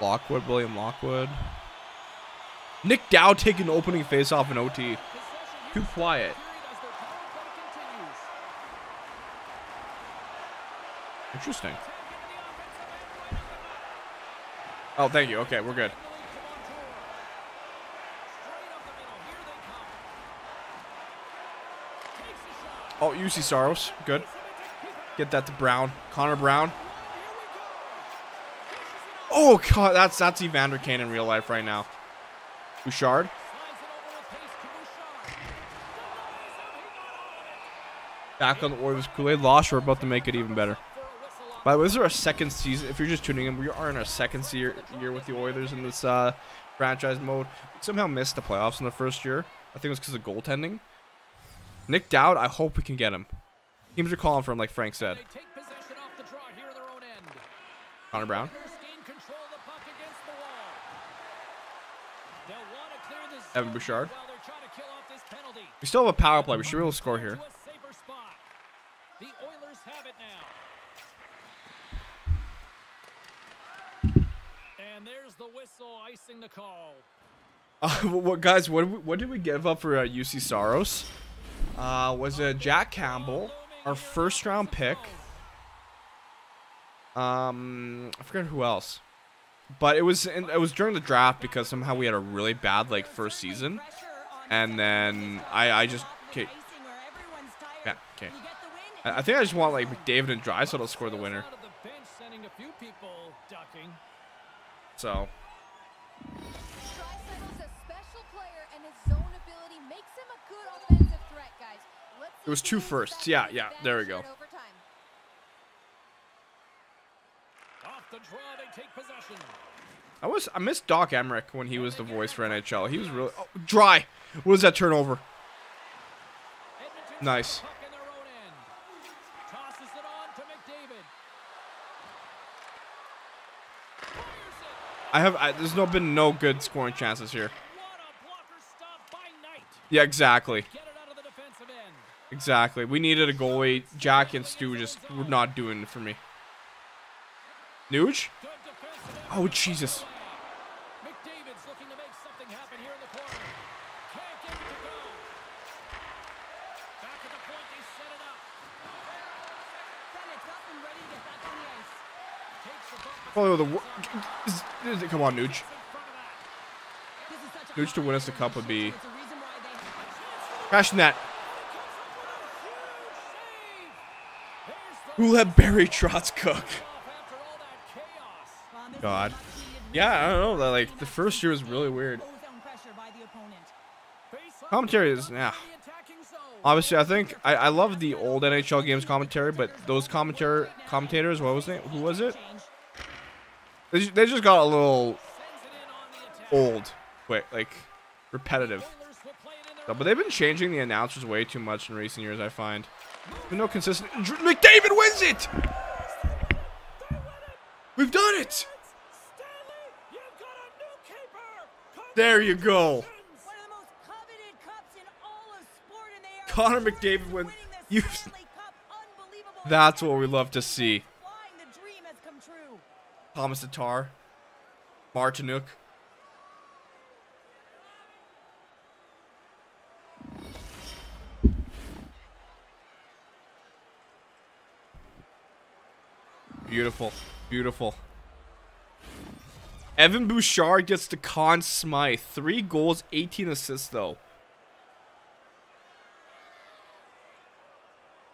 Lockwood, William Lockwood. Nick Dowd taking the opening faceoff in OT. Too quiet. Interesting. Oh, thank you. Okay, we're good. Oh, UC Saros. Good. Get that to Brown. Connor Brown. Oh, God. That's Evander Kane in real life right now. Bouchard. Back on the Oilers Kool-Aid. Lost. We're about to make it even better. By the way, this is our second season. If you're just tuning in, we are in our second year with the Oilers in this franchise mode. We somehow missed the playoffs in the first year. I think it was because of goaltending. Nick Dowd, I hope we can get him. Teams are calling for him, like Frank said. Connor Brown. Evan Bouchard. We still have a power play. We should be able to score here. And there's the whistle icing the call. Guys, what did we give up for UC Saros? Was it Jack Campbell, our first round pick? I forget who else, but it was during the draft because somehow we had a really bad like first season, and then I just okay, yeah, okay. I think I just want like McDavid and Draisaitl to score the winner. So. It was 2 firsts. Yeah, yeah. There we go. I missed Doc Emmerich when he was the voice for NHL. He was really... Oh, dry. What is that turnover? Nice. There's been no good scoring chances here. Yeah, exactly. Exactly. We needed a goalie. Jack and Stu just were not doing it for me. Nuge? Oh, Jesus. McDavid's looking to make something happen here in the corner. Can't get it to go. Back at the point, they set it up. It's up and ready to get back on the ice. Takes the puck. Oh, come on, Nuge. Nuge to win us the cup would be... Crashing that. Who let Barry Trotz cook? God. Yeah, I don't know. Like, the first year was really weird. Commentary is, yeah. Obviously, I think I love the old NHL games commentary, but those commentators, what was it? Who was it? They just got a little old, quick, like repetitive. So, but they've been changing the announcers way too much in recent years, I find. There's no consistent. McDavid wins it. We've done it. There you go. Connor McDavid wins. That's what we love to see. Thomas Tatar, Martinuk. Beautiful, beautiful. Evan Bouchard gets to Conn Smythe. 3 goals, 18 assists, though.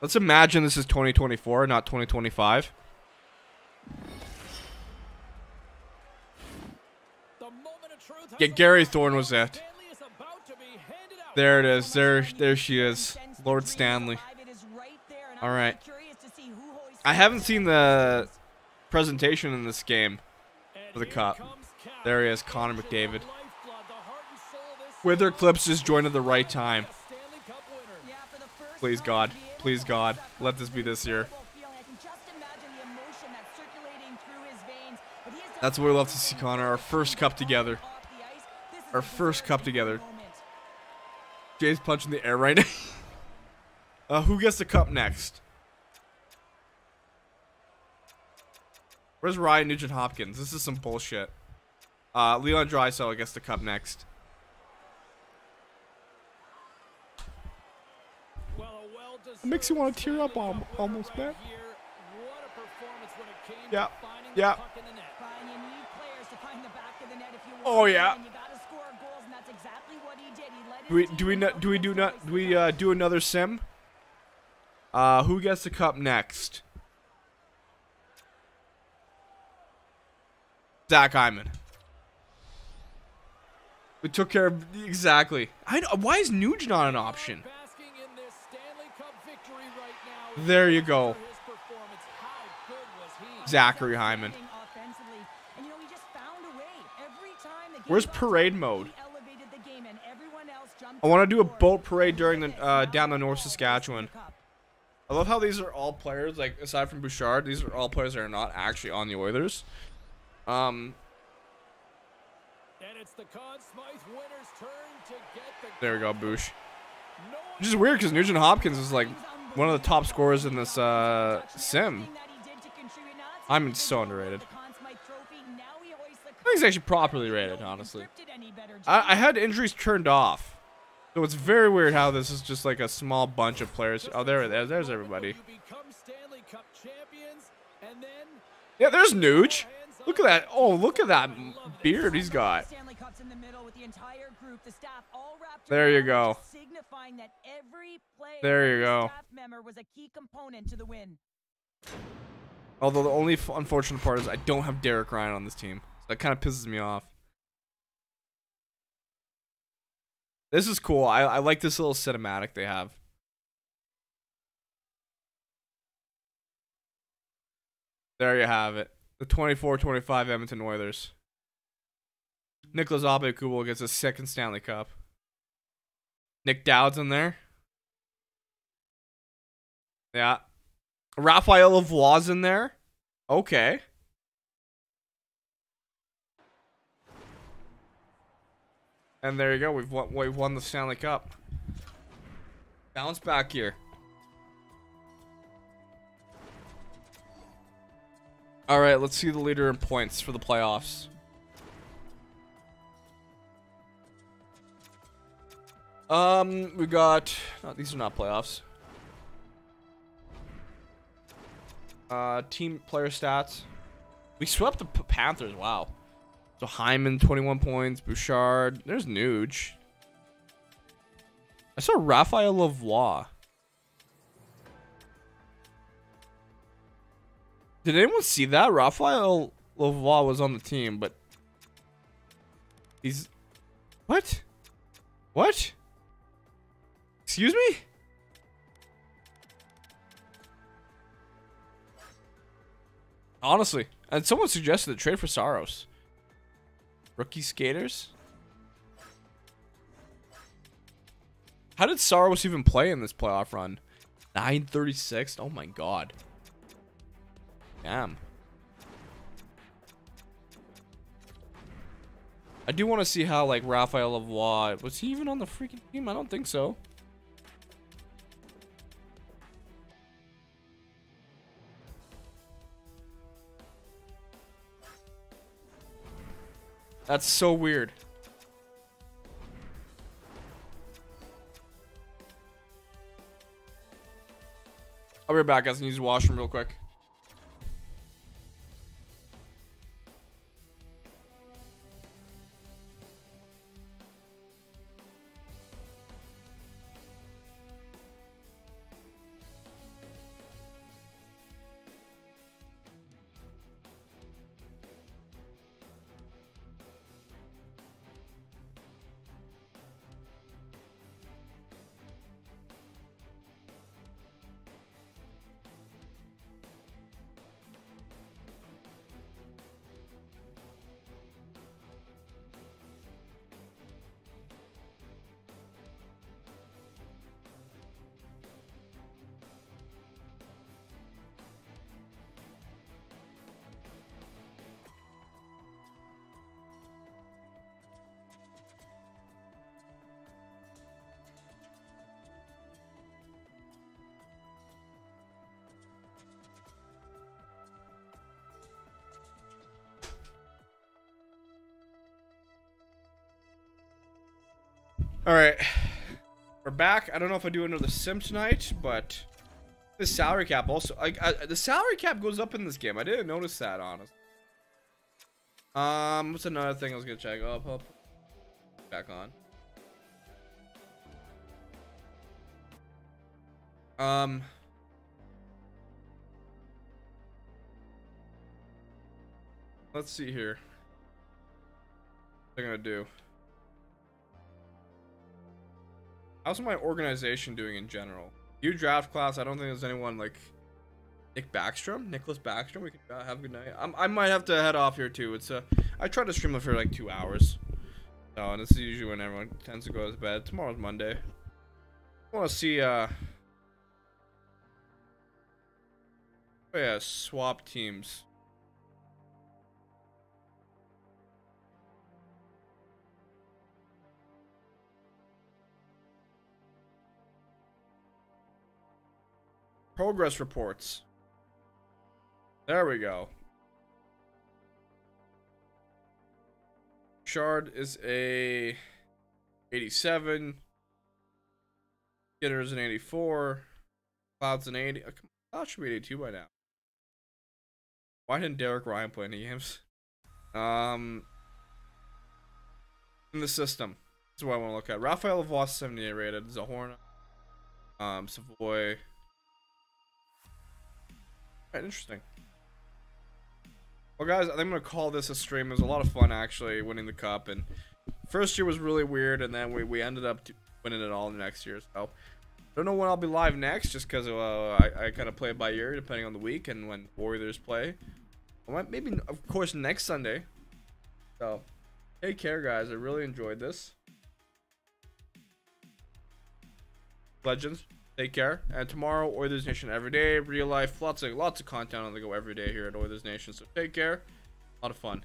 Let's imagine this is 2024, not 2025. Yeah, Gary Thorne was that. There it is. There she is. Lord Stanley. All right. I haven't seen the presentation in this game for the cup. There he is, Connor McDavid. Wither Clips just joined at the right time. Please, God. Please, God. Let this be this year. That's what we love to see, Connor. Our first cup together. Our first cup together. Jay's punching the air right now. Who gets the cup next? Where's Ryan Nugent-Hopkins? This is some bullshit. Leon Draisaitl gets the cup next. It makes you want to tear up almost, man. Yeah. Yeah. Oh, yeah. Do we do another sim? Who gets the cup next? Zach Hyman. We took care of exactly. Why is Nuge not an option? There you go. Zachary Hyman. Where's parade mode? I want to do a boat parade during the down the North Saskatchewan. I love how these are all players, like aside from Bouchard, these are all players that are not actually on the Oilers. And it's the Conn Smythe winner's turn to get the... There we go, Boosh. Which is weird because Nugent Hopkins is like one of the top scorers in this sim. I'm so underrated. I think he's actually properly rated, honestly. I had injuries turned off, so it's very weird how this is just like a small bunch of players. Oh, there's everybody. Yeah, there's Nuge. Look at that. Oh, look at that beard he's got. There you go. There you go. Although the only unfortunate part is I don't have Derek Ryan on this team. So that kind of pisses me off. This is cool. I like this little cinematic they have. There you have it. The 24-25 Edmonton Oilers. Nicholas Abel-Kubel gets his second Stanley Cup. Nick Dowd's in there. Yeah. Raphael Lavoie's in there. Okay. And there you go. We've won the Stanley Cup. Bounce back here. All right, let's see the leader in points for the playoffs. We got... Oh, these are not playoffs. Team player stats. We swept the Panthers. Wow. So Hyman, 21 points. Bouchard. There's Nuge. I saw Raphael Lavoie. Did anyone see that? Raphael Lavoie was on the team, but he's... What? What? Excuse me? Honestly. And someone suggested a trade for Saros. Rookie skaters? How did Saros even play in this playoff run? 936? Oh my god. Damn. I do want to see how, like, Raphael Lavoie... Was he even on the freaking team? I don't think so. That's so weird. I'll be right back, guys. I need to use the washroom real quick. All right, we're back. I don't know if I do another sim tonight, but the salary cap also, the salary cap goes up in this game. I didn't notice that, honestly. What's another thing I was gonna check? Up, back on. Let's see here. What am I gonna do? How's my organization doing in general? New draft class. I don't think there's anyone like Nick Backstrom, Nicholas Backstrom. We can have a good night. I might have to head off here too. It's I try to stream it for like 2 hours. So, and this is usually when everyone tends to go to bed. Tomorrow's Monday. I want to see oh yeah, swap teams. Progress reports. There we go. Shard is a 87. Skinner is an 84. Cloud's an 80. Oh, Cloud should be 82 by now. Why didn't Derek Ryan play any games? In the system. That's what I want to look at. Raphael Lavoie 78 rated. Zahorna. Savoy. Interesting. Well, guys, I think I'm gonna call this a stream. It was a lot of fun actually winning the cup, and first year was really weird, and then we ended up winning it all next year. So don't know when I'll be live next, just because I kind of play it by ear depending on the week and when Warriors play. Well, maybe of course next Sunday. So take care, guys. I really enjoyed this. Legends. Take care, and tomorrow, Oilers Nation every day, real life, lots of content on the go every day here at Oilers Nation, so take care, a lot of fun.